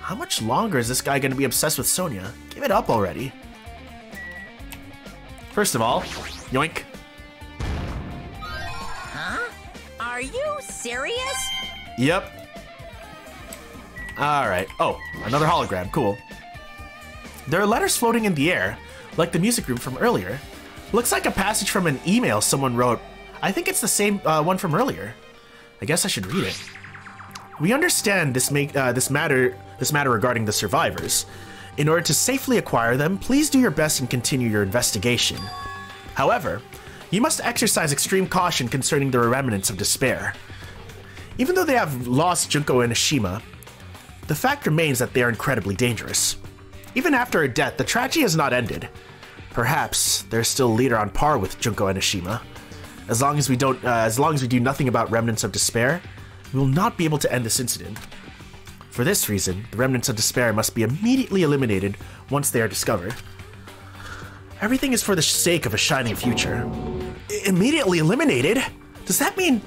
How much longer is this guy going to be obsessed with Sonia? Give it up already. First of all, yoink. Huh? Are you serious? Yep. Alright. Oh, another hologram. Cool. There are letters floating in the air, like the music room from earlier. Looks like a passage from an email someone wrote. I think it's the same uh, one from earlier. I guess I should read it. We understand this make uh, this matter this matter regarding the survivors. In order to safely acquire them, please do your best and continue your investigation. However, you must exercise extreme caution concerning the remnants of despair. Even though they have lost Junko Enoshima, the fact remains that they are incredibly dangerous. Even after her death, the tragedy has not ended. Perhaps there's still a leader on par with Junko Enoshima. As long as we don't, uh, as long as we do nothing about remnants of despair, we will not be able to end this incident. For this reason, the remnants of despair must be immediately eliminated once they are discovered. Everything is for the sake of a shining future. I- immediately eliminated? Does that mean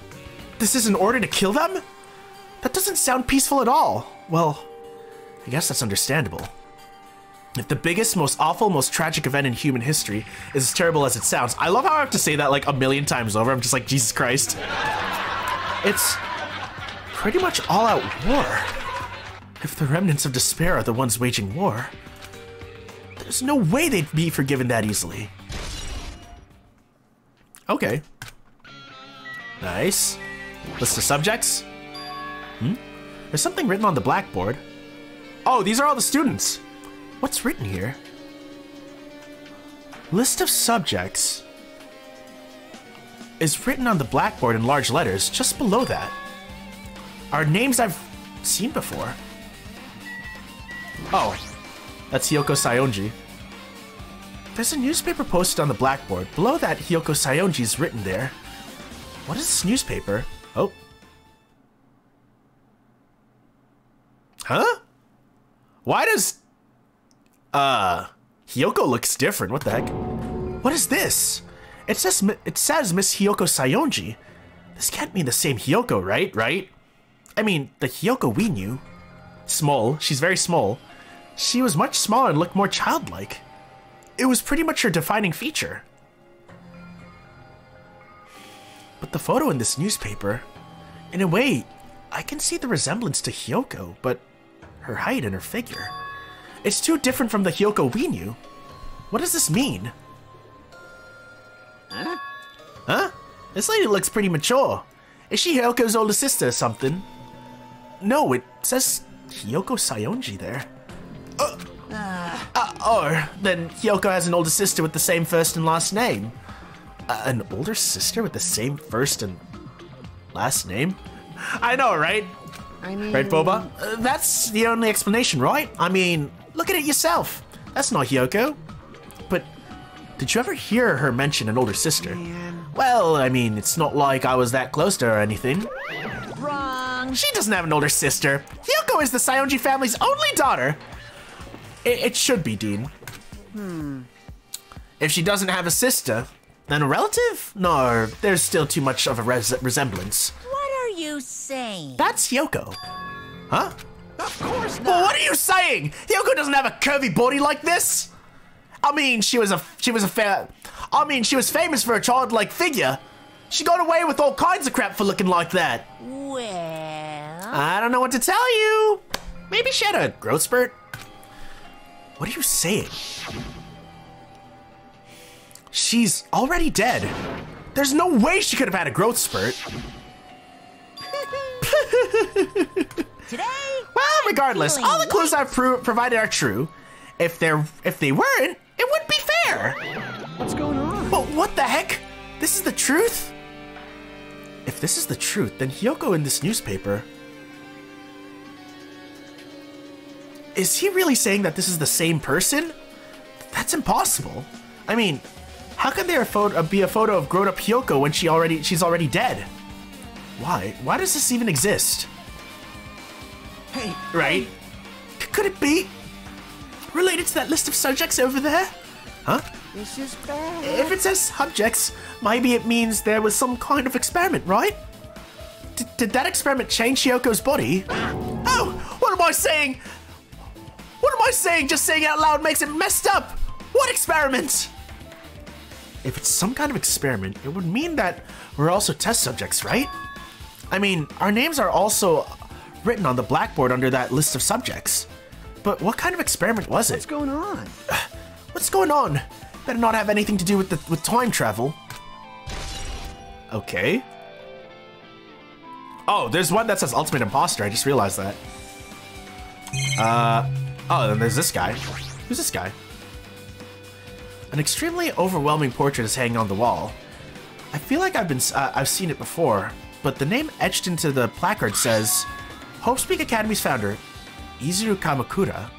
this is an order to kill them? That doesn't sound peaceful at all. Well, I guess that's understandable. If the biggest, most awful, most tragic event in human history is as terrible as it sounds. I love how I have to say that like a million times over. I'm just like, Jesus Christ. It's pretty much all-out war. If the remnants of despair are the ones waging war, there's no way they'd be forgiven that easily. Okay. Nice. List of subjects. Hmm? There's something written on the blackboard. Oh, these are all the students. What's written here? List of subjects is written on the blackboard in large letters just below that. Are names I've seen before. Oh, that's Yoko Sayonji. There's a newspaper posted on the blackboard. Below that, Hyoko Sayonji's written there. What is this newspaper? Oh. Huh? Why does... Uh... Hyoko looks different. What the heck? What is this? It says, it says Miss Hyoko Sayonji. This can't mean the same Hyoko, right? Right? I mean, the Hyoko we knew. Small. She's very small. She was much smaller and looked more childlike. It was pretty much her defining feature. But the photo in this newspaper... In a way, I can see the resemblance to Hyoko, but her height and her figure... It's too different from the Hyoko we knew. What does this mean? Huh? Huh? This lady looks pretty mature. Is she Hyoko's older sister or something? No, it says Hyoko Sayonji there. Uh, uh. Uh, or then Hyoko has an older sister with the same first and last name. Uh, an older sister with the same first and last name? I know, right? I mean... Right, Boba? Uh, that's the only explanation, right? I mean, look at it yourself. That's not Hyoko. But did you ever hear her mention an older sister? Man. Well, I mean, it's not like I was that close to her or anything. Wrong. She doesn't have an older sister. Hyoko is the Sayonji family's only daughter. It, it should be, Dean. Hmm. If she doesn't have a sister, then a relative? No, there's still too much of a res resemblance. What are you saying? That's Hyoko. Huh? Of course not. Well, what are you saying? Hyoko doesn't have a curvy body like this. I mean, she was a she was a fair. I mean, she was famous for her childlike figure. She got away with all kinds of crap for looking like that. Well, I don't know what to tell you. Maybe she had a growth spurt. What are you saying? She's already dead. There's no way she could have had a growth spurt. Today. Well, regardless, all the clues I've pro provided are true. If they're if they weren't, it wouldn't be fair. What's going on? But what the heck? This is the truth? If this is the truth, then Hyoko in this newspaper... Is he really saying that this is the same person? That's impossible. I mean, how could there be a photo of grown-up Hyoko when she already she's already dead? Why? Why does this even exist? Hey, right? Hey. Could it be related to that list of subjects over there? Huh? This is bad. If it says subjects, maybe it means there was some kind of experiment, right? D did that experiment change Hyoko's body? Oh, what am I saying? What am I saying? Just saying out loud makes it messed up. What experiment? If it's some kind of experiment, it would mean that we're also test subjects, right? I mean, our names are also written on the blackboard under that list of subjects. But what kind of experiment was it? What's going on? What's going on? Better not have anything to do with the, with time travel. Okay. Oh, there's one that says Ultimate Imposter. I just realized that. Uh, oh, then there's this guy. Who's this guy? An extremely overwhelming portrait is hanging on the wall. I feel like I've been uh, I've seen it before, but the name etched into the placard says, Hope's Peak Academy's founder, Izuru Kamukura.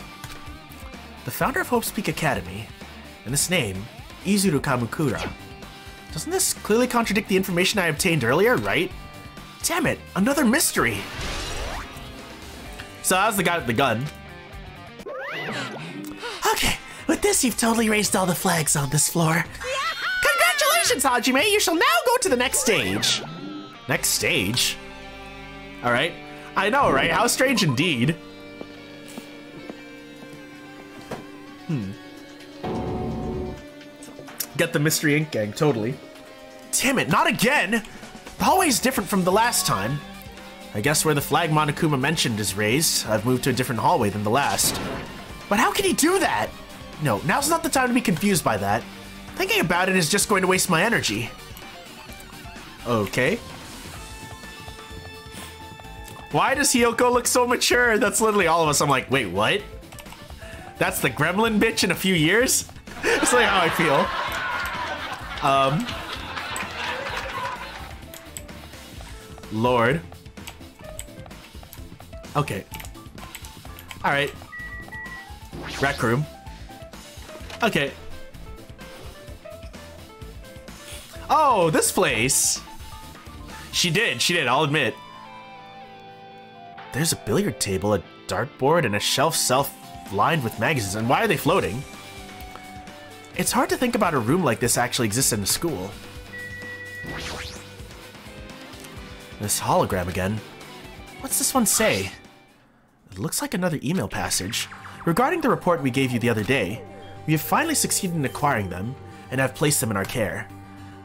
The founder of Hope's Peak Academy, and this name, Izuru Kamukura. Doesn't this clearly contradict the information I obtained earlier, right? Damn it, another mystery! So that was the guy with the gun. Okay, with this you've totally raised all the flags on this floor. Congratulations, Hajime! You shall now go to the next stage. Next stage? Alright. I know, right? How strange indeed. Hmm. Get the Mystery Ink Gang, totally. Damn it, not again! The hallway's different from the last time. I guess where the flag Monokuma mentioned is raised, I've moved to a different hallway than the last. But how can he do that? No, now's not the time to be confused by that. Thinking about it is just going to waste my energy. Okay. Why does Hyoko look so mature? That's literally all of us. I'm like, wait, what? That's the gremlin bitch in a few years? That's like how I feel. Um. Lord. Okay. Alright. Rec room. Okay. Oh, this place. She did, she did, I'll admit. There's a billiard table, a dartboard, and a shelf self lined with magazines. And why are they floating? It's hard to think about a room like this actually exists in a school. This hologram again. What's this one say? It looks like another email passage. Regarding the report we gave you the other day, we have finally succeeded in acquiring them and have placed them in our care.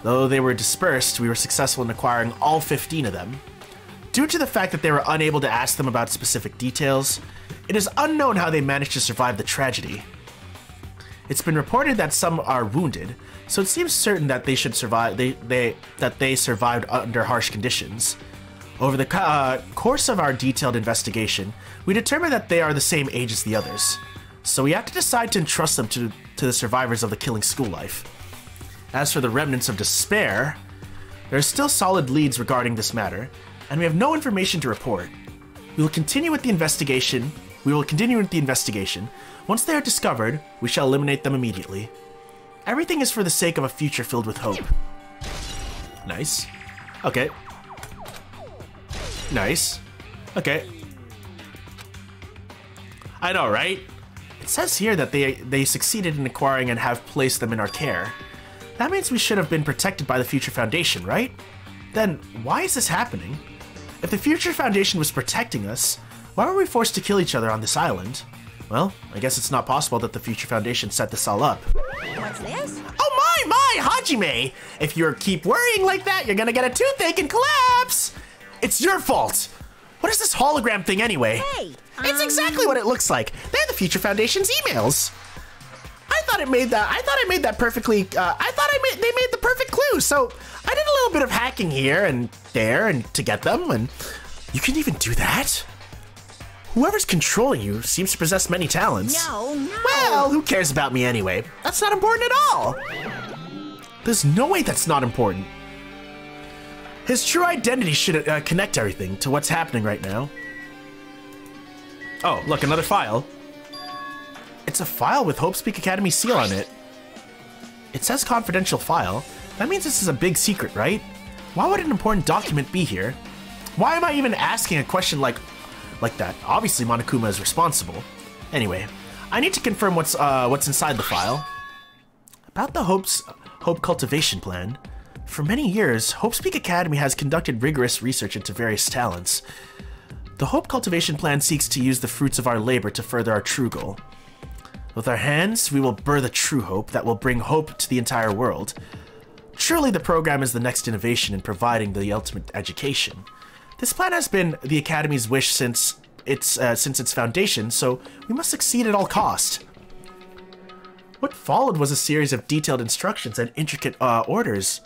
Though they were dispersed, we were successful in acquiring all fifteen of them. Due to the fact that they were unable to ask them about specific details, it is unknown how they managed to survive the tragedy. It's been reported that some are wounded, so it seems certain that they should survive. They, they that they survived under harsh conditions. Over the co uh, course of our detailed investigation, we determined that they are the same age as the others, so we have to decide to entrust them to to the survivors of the killing school life. As for the remnants of despair, there are still solid leads regarding this matter, and we have no information to report. We will continue with the investigation. We will continue with the investigation. Once they are discovered, we shall eliminate them immediately. Everything is for the sake of a future filled with hope. Nice. Okay. Nice. Okay. I know, right? It says here that they they succeeded in acquiring and have placed them in our care. That means we should have been protected by the Future Foundation, right? Then why is this happening? If the Future Foundation was protecting us, why were we forced to kill each other on this island? Well, I guess it's not possible that the Future Foundation set this all up. What's this? Oh my, my, Hajime! If you keep worrying like that, you're gonna get a toothache and collapse! It's your fault! What is this hologram thing anyway? Hey, it's um... exactly what it looks like. They're the Future Foundation's emails. I thought it made that. I thought I made that perfectly. Uh, I thought I made. They made the perfect clue. So I did a little bit of hacking here and there, and to get them. And you can even do that. Whoever's controlling you seems to possess many talents. No, no. Well, who cares about me anyway? That's not important at all. There's no way that's not important. His true identity should uh, connect everything to what's happening right now. Oh, look, another file. It's a file with Hope's Peak Academy seal on it. It says confidential file. That means this is a big secret, right? Why would an important document be here? Why am I even asking a question like, like that? Obviously, Monokuma is responsible. Anyway, I need to confirm what's uh, what's inside the file. About the Hope's Hope Cultivation Plan. For many years, Hope's Peak Academy has conducted rigorous research into various talents. The Hope Cultivation Plan seeks to use the fruits of our labor to further our true goal. With our hands, we will birth a true hope that will bring hope to the entire world. Surely the program is the next innovation in providing the ultimate education. This plan has been the Academy's wish since its, uh, since its foundation, so we must succeed at all cost. What followed was a series of detailed instructions and intricate uh, orders.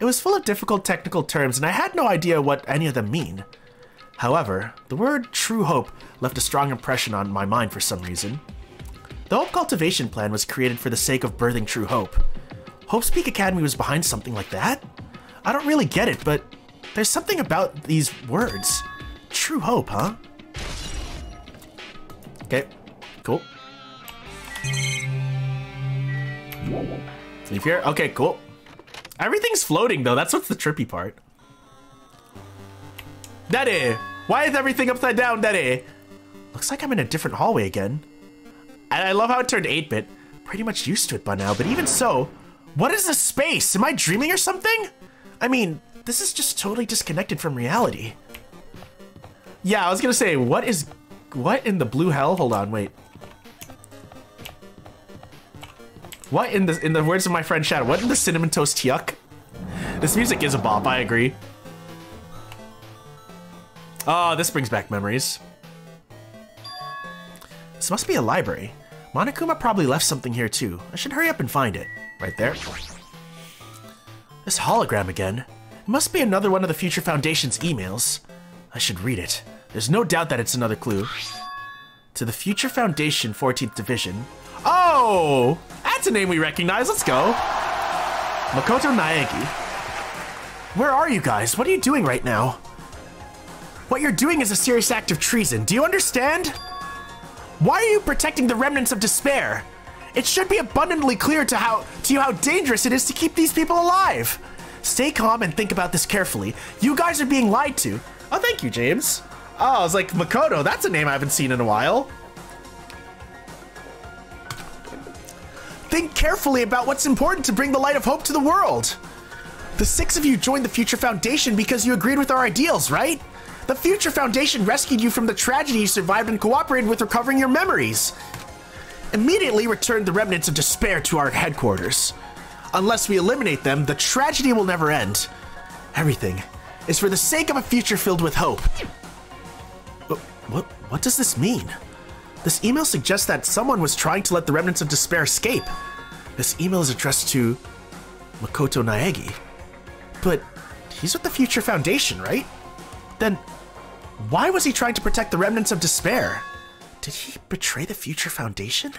It was full of difficult technical terms, and I had no idea what any of them mean. However, the word true hope left a strong impression on my mind for some reason. The Hope Cultivation Plan was created for the sake of birthing true hope. Hope's Peak Academy was behind something like that? I don't really get it, but there's something about these words. True hope, huh? Okay, cool. Leave here? Okay, cool. Everything's floating, though. That's what's the trippy part. Daddy! Why is everything upside down, Daddy? Looks like I'm in a different hallway again. And I love how it turned eight bit. Pretty much used to it by now, but even so, what is this space? Am I dreaming or something? I mean, this is just totally disconnected from reality. Yeah, I was gonna say, what is, what in the blue hell? Hold on, wait. What in the, in the words of my friend Shadow, what in the Cinnamon Toast Yuck? This music is a bop, I agree. Oh, this brings back memories. This must be a library. Monokuma probably left something here too. I should hurry up and find it. Right there. This hologram again. It must be another one of the Future Foundation's emails. I should read it. There's no doubt that it's another clue. To the Future Foundation fourteenth Division. Oh! That's a name we recognize. Let's go. Makoto Naegi. Where are you guys? What are you doing right now? What you're doing is a serious act of treason. Do you understand? Why are you protecting the remnants of despair? It should be abundantly clear to how to you how dangerous it is to keep these people alive. Stay calm and think about this carefully. You guys are being lied to. Oh, thank you, James. Oh, I was like, Makoto, that's a name I haven't seen in a while. Think carefully about what's important to bring the light of hope to the world. The six of you joined the Future Foundation because you agreed with our ideals, right? The Future Foundation rescued you from the tragedy you survived and cooperated with recovering your memories. Immediately returned the remnants of despair to our headquarters. Unless we eliminate them, the tragedy will never end. Everything is for the sake of a future filled with hope. What, what, what does this mean? This email suggests that someone was trying to let the remnants of despair escape. This email is addressed to Makoto Naegi. But he's with the Future Foundation, right? Then why was he trying to protect the remnants of despair? Did he betray the Future Foundation?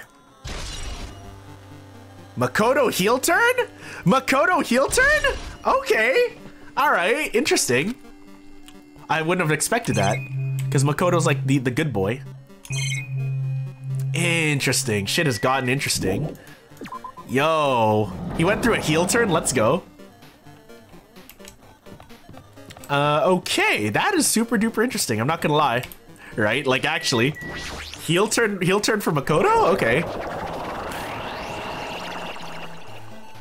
Makoto heel turn? Makoto heel turn? Okay. All right. Interesting. I wouldn't have expected that because Makoto's like the, the good boy. Interesting. Shit has gotten interesting. Yo, he went through a heel turn. Let's go. Uh, okay. That is super duper interesting. I'm not going to lie. Right? Like actually heel turn, heel turn for Makoto. Okay.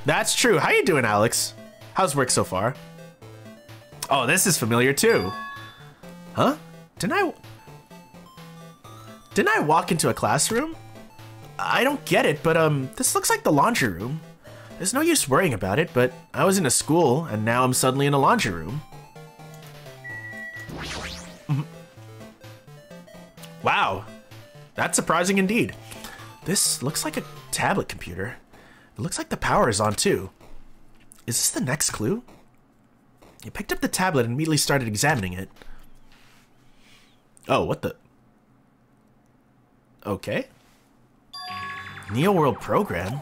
That's true. How you doing, Alex? How's work so far? Oh, this is familiar too. Huh? Didn't I... Didn't I walk into a classroom? I don't get it, but um, this looks like the laundry room. There's no use worrying about it, but I was in a school and now I'm suddenly in a laundry room. Wow. That's surprising indeed. This looks like a tablet computer. It looks like the power is on too. Is this the next clue? I picked up the tablet and immediately started examining it. Oh, what the? Okay. Neo World Program?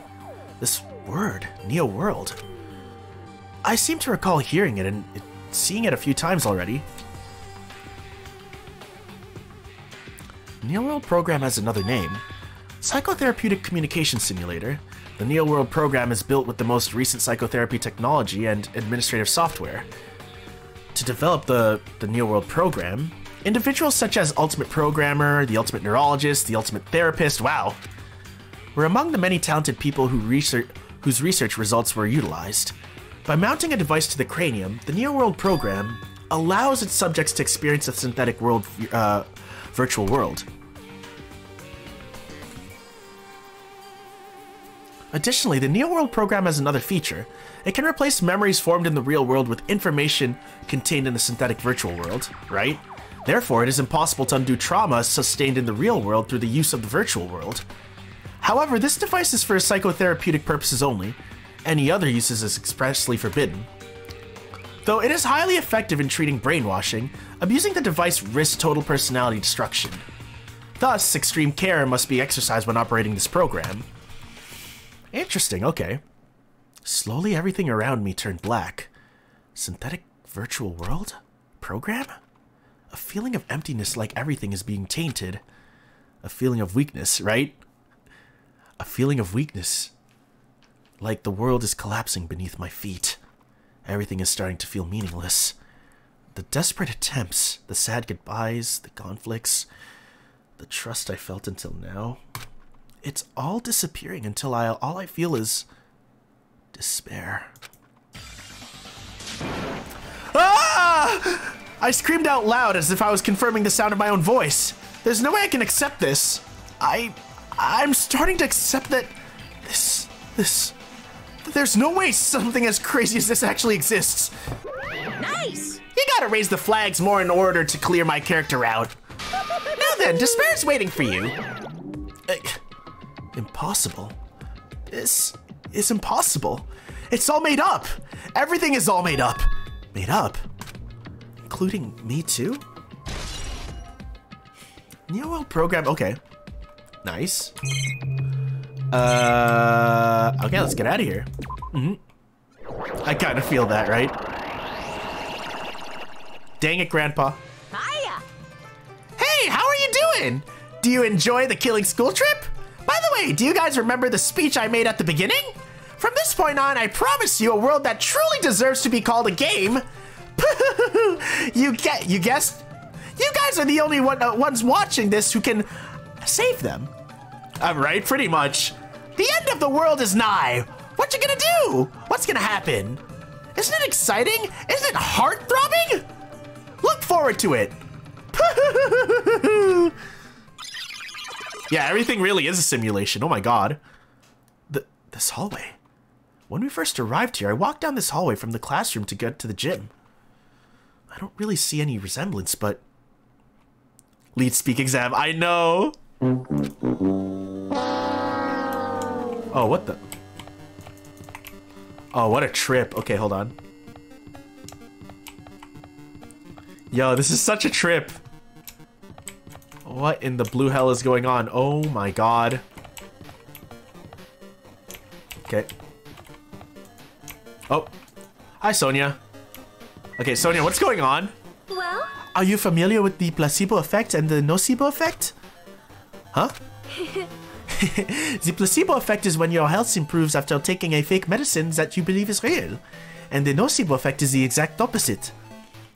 This word, Neo World. I seem to recall hearing it and it, seeing it a few times already. Neo World Program has another name. Psychotherapeutic Communication Simulator. The Neo World Program is built with the most recent psychotherapy technology and administrative software. To develop the, the Neo World Program, individuals such as Ultimate Programmer, the Ultimate Neurologist, the Ultimate Therapist, wow, were among the many talented people who research, whose research results were utilized. By mounting a device to the cranium, the Neo World Program allows its subjects to experience a synthetic world, uh, virtual world. Additionally, the Neo World Program has another feature. It can replace memories formed in the real world with information contained in the synthetic virtual world, right? Therefore, it is impossible to undo trauma sustained in the real world through the use of the virtual world. However, this device is for psychotherapeutic purposes only. Any other uses is expressly forbidden. Though it is highly effective in treating brainwashing, abusing the device risks total personality destruction. Thus, extreme care must be exercised when operating this program. Interesting, okay. Slowly everything around me turned black. Synthetic virtual world? Program? A feeling of emptiness like everything is being tainted. A feeling of weakness, right? A feeling of weakness. Like the world is collapsing beneath my feet. Everything is starting to feel meaningless. The desperate attempts, the sad goodbyes, the conflicts, the trust I felt until now. It's all disappearing until I, all I feel is despair. Ah! I screamed out loud as if I was confirming the sound of my own voice. There's no way I can accept this. I, I'm starting to accept that this, this, there's no way something as crazy as this actually exists. Nice. You gotta raise the flags more in order to clear my character out. Now then, despair's waiting for you. Uh, Impossible. This is impossible. It's all made up. Everything is all made up. Made up? Including me too? Neo World Program, okay. Nice. Uh, okay, let's get out of here. Mm-hmm. I kind of feel that, right? Dang it, Grandpa. Hiya. Hey, how are you doing? Do you enjoy the killing school trip? By the way, do you guys remember the speech I made at the beginning? From this point on, I promise you a world that truly deserves to be called a game. you get, you guessed? You guys are the only one, uh, ones watching this who can save them. I'm right, pretty much. The end of the world is nigh. What you gonna do? What's gonna happen? Isn't it exciting? Isn't it heart-throbbing? Look forward to it. Yeah, everything really is a simulation. Oh my god. The, this hallway. When we first arrived here, I walked down this hallway from the classroom to get to the gym. I don't really see any resemblance, but... Lead speak exam, I know! Oh, what the... Oh, what a trip. Okay, hold on. Yo, this is such a trip. What in the blue hell is going on? Oh my god. Okay. Oh. Hi, Sonia. Okay, Sonia, what's going on? Well? Are you familiar with the placebo effect and the nocebo effect? Huh? The placebo effect is when your health improves after taking a fake medicine that you believe is real. And the nocebo effect is the exact opposite.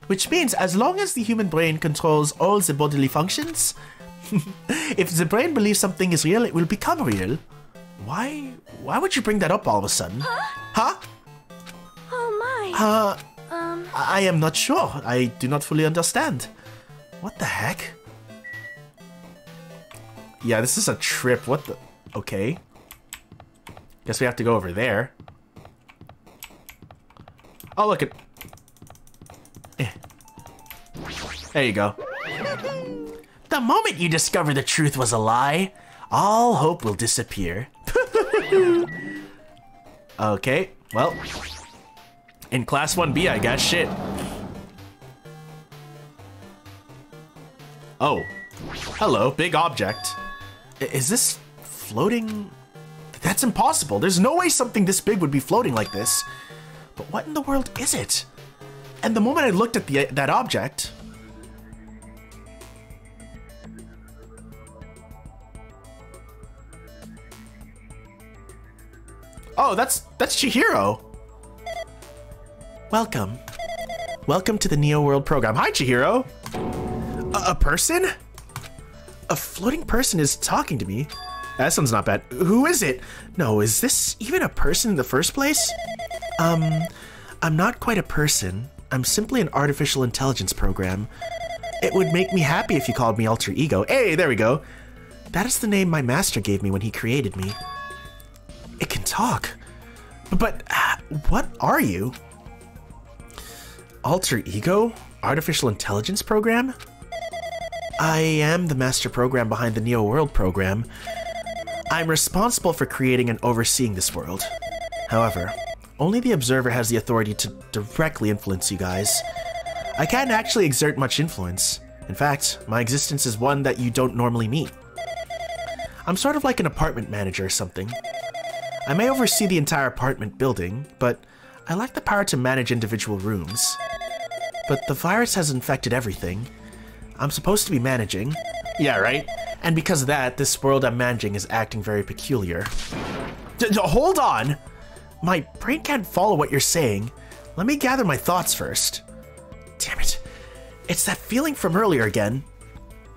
Which means, as long as the human brain controls all the bodily functions, if the brain believes something is real, it will become real. Why? Why would you bring that up all of a sudden? Huh? Huh? Oh my. Uh, um. I am not sure. I do not fully understand. What the heck? Yeah, this is a trip. What the? Okay. Guess we have to go over there. Oh, look at. There you go. The moment you discover the truth was a lie, all hope will disappear. Okay, well. In class one B, I got shit. Oh. Hello, big object. Is this floating? That's impossible. There's no way something this big would be floating like this. But what in the world is it? And the moment I looked at the, that object... Oh, that's that's Chihiro. Welcome. Welcome to the Neo World Program. Hi, Chihiro. A, a person? A floating person is talking to me. That sounds not bad. Who is it? No, is this even a person in the first place? Um, I'm not quite a person. I'm simply an artificial intelligence program. It would make me happy if you called me Alter Ego. Hey, there we go. That is the name my master gave me when he created me. It can talk. But, but uh, what are you? Alter Ego? Artificial Intelligence Program? I am the master program behind the Neo World Program. I'm responsible for creating and overseeing this world. However, only the observer has the authority to directly influence you guys. I can't actually exert much influence. In fact, my existence is one that you don't normally meet. I'm sort of like an apartment manager or something. I may oversee the entire apartment building, but I lack the power to manage individual rooms. But the virus has infected everything. I'm supposed to be managing. Yeah, right? And because of that, this world I'm managing is acting very peculiar. D- d- hold on! My brain can't follow what you're saying. Let me gather my thoughts first. Damn it. It's that feeling from earlier again.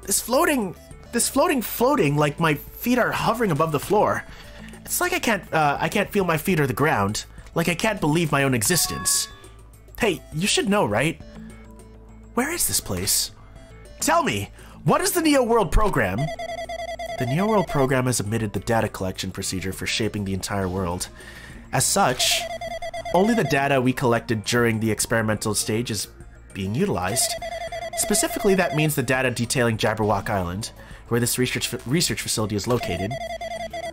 This floating... This floating floating like my feet are hovering above the floor. It's like I can't, uh, I can't feel my feet or the ground. Like I can't believe my own existence. Hey, you should know, right? Where is this place? Tell me, what is the Neo World Program? The Neo World Program has omitted the data collection procedure for shaping the entire world. As such, only the data we collected during the experimental stage is being utilized. Specifically, that means the data detailing Jabberwock Island, where this research, research facility is located.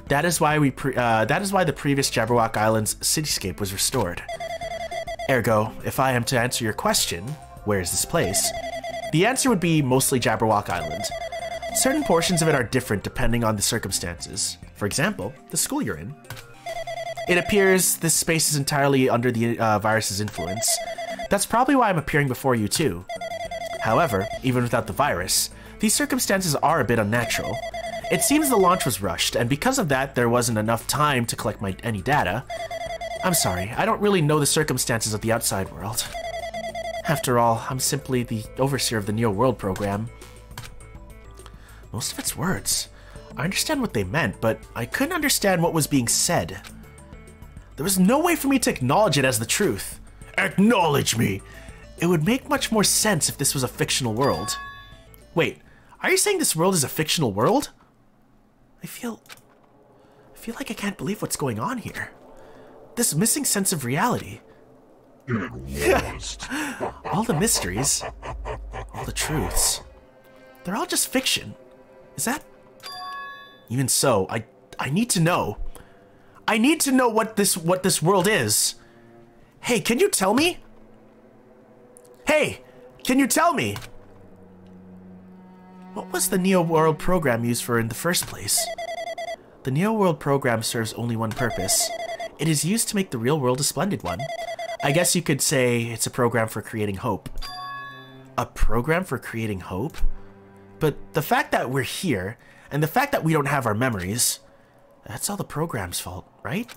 That is why we pre uh, that is why the previous Jabberwock Island's cityscape was restored. Ergo, if I am to answer your question, where is this place? The answer would be mostly Jabberwock Island. Certain portions of it are different depending on the circumstances. For example, the school you're in. It appears this space is entirely under the uh, virus's influence. That's probably why I'm appearing before you too. However, even without the virus, these circumstances are a bit unnatural. It seems the launch was rushed, and because of that, there wasn't enough time to collect my any data. I'm sorry, I don't really know the circumstances of the outside world. After all, I'm simply the overseer of the Neo World Program. Most of its words. I understand what they meant, but I couldn't understand what was being said. There was no way for me to acknowledge it as the truth. Acknowledge me! It would make much more sense if this was a fictional world. Wait, are you saying this world is a fictional world? I feel... I feel like I can't believe what's going on here. This missing sense of reality. It was. All the mysteries. All the truths. They're all just fiction. Is that... Even so, I, I need to know. I need to know what this what this world is. Hey, can you tell me? Hey, can you tell me? What was the Neo World Program used for in the first place? The Neo World Program serves only one purpose. It is used to make the real world a splendid one. I guess you could say it's a program for creating hope. A program for creating hope? But the fact that we're here, and the fact that we don't have our memories, that's all the program's fault, right?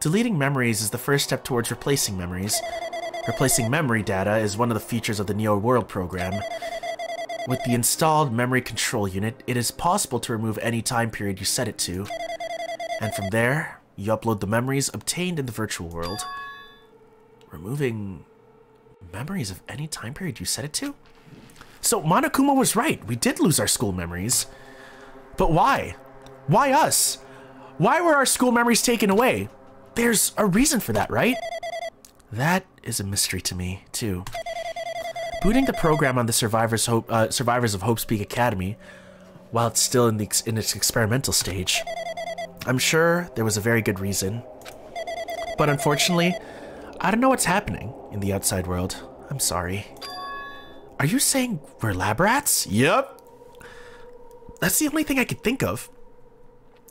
Deleting memories is the first step towards replacing memories. Replacing memory data is one of the features of the Neo World Program. With the installed memory control unit, it is possible to remove any time period you set it to. And from there, you upload the memories obtained in the virtual world. Removing memories of any time period you set it to? So Monokuma was right, we did lose our school memories. But why? Why us? Why were our school memories taken away? There's a reason for that, right? That is a mystery to me, too. Booting the program on the survivors, Hope, uh, survivors of Hope's Peak Academy, while it's still in, the ex in its experimental stage, I'm sure there was a very good reason. But unfortunately, I don't know what's happening in the outside world. I'm sorry. Are you saying we're lab rats? Yep. That's the only thing I could think of.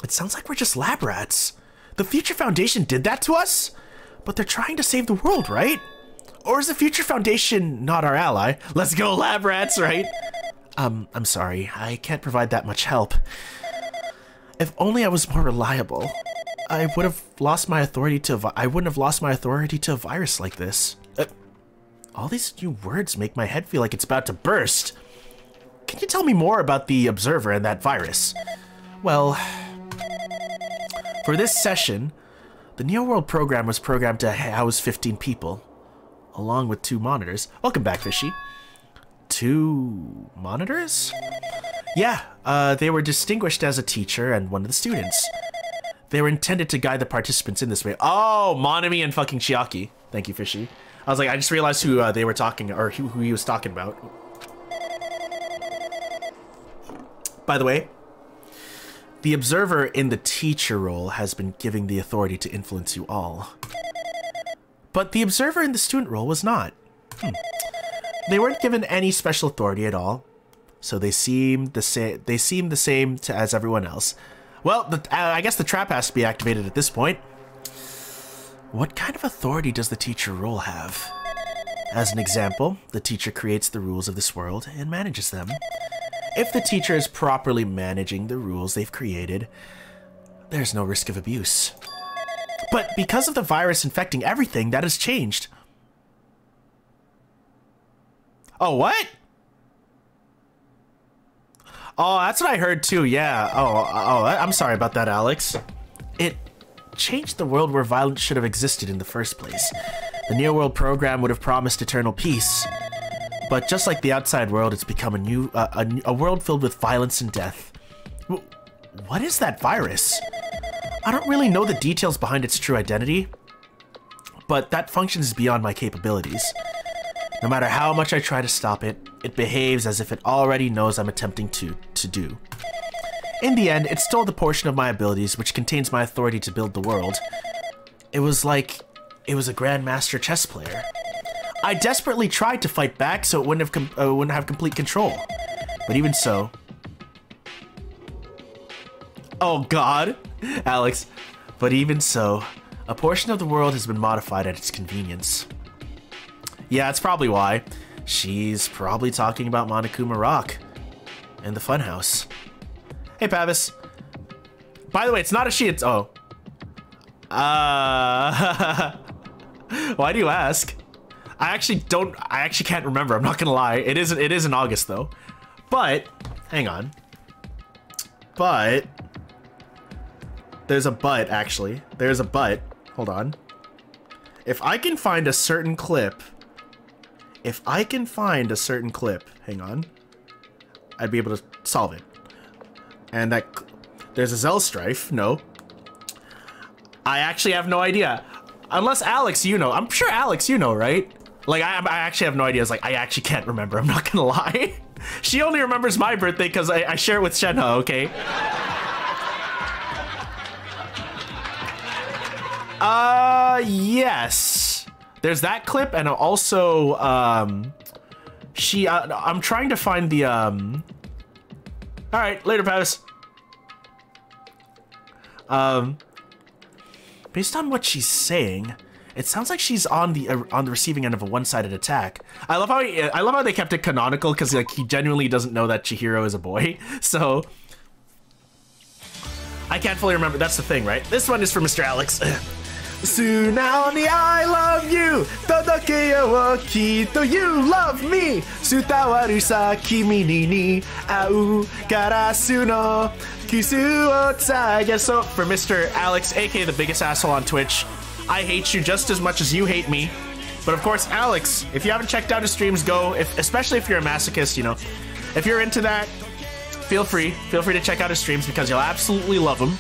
It sounds like we're just lab rats. The Future Foundation did that to us? But they're trying to save the world, right? Or is the Future Foundation not our ally? Let's go lab rats, right? Um, I'm sorry, I can't provide that much help. If only I was more reliable. I would have lost my authority to vi- I wouldn't have lost my authority to a virus like this. Uh, all these new words make my head feel like it's about to burst. Can you tell me more about the Observer and that virus? Well, for this session, the Neo World Program was programmed to house fifteen people, along with two monitors. Welcome back, Fishy. Two monitors? Yeah, uh, they were distinguished as a teacher and one of the students. They were intended to guide the participants in this way. Oh, Monami and fucking Chiaki. Thank you, Fishy. I was like, I just realized who uh, they were talking, or who, who he was talking about. By the way, the Observer in the teacher role has been given the authority to influence you all. But the Observer in the student role was not. Hmm. They weren't given any special authority at all, so they seemed the, sa they seemed the same to as everyone else. Well, the, uh, I guess the trap has to be activated at this point. What kind of authority does the teacher role have? As an example, the teacher creates the rules of this world and manages them. If the teacher is properly managing the rules they've created, there's no risk of abuse. But because of the virus infecting everything, that has changed. Oh, what? Oh, that's what I heard too, yeah. Oh, oh, I'm sorry about that, Alex. It changed the world where violence should have existed in the first place. The Neo World Program would have promised eternal peace. But just like the outside world, it's become a new, uh, a, new a world filled with violence and death. W what is that virus? I don't really know the details behind its true identity, but that function is beyond my capabilities. No matter how much I try to stop it, it behaves as if it already knows I'm attempting to, to do. In the end, it stole the portion of my abilities which contains my authority to build the world. It was like it was a grandmaster chess player. I desperately tried to fight back so it wouldn't have com uh, wouldn't have complete control. But even so... Oh god, Alex. But even so, a portion of the world has been modified at its convenience. Yeah, that's probably why. She's probably talking about Monokuma Rock and the Funhouse. Hey, Pavis. By the way, it's not a she, it's... Oh. Uh... Why do you ask? I actually don't... I actually can't remember. I'm not gonna lie. It is, it is in August, though. But... Hang on. But... There's a but, actually. There's a but. Hold on. If I can find a certain clip... If I can find a certain clip... Hang on. I'd be able to solve it. And that... There's a Zell Strife. No. I actually have no idea. Unless Alex, you know. I'm sure Alex, you know, right? Like, I, I actually have no idea. It's like, I actually can't remember. I'm not gonna lie. She only remembers my birthday because I, I share it with Shenhe, okay? Uh, yes. There's that clip, and also, um... She, uh, I'm trying to find the, um... Alright, later, Pavis. Um... Based on what she's saying, it sounds like she's on the uh, on the receiving end of a one-sided attack. I love how he, I love how they kept it canonical because like he genuinely doesn't know that Chihiro is a boy. So I can't fully remember. That's the thing, right? This one is for Mister Alex. Tsunami, I love you. Todokeyo wo kitto you love me. Tsutawaru sa kimi ni au karasu no kisu o tsugasu. So for Mister Alex, aka the biggest asshole on Twitch, I hate you just as much as you hate me. But of course, Alex, if you haven't checked out his streams, go. If, especially if you're a masochist, you know, if you're into that, feel free. Feel free to check out his streams because you'll absolutely love him.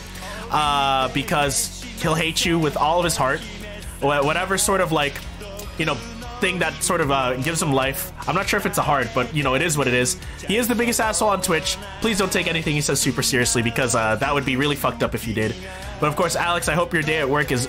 Uh, because he'll hate you with all of his heart. Whatever sort of like, you know, thing that sort of uh, gives him life. I'm not sure if it's a heart, but you know, it is what it is. He is the biggest asshole on Twitch. Please don't take anything he says super seriously because uh, that would be really fucked up if you did. But of course, Alex, I hope your day at work is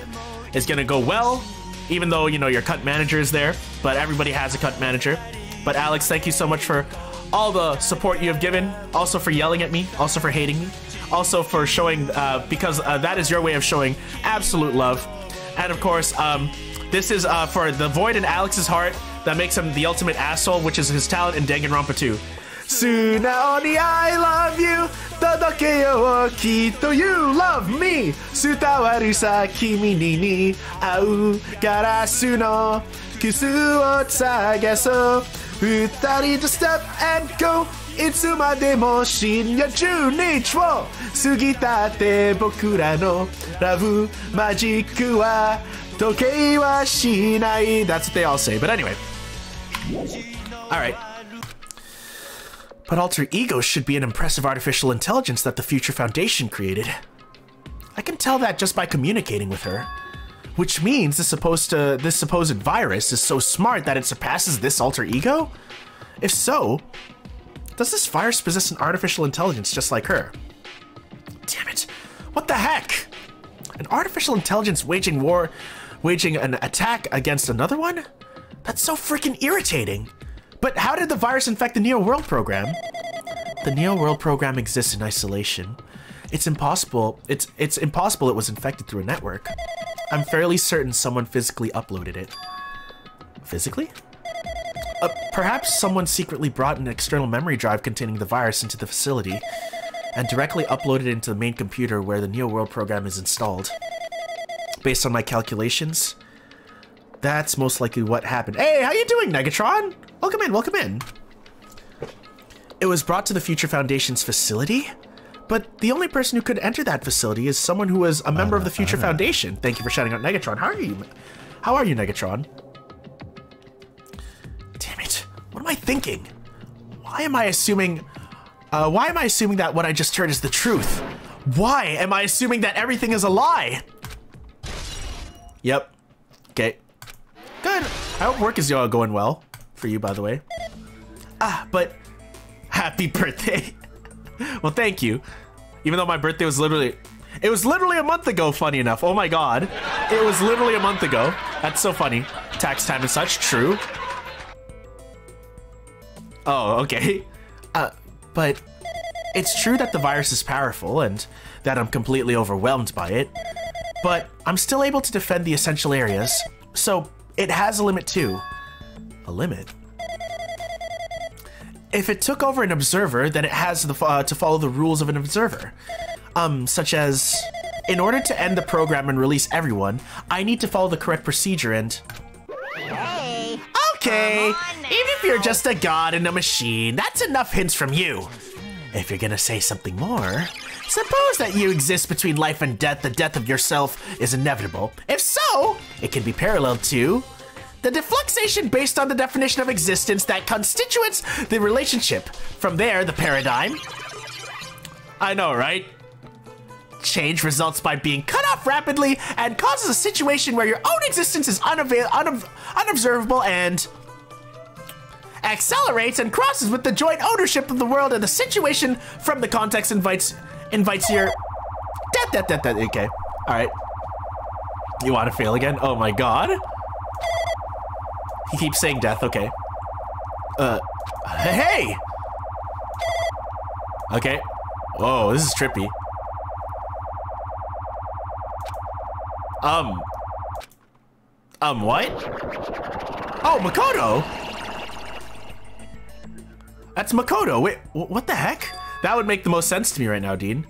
is gonna go well, even though, you know, your cut manager is there, but everybody has a cut manager. But Alex, thank you so much for all the support you have given, also for yelling at me, also for hating me, also for showing, uh, because uh, that is your way of showing absolute love. And of course, um, this is uh, for the void in Alex's heart that makes him the ultimate asshole, which is his talent in Danganronpa two. Tsunaoni, I love you. Todokeyo wo kitto you love me. Tsutawaru sa kimi ni au karasu no kisu o tsagasu. Futari to step and go. Itsuma demo shin ya junichi wo sugitate bokura no rabu majiku wa tokei wa shinai. That's what they all say. But anyway. All right. But Alter Ego should be an impressive artificial intelligence that the Future Foundation created. I can tell that just by communicating with her. Which means this supposed to, this supposed virus is so smart that it surpasses this Alter Ego? If so, does this virus possess an artificial intelligence just like her? Damn it. What the heck? An artificial intelligence waging war, waging an attack against another one? That's so freaking irritating. But how did the virus infect the Neo World Program? The Neo World Program exists in isolation. It's impossible. It's it's impossible it was infected through a network. I'm fairly certain someone physically uploaded it. Physically? Uh, perhaps someone secretly brought an external memory drive containing the virus into the facility and directly uploaded it into the main computer where the Neo World Program is installed. Based on my calculations, that's most likely what happened. Hey, how you doing, Negatron? Welcome in, welcome in. It was brought to the Future Foundation's facility? But the only person who could enter that facility is someone who is a member uh, of the Future uh, Foundation. Thank you for shouting out Negatron. How are you? How are you, Negatron? Damn it. What am I thinking? Why am I assuming... Uh, why am I assuming that what I just heard is the truth? Why am I assuming that everything is a lie? Yep. Okay. Good. I hope work is uh, going well for you, by the way. Ah, but... Happy birthday. Well, thank you. Even though my birthday was literally... It was literally a month ago, funny enough. Oh my god. It was literally a month ago. That's so funny. Tax time and such. True. Oh, okay. Uh, but... It's true that the virus is powerful and that I'm completely overwhelmed by it. But I'm still able to defend the essential areas. So, it has a limit too. A limit? If it took over an observer, then it has the, uh, to follow the rules of an observer, um, such as, in order to end the program and release everyone, I need to follow the correct procedure and... Hey! Okay! Even if you're just a god and a machine, that's enough hints from you! If you're gonna say something more, suppose that you exist between life and death, the death of yourself is inevitable. If so, it can be paralleled to the defluxation based on the definition of existence that constitutes the relationship. From there, the paradigm. I know, right? Change results by being cut off rapidly and causes a situation where your own existence is unavail- unob- unobservable and accelerates and crosses with the joint ownership of the world, and the situation from the context invites invites your death, death, death, death. Okay, all right. You want to fail again? Oh my god. He keeps saying death. Okay. Uh, hey. Okay. Whoa, this is trippy. Um. Um, what? Oh, Makoto. That's Makoto. Wait, what the heck? That would make the most sense to me right now, Dean.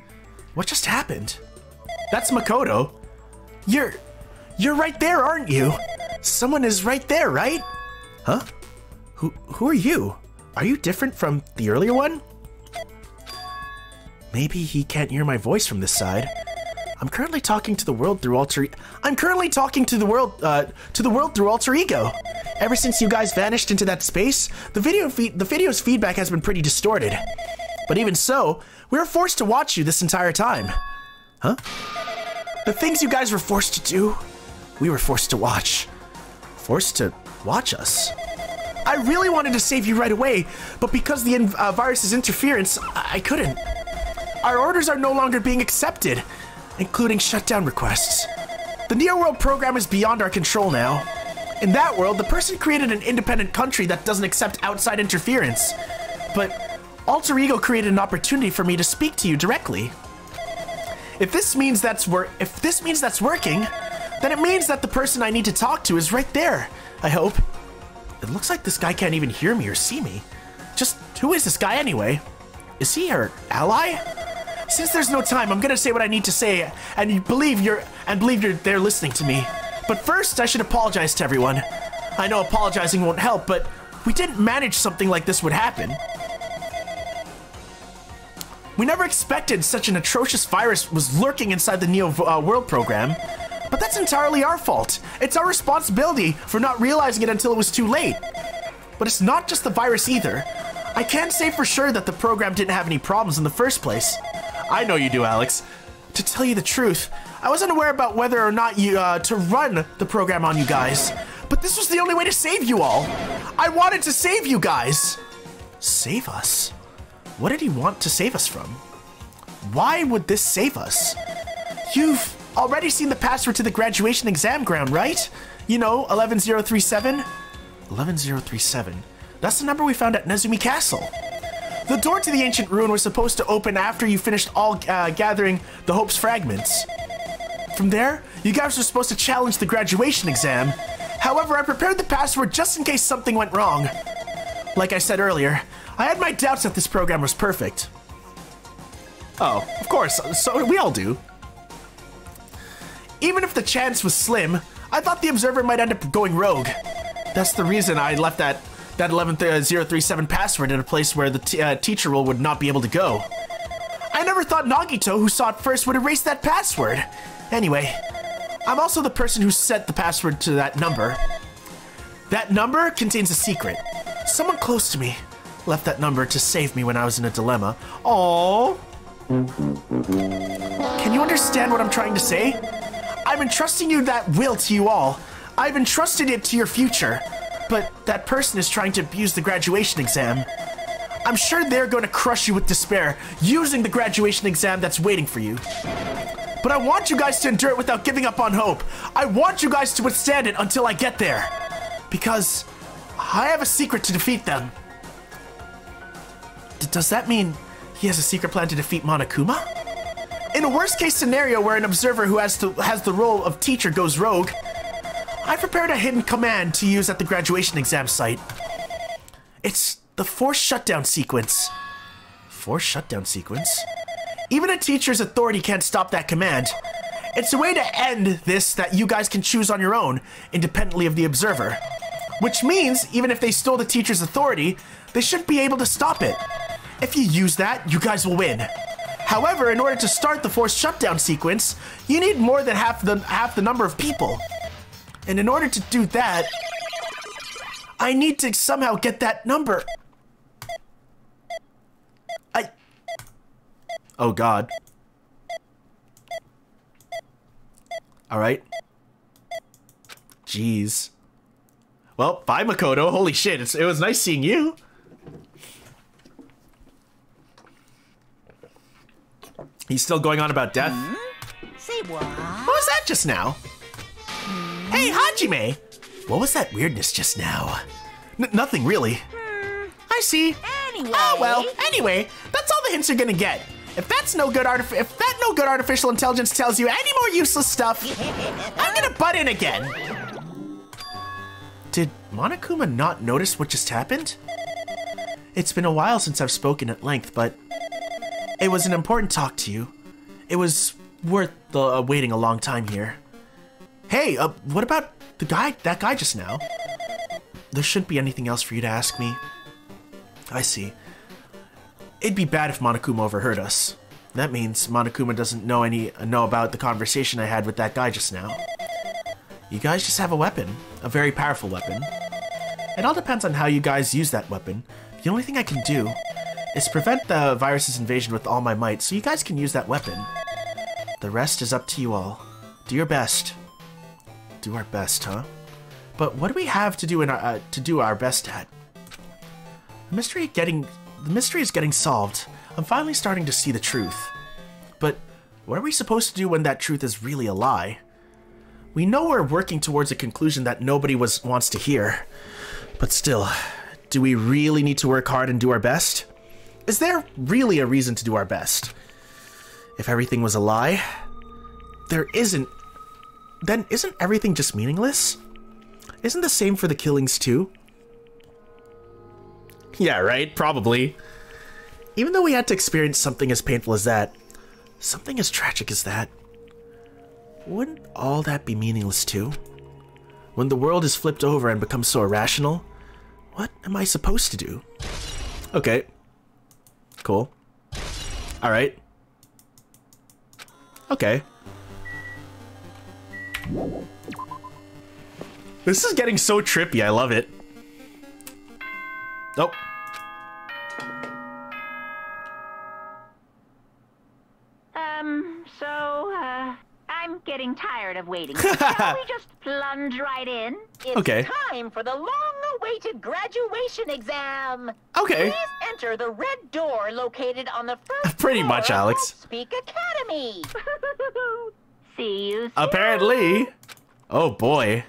What just happened? That's Makoto. You're... You're right there, aren't you? Someone is right there, right? Huh? Who, who are you? Are you different from the earlier one? Maybe he can't hear my voice from this side. I'm currently talking to the world through alter... I'm currently talking to the world, uh, to the world through alter ego. Ever since you guys vanished into that space, the video feed, the video's feedback has been pretty distorted. But even so, we were forced to watch you this entire time. Huh? The things you guys were forced to do, we were forced to watch. Forced to watch us. I really wanted to save you right away, but because the uh, virus's interference, I, I couldn't. Our orders are no longer being accepted, including shutdown requests. The Neo World program is beyond our control now. In that world, the person created an independent country that doesn't accept outside interference. But Alter Ego created an opportunity for me to speak to you directly. If this means that's wor- if this means that's working, then it means that the person I need to talk to is right there, I hope. It looks like this guy can't even hear me or see me. Just who is this guy anyway? Is he our ally? Since there's no time, I'm gonna say what I need to say, and you believe you're and believe you're they're listening to me. But first, I should apologize to everyone. I know apologizing won't help, but we didn't manage something like this would happen. We never expected such an atrocious virus was lurking inside the Neo uh, World program, but that's entirely our fault. It's our responsibility for not realizing it until it was too late. But it's not just the virus either. I can't say for sure that the program didn't have any problems in the first place. I know you do, Alex. To tell you the truth, I wasn't aware about whether or not you, uh, to run the program on you guys, but this was the only way to save you all. I wanted to save you guys. Save us? What did he want to save us from? Why would this save us? You've already seen the password to the graduation exam ground, right? You know, eleven zero three seven? eleven zero three seven. That's the number we found at Nezumi Castle. The door to the ancient ruin was supposed to open after you finished all uh, gathering the Hope's fragments. From there, you guys were supposed to challenge the graduation exam. However, I prepared the password just in case something went wrong. Like I said earlier, I had my doubts that this program was perfect. Oh, of course, so we all do. Even if the chance was slim, I thought the observer might end up going rogue. That's the reason I left that, that eleven zero three seven password in a place where the t uh, teacher role would not be able to go. I never thought Nagito, who saw it first, would erase that password. Anyway, I'm also the person who set the password to that number. That number contains a secret. Someone close to me left that number to save me when I was in a dilemma. Aww. Can you understand what I'm trying to say? I'm entrusting you that will to you all. I've entrusted it to your future. But that person is trying to abuse the graduation exam. I'm sure they're going to crush you with despair, using the graduation exam that's waiting for you. But I want you guys to endure it without giving up on hope. I want you guys to withstand it until I get there. Because I have a secret to defeat them. D- does that mean he has a secret plan to defeat Monokuma? In a worst case scenario where an observer who has, to, has the role of teacher goes rogue, I prepared a hidden command to use at the graduation exam site. It's The forced shutdown sequence. Forced shutdown sequence? Even a teacher's authority can't stop that command. It's a way to end this that you guys can choose on your own, independently of the observer. Which means, even if they stole the teacher's authority, they should be able to stop it. If you use that, you guys will win. However, in order to start the forced shutdown sequence, you need more than half the, half the number of people. And in order to do that, I need to somehow get that number. I... Oh god. Alright. Jeez. Well, bye Makoto. Holy shit, it's, it was nice seeing you. He's still going on about death. Hmm? Say what? What was that just now? Hmm? Hey, Hajime! What was that weirdness just now? N nothing really. Hmm. I see. Anyway. Oh well. Anyway, that's all the hints you're gonna get. If that's no good artif if that no good artificial intelligence tells you any more useless stuff, I'm gonna butt in again. Did Monokuma not notice what just happened? It's been a while since I've spoken at length, but it was an important talk to you. It was worth the uh, waiting a long time here. Hey, uh, what about the guy? That guy just now. There shouldn't be anything else for you to ask me. I see. It'd be bad if Monokuma overheard us. That means Monokuma doesn't know any know about the conversation I had with that guy just now. You guys just have a weapon, a very powerful weapon. It all depends on how you guys use that weapon. The only thing I can do is prevent the virus's invasion with all my might, so you guys can use that weapon. The rest is up to you all. Do your best. Do our best, huh? But what do we have to do in our uh, to do our best at? The mystery getting the mystery is getting solved. I'm finally starting to see the truth. But what are we supposed to do when that truth is really a lie? We know we're working towards a conclusion that nobody was, wants to hear. But still, do we really need to work hard and do our best? Is there really a reason to do our best? If everything was a lie, there isn't. Then isn't everything just meaningless? Isn't the same for the killings too? Yeah, right? Probably. Even though we had to experience something as painful as that, something as tragic as that, wouldn't all that be meaningless too? When the world is flipped over and becomes so irrational, what am I supposed to do? Okay. Cool. Alright. Okay. This is getting so trippy, I love it. Nope. Um, so, uh... I'm getting tired of waiting. Shall we just plunge right in? It's okay. Time for the long-awaited graduation exam. Okay. Please enter the red door located on the first Pretty floor much, Alex. Hope's Peak Academy. See you soon. Apparently. Oh boy.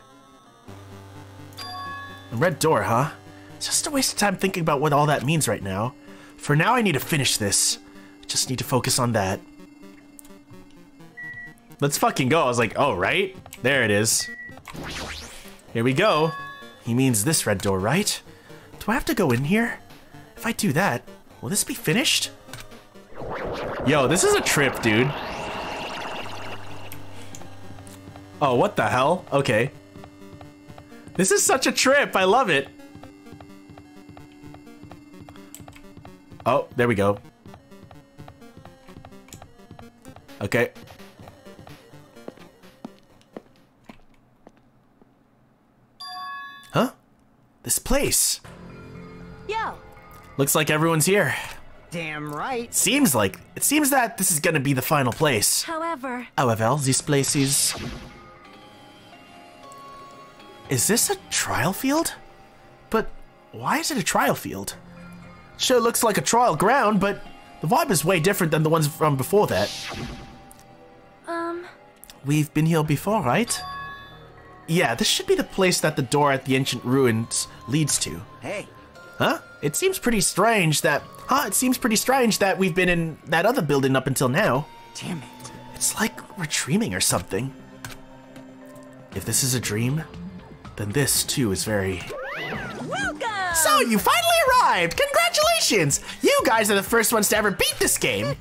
The red door, huh? It's just a waste of time thinking about what all that means right now. For now, I need to finish this. I just need to focus on that. Let's fucking go. I was like, oh, right? There it is. Here we go. He means this red door, right? Do I have to go in here? If I do that, will this be finished? Yo, this is a trip, dude. Oh, what the hell? Okay. This is such a trip. I love it. Oh, there we go. Okay. Huh? This place. Yo. Looks like everyone's here. Damn right. Seems like it seems that this is gonna be the final place. However. However, this place is. Is this a trial field? But why is it a trial field? Sure looks like a trial ground, but the vibe is way different than the ones from before that. Um. We've been here before, right? Yeah, this should be the place that the door at the ancient ruins leads to. Hey. Huh? It seems pretty strange that... Huh? It seems pretty strange that we've been in that other building up until now. Damn it. It's like we're dreaming or something. If this is a dream, then this too is very... Welcome! So you finally arrived! Congratulations! You guys are the first ones to ever beat this game!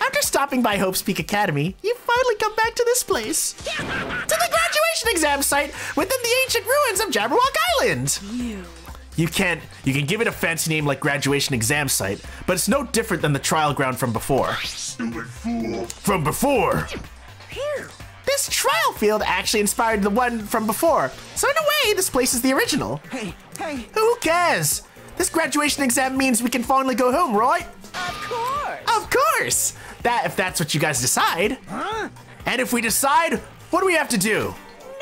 After stopping by Hope's Peak Academy, you finally come back to this place. To the graduation exam site within the ancient ruins of Jabberwock Island! You. You can't, you can give it a fancy name like graduation exam site, but it's no different than the trial ground from before. Stupid fool. From before. This trial field actually inspired the one from before, so in a way, this place is the original. Hey, hey. Who cares? This graduation exam means we can finally go home, right? Of course. Of course. That, if that's what you guys decide. Huh? And if we decide, what do we have to do?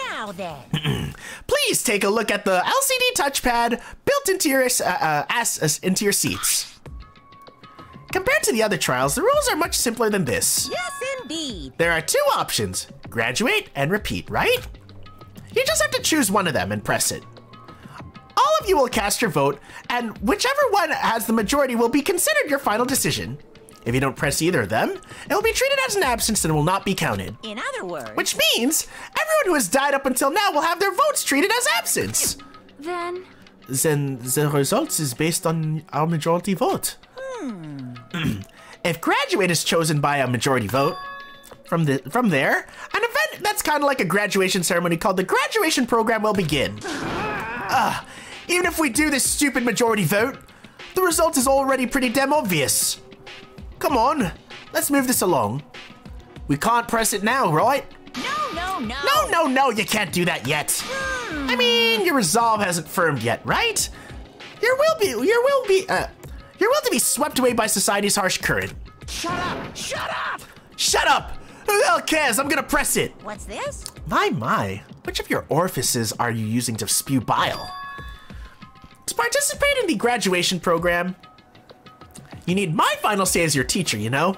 Now then. Please take a look at the L C D touchpad built into your, uh, uh, ass, into your seats. Compared to the other trials, the rules are much simpler than this. Yes, indeed. There are two options, graduate and repeat, right? You just have to choose one of them and press it. All of you will cast your vote, and whichever one has the majority will be considered your final decision. If you don't press either of them, it will be treated as an absence and will not be counted. In other words... Which means, everyone who has died up until now will have their votes treated as absence. Then... Then the results is based on our majority vote. Hmm. If graduate is chosen by a majority vote, from the from there, an event that's kind of like a graduation ceremony called the graduation program will begin. Ugh, even if we do this stupid majority vote, the result is already pretty damn obvious. Come on, let's move this along. We can't press it now, right? No, no, no. No, no, no, you can't do that yet. Hmm. I mean, your resolve hasn't firmed yet, right? Your will be, your will be, uh, your will to be swept away by society's harsh current. Shut up, shut up. Shut up, who the hell cares? I'm gonna press it. What's this? My, my, which of your orifices are you using to spew bile? To participate in the graduation program, you need my final say as your teacher, you know?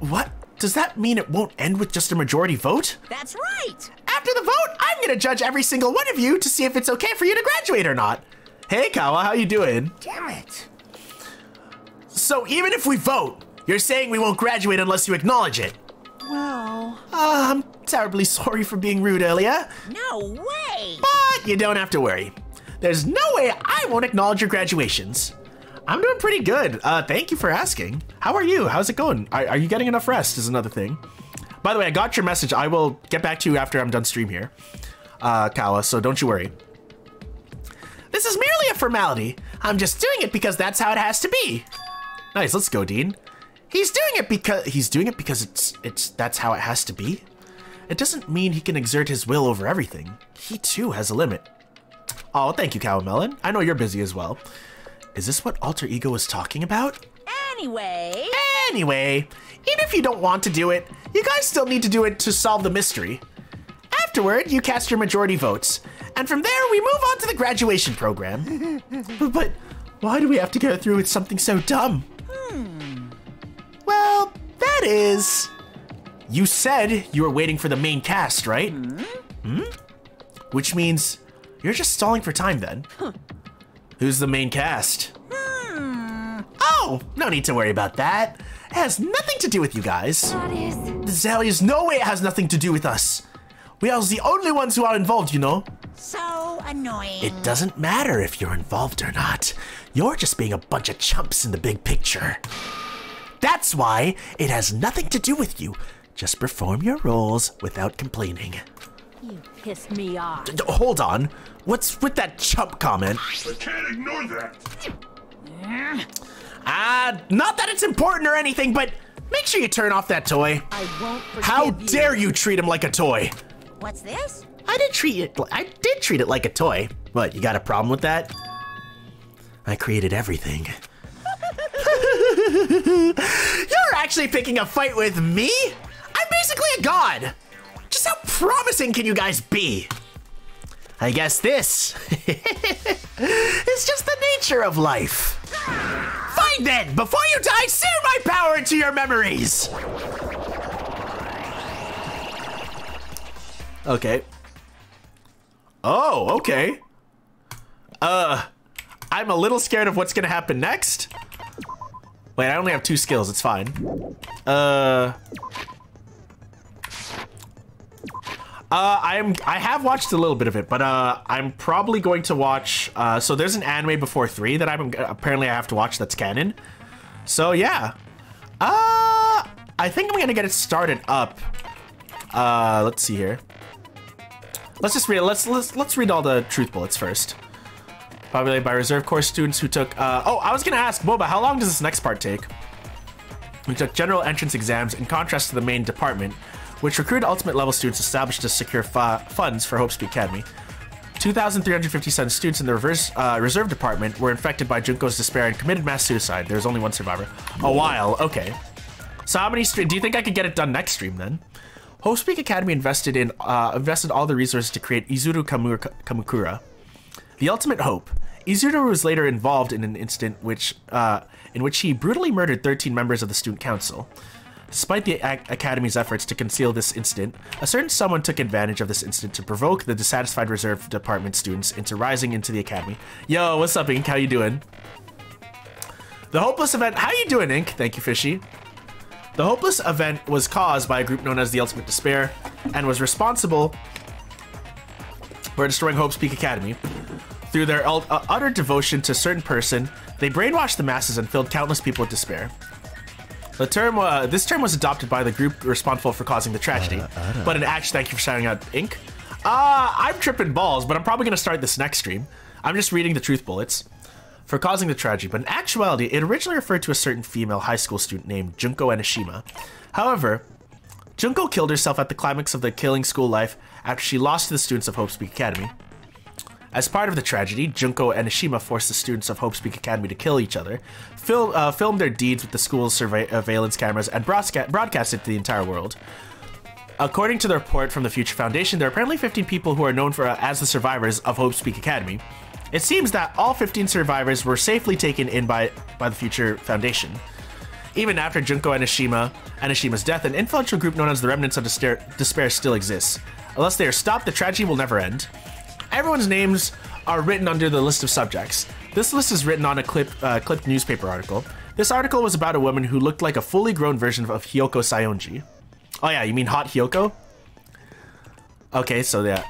What? Does that mean it won't end with just a majority vote? That's right! After the vote, I'm gonna judge every single one of you to see if it's okay for you to graduate or not. Hey, Kawa, how you doing? Damn it. So even if we vote, you're saying we won't graduate unless you acknowledge it. Well... Uh, I'm terribly sorry for being rude earlier. No way! But you don't have to worry. There's no way I won't acknowledge your graduations. I'm doing pretty good. Uh, thank you for asking. How are you? How's it going? Are, are you getting enough rest is another thing. By the way, I got your message. I will get back to you after I'm done stream here, uh, Kawa, so don't you worry. This is merely a formality. I'm just doing it because that's how it has to be. Nice, let's go, Dean. He's doing it because he's doing it because it's it's that's how it has to be. It doesn't mean he can exert his will over everything. He too has a limit. Oh, thank you, Kawa Melon. I know you're busy as well. Is this what Alter Ego is talking about? Anyway... Anyway, even if you don't want to do it, you guys still need to do it to solve the mystery. Afterward, you cast your majority votes, and from there, we move on to the graduation program. but, but why do we have to go through with something so dumb? Hmm. Well, that is... You said you were waiting for the main cast, right? Hmm? Hmm? Which means you're just stalling for time then. Huh. Who's the main cast? Hmm. Oh, no need to worry about that. It has nothing to do with you guys. That is... Zalia's no way it has nothing to do with us. We are the only ones who are involved, you know. So annoying. It doesn't matter if you're involved or not. You're just being a bunch of chumps in the big picture. That's why it has nothing to do with you. Just perform your roles without complaining. You pissed me off. D- hold on. What's with that chump comment? I can't ignore that. Ah, uh, not that it's important or anything, but make sure you turn off that toy. I won't forgive How dare you. you treat him like a toy? What's this? I did treat it. I did treat it like a toy. What? You got a problem with that? I created everything. You're actually picking a fight with me? I'm basically a god. Just how promising can you guys be? I guess this is just the nature of life. Fine then, before you die, sear my power into your memories. Okay. Oh, okay. Uh, I'm a little scared of what's gonna happen next. Wait, I only have two skills, it's fine. Uh... Uh, I'm I have watched a little bit of it, but uh, I'm probably going to watch. Uh, so there's an anime before three that I'm apparently I have to watch. That's canon. So yeah, uh, I think I'm gonna get it started up. Uh, let's see here. Let's just read. Let's let's let's read all the truth bullets first. Populated by reserve corps students who took. Uh, oh, I was gonna ask Boba, how long does this next part take? Who took general entrance exams in contrast to the main department, which recruited ultimate level students established to secure fa funds for Hope's Peak Academy. two thousand three hundred fifty-seven students in the reverse, uh, reserve department were infected by Junko's despair and committed mass suicide. There was only one survivor. A while, okay. So how many stream? Do you think I could get it done next stream then? Hope's Peak Academy invested in uh, invested all the resources to create Izuru Kamukura, the ultimate hope. Izuru was later involved in an incident which uh, in which he brutally murdered thirteen members of the student council. Despite the Academy's efforts to conceal this incident, a certain someone took advantage of this incident to provoke the dissatisfied reserve department students into rising into the Academy. Yo, what's up, Ink? How you doing? The Hopeless Event- How you doing, Ink? Thank you, Fishy. The Hopeless Event was caused by a group known as the Ultimate Despair, and was responsible for destroying Hope's Peak Academy. Through their utter devotion to a certain person, they brainwashed the masses and filled countless people with despair. The term, uh, this term was adopted by the group responsible for causing the tragedy, uh, uh, but in action, thank you for shouting out, Ink. Uh, I'm tripping balls, but I'm probably going to start this next stream. I'm just reading the truth bullets. For causing the tragedy, but in actuality, it originally referred to a certain female high school student named Junko Enoshima. However, Junko killed herself at the climax of the killing school life after she lost to the students of Hope's Peak Academy. As part of the tragedy, Junko Enoshima forced the students of Hope's Peak Academy to kill each other, film, uh, filmed their deeds with the school's surveillance cameras, and broadcast it to the entire world. According to the report from the Future Foundation, there are apparently fifteen people who are known for uh, as the survivors of Hope's Peak Academy. It seems that all fifteen survivors were safely taken in by, by the Future Foundation. Even after Junko Enoshima, Anishima's death, an influential group known as the Remnants of Despair still exists. Unless they are stopped, the tragedy will never end. Everyone's names are written under the list of subjects. This list is written on a clip, uh, clipped newspaper article. This article was about a woman who looked like a fully grown version of Hyoko Sayonji. Oh yeah, you mean Hot Hyoko? Okay, so yeah.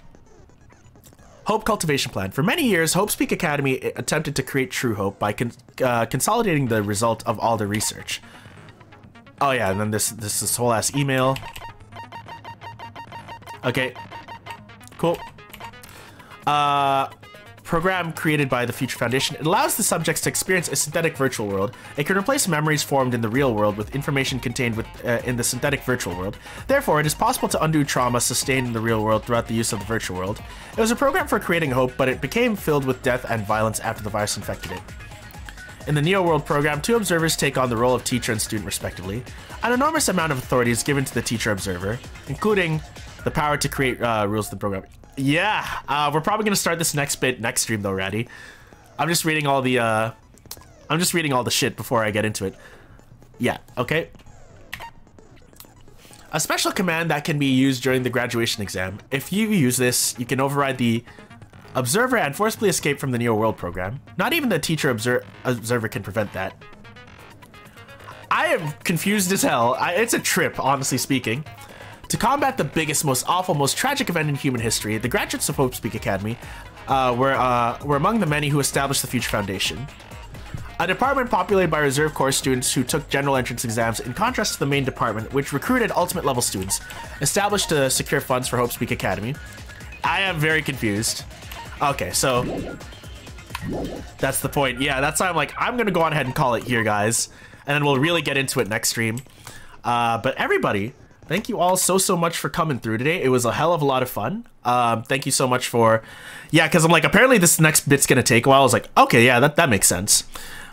Hope Cultivation Plan. For many years, Hope's Peak Academy attempted to create true hope by con uh, consolidating the result of all the research. Oh yeah, and then this, this, this whole ass email. Okay, cool. Uh, program created by the Future Foundation. It allows the subjects to experience a synthetic virtual world. It can replace memories formed in the real world with information contained with, uh, in the synthetic virtual world. Therefore, it is possible to undo trauma sustained in the real world throughout the use of the virtual world. It was a program for creating hope, but it became filled with death and violence after the virus infected it. In the Neo World Program, two observers take on the role of teacher and student respectively. An enormous amount of authority is given to the teacher observer, including the power to create uh, rules of the program. Yeah, uh, we're probably gonna start this next bit next stream though, Ratty. I'm just reading all the, uh, I'm just reading all the shit before I get into it. Yeah, okay. A special command that can be used during the graduation exam. If you use this, you can override the observer and forcibly escape from the Neo World Program. Not even the teacher obser observer can prevent that. I am confused as hell. I, it's a trip, honestly speaking. To combat the biggest, most awful, most tragic event in human history, the graduates of Hope's Peak Academy uh, were, uh, were among the many who established the Future Foundation. A department populated by reserve corps students who took general entrance exams in contrast to the main department, which recruited ultimate level students, established to secure funds for Hope's Peak Academy. I am very confused. Okay, so that's the point. Yeah, that's why I'm like, I'm gonna go on ahead and call it here, guys. And then we'll really get into it next stream. Uh, but everybody, thank you all so, so much for coming through today. It was a hell of a lot of fun. Um, thank you so much for... Yeah, because I'm like, apparently this next bit's going to take a while. I was like, okay, yeah, that, that makes sense.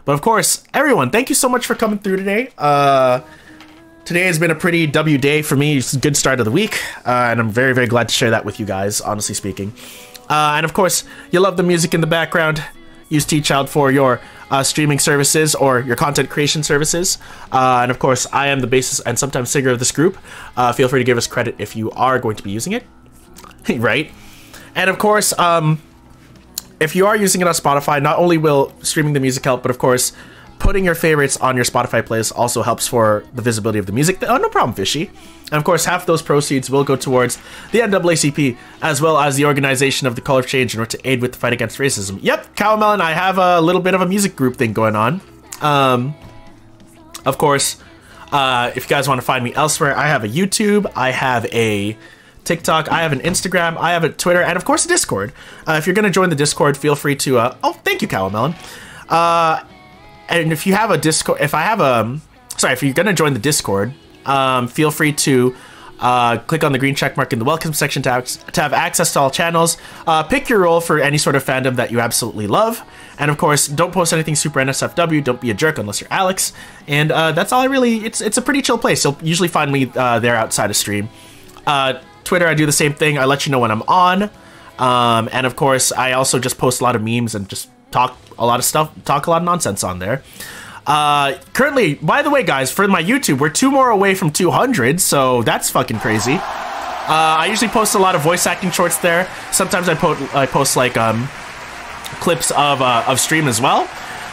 But of course, everyone, thank you so much for coming through today. Uh, today has been a pretty W day for me. It's a good start of the week. Uh, and I'm very, very glad to share that with you guys, honestly speaking. Uh, and of course, you love the music in the background. Use Teachild for your uh, streaming services or your content creation services. Uh, and of course, I am the basis and sometimes singer of this group. Uh, feel free to give us credit if you are going to be using it, right? And of course, um, if you are using it on Spotify, not only will streaming the music help, but of course, putting your favorites on your Spotify playlist also helps for the visibility of the music. Oh, no problem, Fishy. And of course, half those proceeds will go towards the N double A C P, as well as the organization of the Color of Change in order to aid with the fight against racism. Yep, Cowmel and I have a little bit of a music group thing going on. Um, of course, uh, if you guys want to find me elsewhere, I have a YouTube, I have a TikTok, I have an Instagram, I have a Twitter, and of course a Discord. Uh, if you're going to join the Discord, feel free to, uh, oh, thank you, Cowamelon. Uh, and if you have a Discord, if I have a, sorry, if you're going to join the Discord, um, feel free to uh, click on the green check mark in the welcome section to, to have access to all channels. Uh, pick your role for any sort of fandom that you absolutely love. And of course, don't post anything super N S F W, don't be a jerk unless you're Alex. And uh, that's all I really, it's, it's a pretty chill place. You'll usually find me uh, there outside of stream. Uh, Twitter, I do the same thing. I let you know when I'm on. Um, and of course, I also just post a lot of memes and just talk a lot of stuff, talk a lot of nonsense on there. Uh, currently, by the way, guys, for my YouTube, we're two more away from two hundred, so that's fucking crazy. Uh, I usually post a lot of voice acting shorts there. Sometimes I, po I post like um, clips of, uh, of stream as well.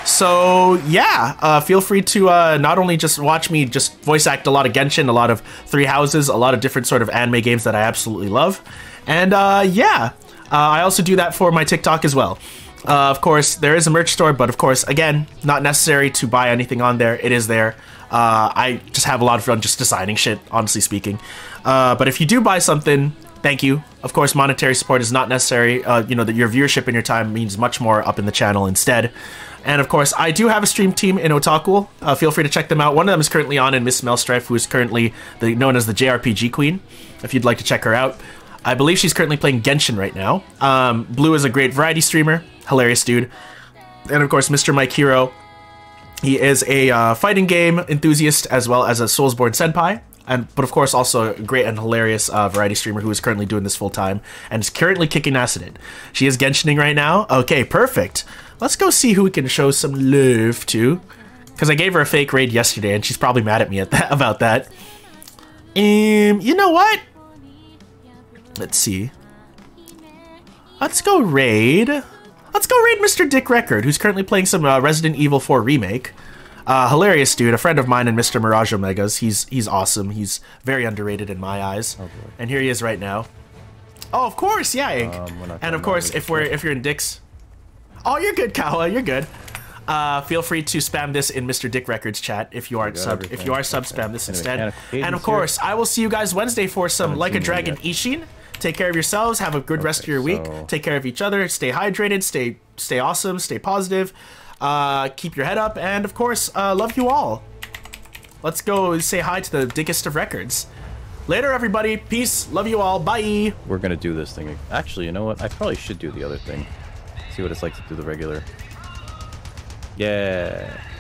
So yeah, uh, feel free to uh, not only just watch me just voice act a lot of Genshin, a lot of Three Houses, a lot of different sort of anime games that I absolutely love. And uh, yeah, uh, I also do that for my TikTok as well. Uh, of course, there is a merch store, but of course, again, not necessary to buy anything on there. It is there. Uh, I just have a lot of fun just designing shit, honestly speaking. Uh, but if you do buy something, thank you. Of course, monetary support is not necessary. Uh, you know, that your viewership and your time means much more up in the channel instead. And of course, I do have a stream team in Otaku. Uh, feel free to check them out. One of them is currently on in Miss Mel Strife, who is currently the, known as the J R P G Queen, if you'd like to check her out. I believe she's currently playing Genshin right now. Um, Blue is a great variety streamer. Hilarious dude. And of course, Mister Mike Hero. He is a uh, fighting game enthusiast as well as a Soulsborne senpai. And, but of course, also a great and hilarious uh, variety streamer who is currently doing this full time and is currently kicking ass at it. She is Genshining right now. Okay, perfect. Let's go see who we can show some love to, because I gave her a fake raid yesterday, and she's probably mad at me at that about that. Um, you know what? Let's see. Let's go raid. Let's go raid Mister Dick Record, who's currently playing some uh, Resident Evil four Remake. Uh, hilarious dude, a friend of mine and Mister Mirage Omegas. He's he's awesome. He's very underrated in my eyes. Oh, and here he is right now. Oh, of course, yeah. Um, and of course, if we're if you're in Dick's. Oh, you're good, Kawa. You're good. Uh, feel free to spam this in Mister Dick Records chat if you aren't sub. If you are sub, spam this instead. And of course, I will see you guys Wednesday for some Like a Dragon Ishin. Take care of yourselves. Have a good rest of your week. Take care of each other. Stay hydrated. Stay stay awesome. Stay positive. Uh, keep your head up. And of course, uh, love you all. Let's go say hi to the Dickest of Records. Later, everybody. Peace. Love you all. Bye. We're gonna do this thing. Actually, you know what? I probably should do the other thing. See what it's like to do the regular. Yeah.